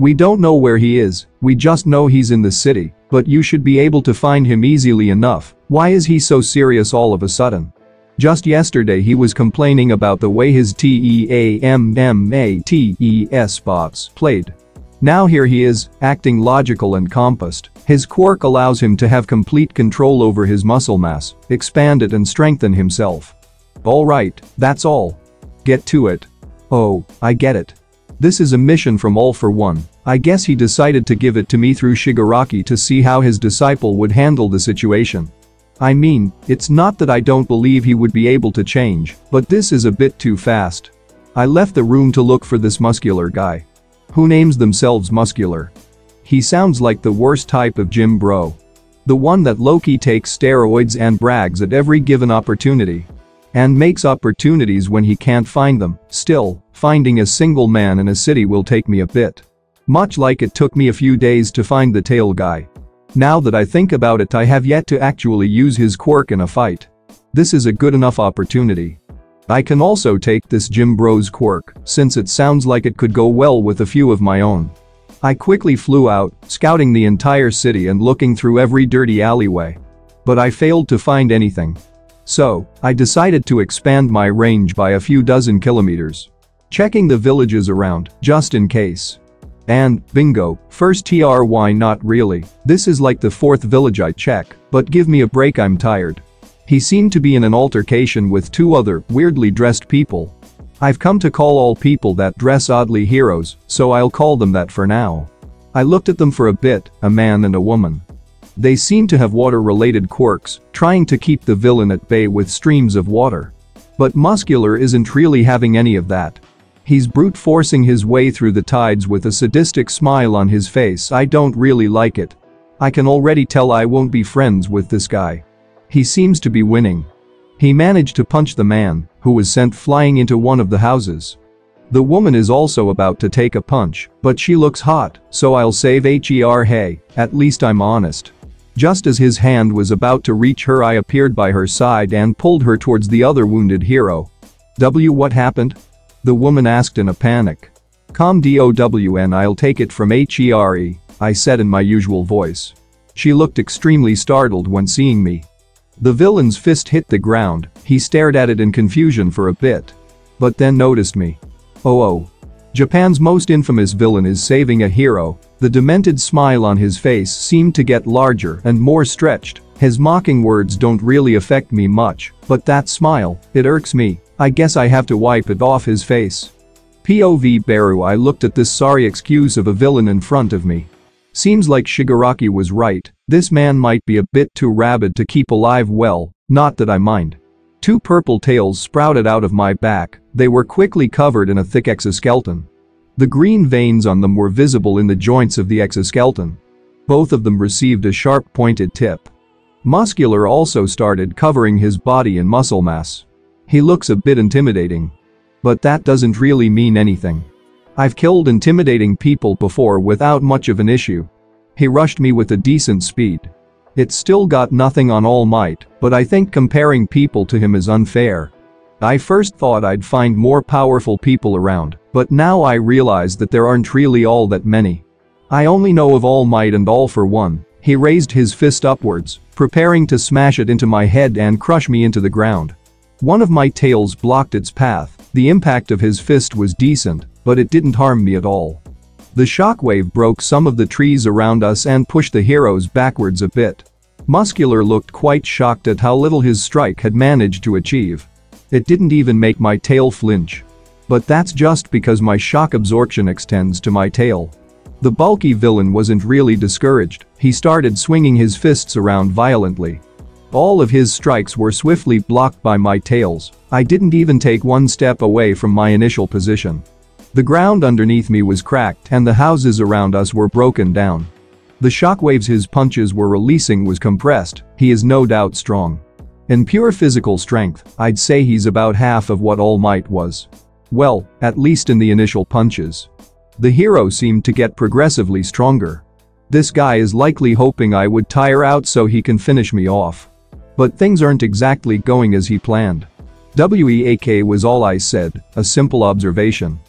We don't know where he is, we just know he's in the city, but you should be able to find him easily enough, why is he so serious all of a sudden? Just yesterday he was complaining about the way his TEAMMATES spots played. Now here he is, acting logical and compassed, his quirk allows him to have complete control over his muscle mass, expand it and strengthen himself. Alright, that's all. Get to it. Oh, I get it. This is a mission from All For One, I guess he decided to give it to me through Shigaraki to see how his disciple would handle the situation. I mean, it's not that I don't believe he would be able to change, but this is a bit too fast. I left the room to look for this Muscular guy. Who names themselves Muscular? He sounds like the worst type of gym bro. The one that low-key takes steroids and brags at every given opportunity. And makes opportunities when he can't find them, still, finding a single man in a city will take me a bit. Much like it took me a few days to find the tail guy. Now that I think about it, I have yet to actually use his quirk in a fight. This is a good enough opportunity. I can also take this gym bro's quirk, since it sounds like it could go well with a few of my own. I quickly flew out, scouting the entire city and looking through every dirty alleyway. But I failed to find anything. So, I decided to expand my range by a few dozen kilometers. Checking the villages around, just in case. And, bingo, first try why not really, this is like the fourth village I check, but give me a break, I'm tired. He seemed to be in an altercation with two other, weirdly dressed people. I've come to call all people that dress oddly heroes, so I'll call them that for now. I looked at them for a bit, a man and a woman. They seem to have water-related quirks, trying to keep the villain at bay with streams of water. But Muscular isn't really having any of that. He's brute-forcing his way through the tides with a sadistic smile on his face. I don't really like it. I can already tell I won't be friends with this guy. He seems to be winning. He managed to punch the man, who was sent flying into one of the houses. The woman is also about to take a punch, but she looks hot, so I'll save her. Hey, at least I'm honest. Just as his hand was about to reach her, I appeared by her side and pulled her towards the other wounded hero. W what happened? The woman asked in a panic. Calm down, I'll take it from here, I said in my usual voice. She looked extremely startled when seeing me. The villain's fist hit the ground. He stared at it in confusion for a bit, but then noticed me. Oh oh. Japan's most infamous villain is saving a hero. The demented smile on his face seemed to get larger and more stretched. His mocking words don't really affect me much, but that smile, it irks me. I guess I have to wipe it off his face. P O V Beru. I looked at this sorry excuse of a villain in front of me. Seems like Shigaraki was right, this man might be a bit too rabid to keep alive. Well, not that I mind. Two purple tails sprouted out of my back. They were quickly covered in a thick exoskeleton. The green veins on them were visible in the joints of the exoskeleton. Both of them received a sharp pointed tip. Muscular also started covering his body in muscle mass. He looks a bit intimidating. But that doesn't really mean anything. I've killed intimidating people before without much of an issue. He rushed me with a decent speed. It's still got nothing on All Might, but I think comparing people to him is unfair. I first thought I'd find more powerful people around, but now I realize that there aren't really all that many. I only know of All Might and All For One. He raised his fist upwards, preparing to smash it into my head and crush me into the ground. One of my tails blocked its path. The impact of his fist was decent, but it didn't harm me at all. The shockwave broke some of the trees around us and pushed the heroes backwards a bit. Muscular looked quite shocked at how little his strike had managed to achieve. It didn't even make my tail flinch. But that's just because my shock absorption extends to my tail. The bulky villain wasn't really discouraged. He started swinging his fists around violently. All of his strikes were swiftly blocked by my tails. I didn't even take one step away from my initial position. The ground underneath me was cracked and the houses around us were broken down. The shockwaves his punches were releasing was compressed. He is no doubt strong. In pure physical strength, I'd say he's about half of what All Might was. Well, at least in the initial punches. The hero seemed to get progressively stronger. This guy is likely hoping I would tire out so he can finish me off. But things aren't exactly going as he planned. W E A K was all I said, a simple observation.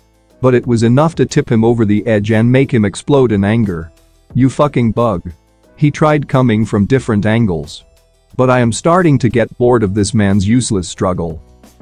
But it was enough to tip him over the edge and make him explode in anger. You fucking bug. He tried coming from different angles. But I am starting to get bored of this man's useless struggle.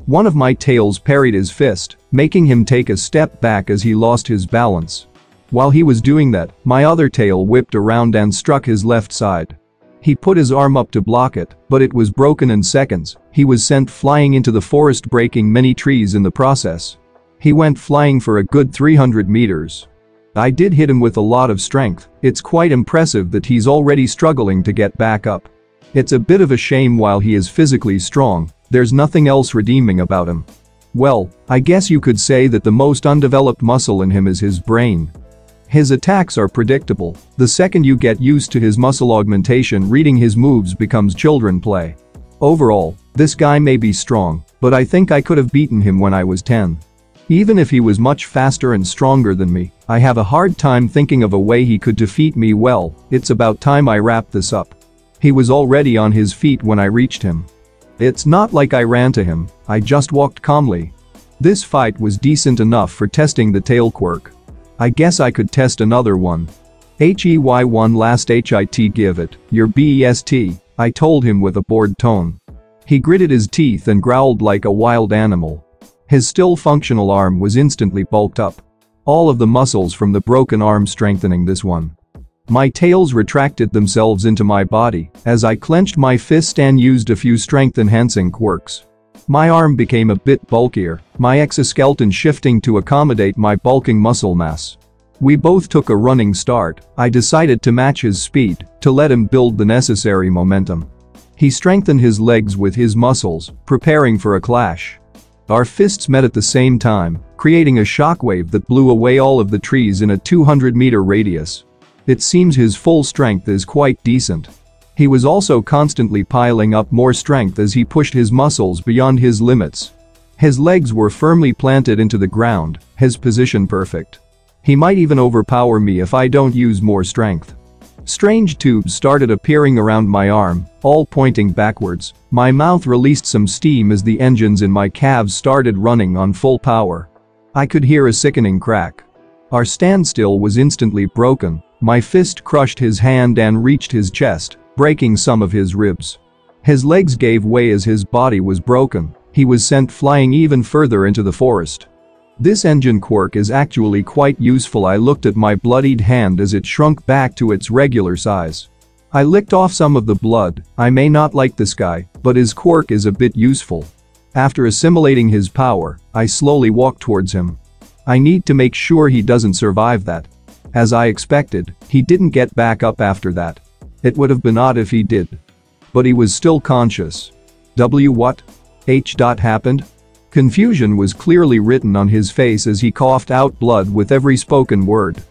One of my tails parried his fist, making him take a step back as he lost his balance. While he was doing that, my other tail whipped around and struck his left side. He put his arm up to block it, but it was broken in seconds. He was sent flying into the forest, breaking many trees in the process. He went flying for a good three hundred meters. I did hit him with a lot of strength. It's quite impressive that he's already struggling to get back up. It's a bit of a shame. While he is physically strong, there's nothing else redeeming about him. Well, I guess you could say that the most undeveloped muscle in him is his brain. His attacks are predictable. The second you get used to his muscle augmentation, reading his moves becomes children play. Overall, this guy may be strong, but I think I could have beaten him when I was ten. Even if he was much faster and stronger than me, I have a hard time thinking of a way he could defeat me. Well, it's about time I wrap this up. He was already on his feet when I reached him. It's not like I ran to him, I just walked calmly. This fight was decent enough for testing the tail quirk. I guess I could test another one. Hey, one last hit, give it your best, I told him with a bored tone. He gritted his teeth and growled like a wild animal. His still functional arm was instantly bulked up. All of the muscles from the broken arm strengthening this one. My tails retracted themselves into my body as I clenched my fist and used a few strength enhancing quirks. My arm became a bit bulkier, my exoskeleton shifting to accommodate my bulking muscle mass. We both took a running start. I decided to match his speed, to let him build the necessary momentum. He strengthened his legs with his muscles, preparing for a clash. Our fists met at the same time, creating a shockwave that blew away all of the trees in a two hundred meter radius. It seems his full strength is quite decent. He was also constantly piling up more strength as he pushed his muscles beyond his limits. His legs were firmly planted into the ground, his position perfect. He might even overpower me if I don't use more strength. Strange tubes started appearing around my arm, all pointing backwards. My mouth released some steam as the engines in my calves started running on full power. I could hear a sickening crack. Our standstill was instantly broken. My fist crushed his hand and reached his chest, breaking some of his ribs. His legs gave way as his body was broken. He was sent flying even further into the forest. This engine quirk is actually quite useful. I looked at my bloodied hand as it shrunk back to its regular size. I licked off some of the blood. I may not like this guy, but his quirk is a bit useful. After assimilating his power, I slowly walked towards him. I need to make sure he doesn't survive that. As I expected, he didn't get back up after that. It would have been odd if he did. But he was still conscious. W what? H dot happened? Confusion was clearly written on his face as he coughed out blood with every spoken word.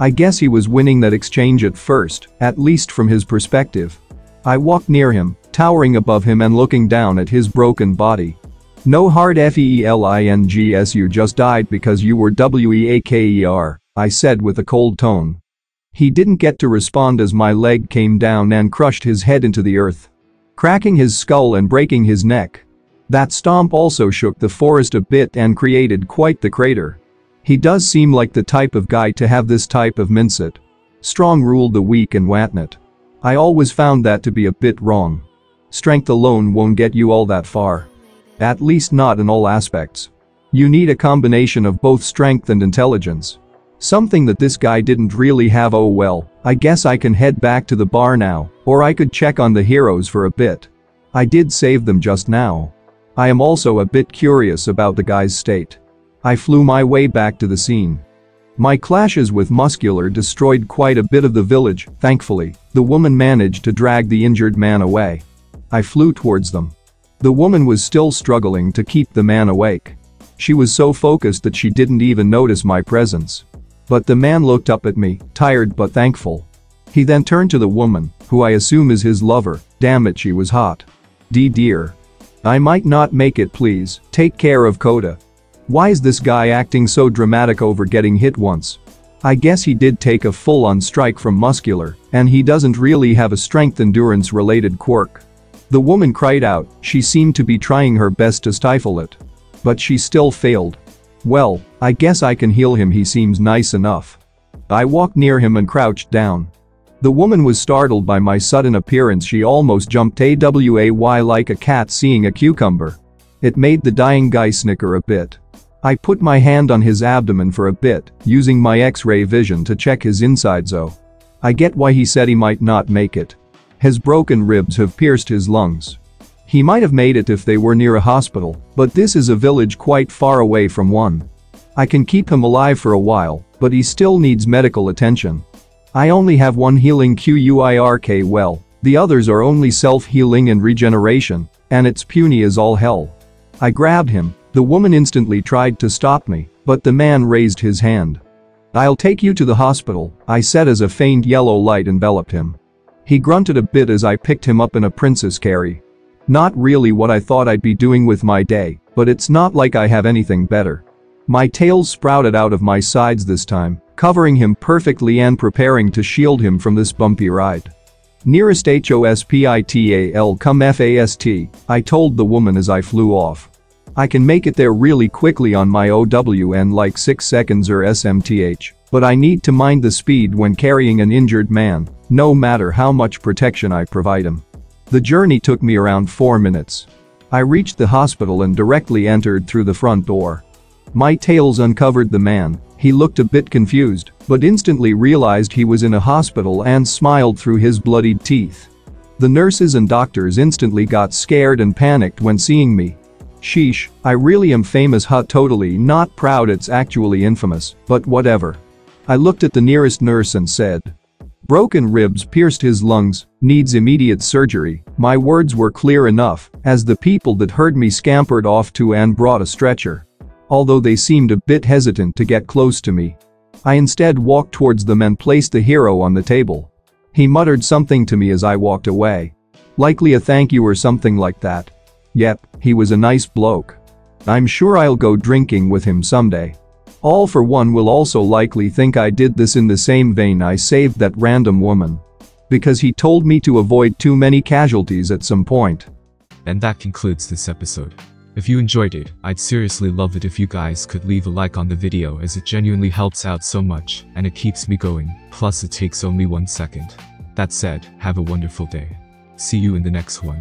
I guess he was winning that exchange at first, at least from his perspective. I walked near him, towering above him and looking down at his broken body. No hard feelings, you just died because you were weaker, I said with a cold tone. He didn't get to respond as my leg came down and crushed his head into the earth, cracking his skull and breaking his neck. That stomp also shook the forest a bit and created quite the crater. He does seem like the type of guy to have this type of mindset. Strong ruled the weak and whatnot. I always found that to be a bit wrong. Strength alone won't get you all that far. At least not in all aspects. You need a combination of both strength and intelligence. Something that this guy didn't really have. Oh well, I guess I can head back to the bar now, or I could check on the heroes for a bit. I did save them just now. I am also a bit curious about the guy's state. I flew my way back to the scene. My clashes with Muscular destroyed quite a bit of the village. Thankfully, the woman managed to drag the injured man away. I flew towards them. The woman was still struggling to keep the man awake. She was so focused that she didn't even notice my presence. But the man looked up at me, tired but thankful. He then turned to the woman, who I assume is his lover. Damn it, she was hot. D dear. I might not make it, please, take care of Koda. Why is this guy acting so dramatic over getting hit once? I guess he did take a full-on strike from Muscular, and he doesn't really have a strength endurance related quirk. The woman cried out. She seemed to be trying her best to stifle it. But she still failed. Well, I guess I can heal him, he seems nice enough. I walked near him and crouched down. The woman was startled by my sudden appearance. She almost jumped away like a cat seeing a cucumber. It made the dying guy snicker a bit. I put my hand on his abdomen for a bit, using my X-ray vision to check his insides. Oh, I get why he said he might not make it. His broken ribs have pierced his lungs. He might have made it if they were near a hospital, but this is a village quite far away from one. I can keep him alive for a while, but he still needs medical attention. I only have one healing quirk. Well, the others are only self-healing and regeneration, and it's puny as all hell. I grabbed him. The woman instantly tried to stop me, but the man raised his hand. "I'll take you to the hospital," I said as a faint yellow light enveloped him. He grunted a bit as I picked him up in a princess carry. Not really what I thought I'd be doing with my day, but it's not like I have anything better. My tails sprouted out of my sides this time, covering him perfectly and preparing to shield him from this bumpy ride. Nearest hospital, come fast, I told the woman as I flew off. I can make it there really quickly on my own, like six seconds or smth, but I need to mind the speed when carrying an injured man, no matter how much protection I provide him. The journey took me around four minutes. I reached the hospital and directly entered through the front door. My tails uncovered the man. He looked a bit confused, but instantly realized he was in a hospital and smiled through his bloodied teeth. The nurses and doctors instantly got scared and panicked when seeing me. Sheesh, I really am famous, huh? Totally not proud, it's actually infamous, but whatever. I looked at the nearest nurse and said. Broken ribs pierced his lungs, needs immediate surgery. My words were clear enough, as the people that heard me scampered off to and brought a stretcher. Although they seemed a bit hesitant to get close to me. I instead walked towards them and placed the hero on the table. He muttered something to me as I walked away. Likely a thank you or something like that. Yep, he was a nice bloke. I'm sure I'll go drinking with him someday. All For One will also likely think I did this in the same vein I saved that random woman. Because he told me to avoid too many casualties at some point. And that concludes this episode. If you enjoyed it, I'd seriously love it if you guys could leave a like on the video, as it genuinely helps out so much, and it keeps me going, plus it takes only one second. That said, have a wonderful day. See you in the next one.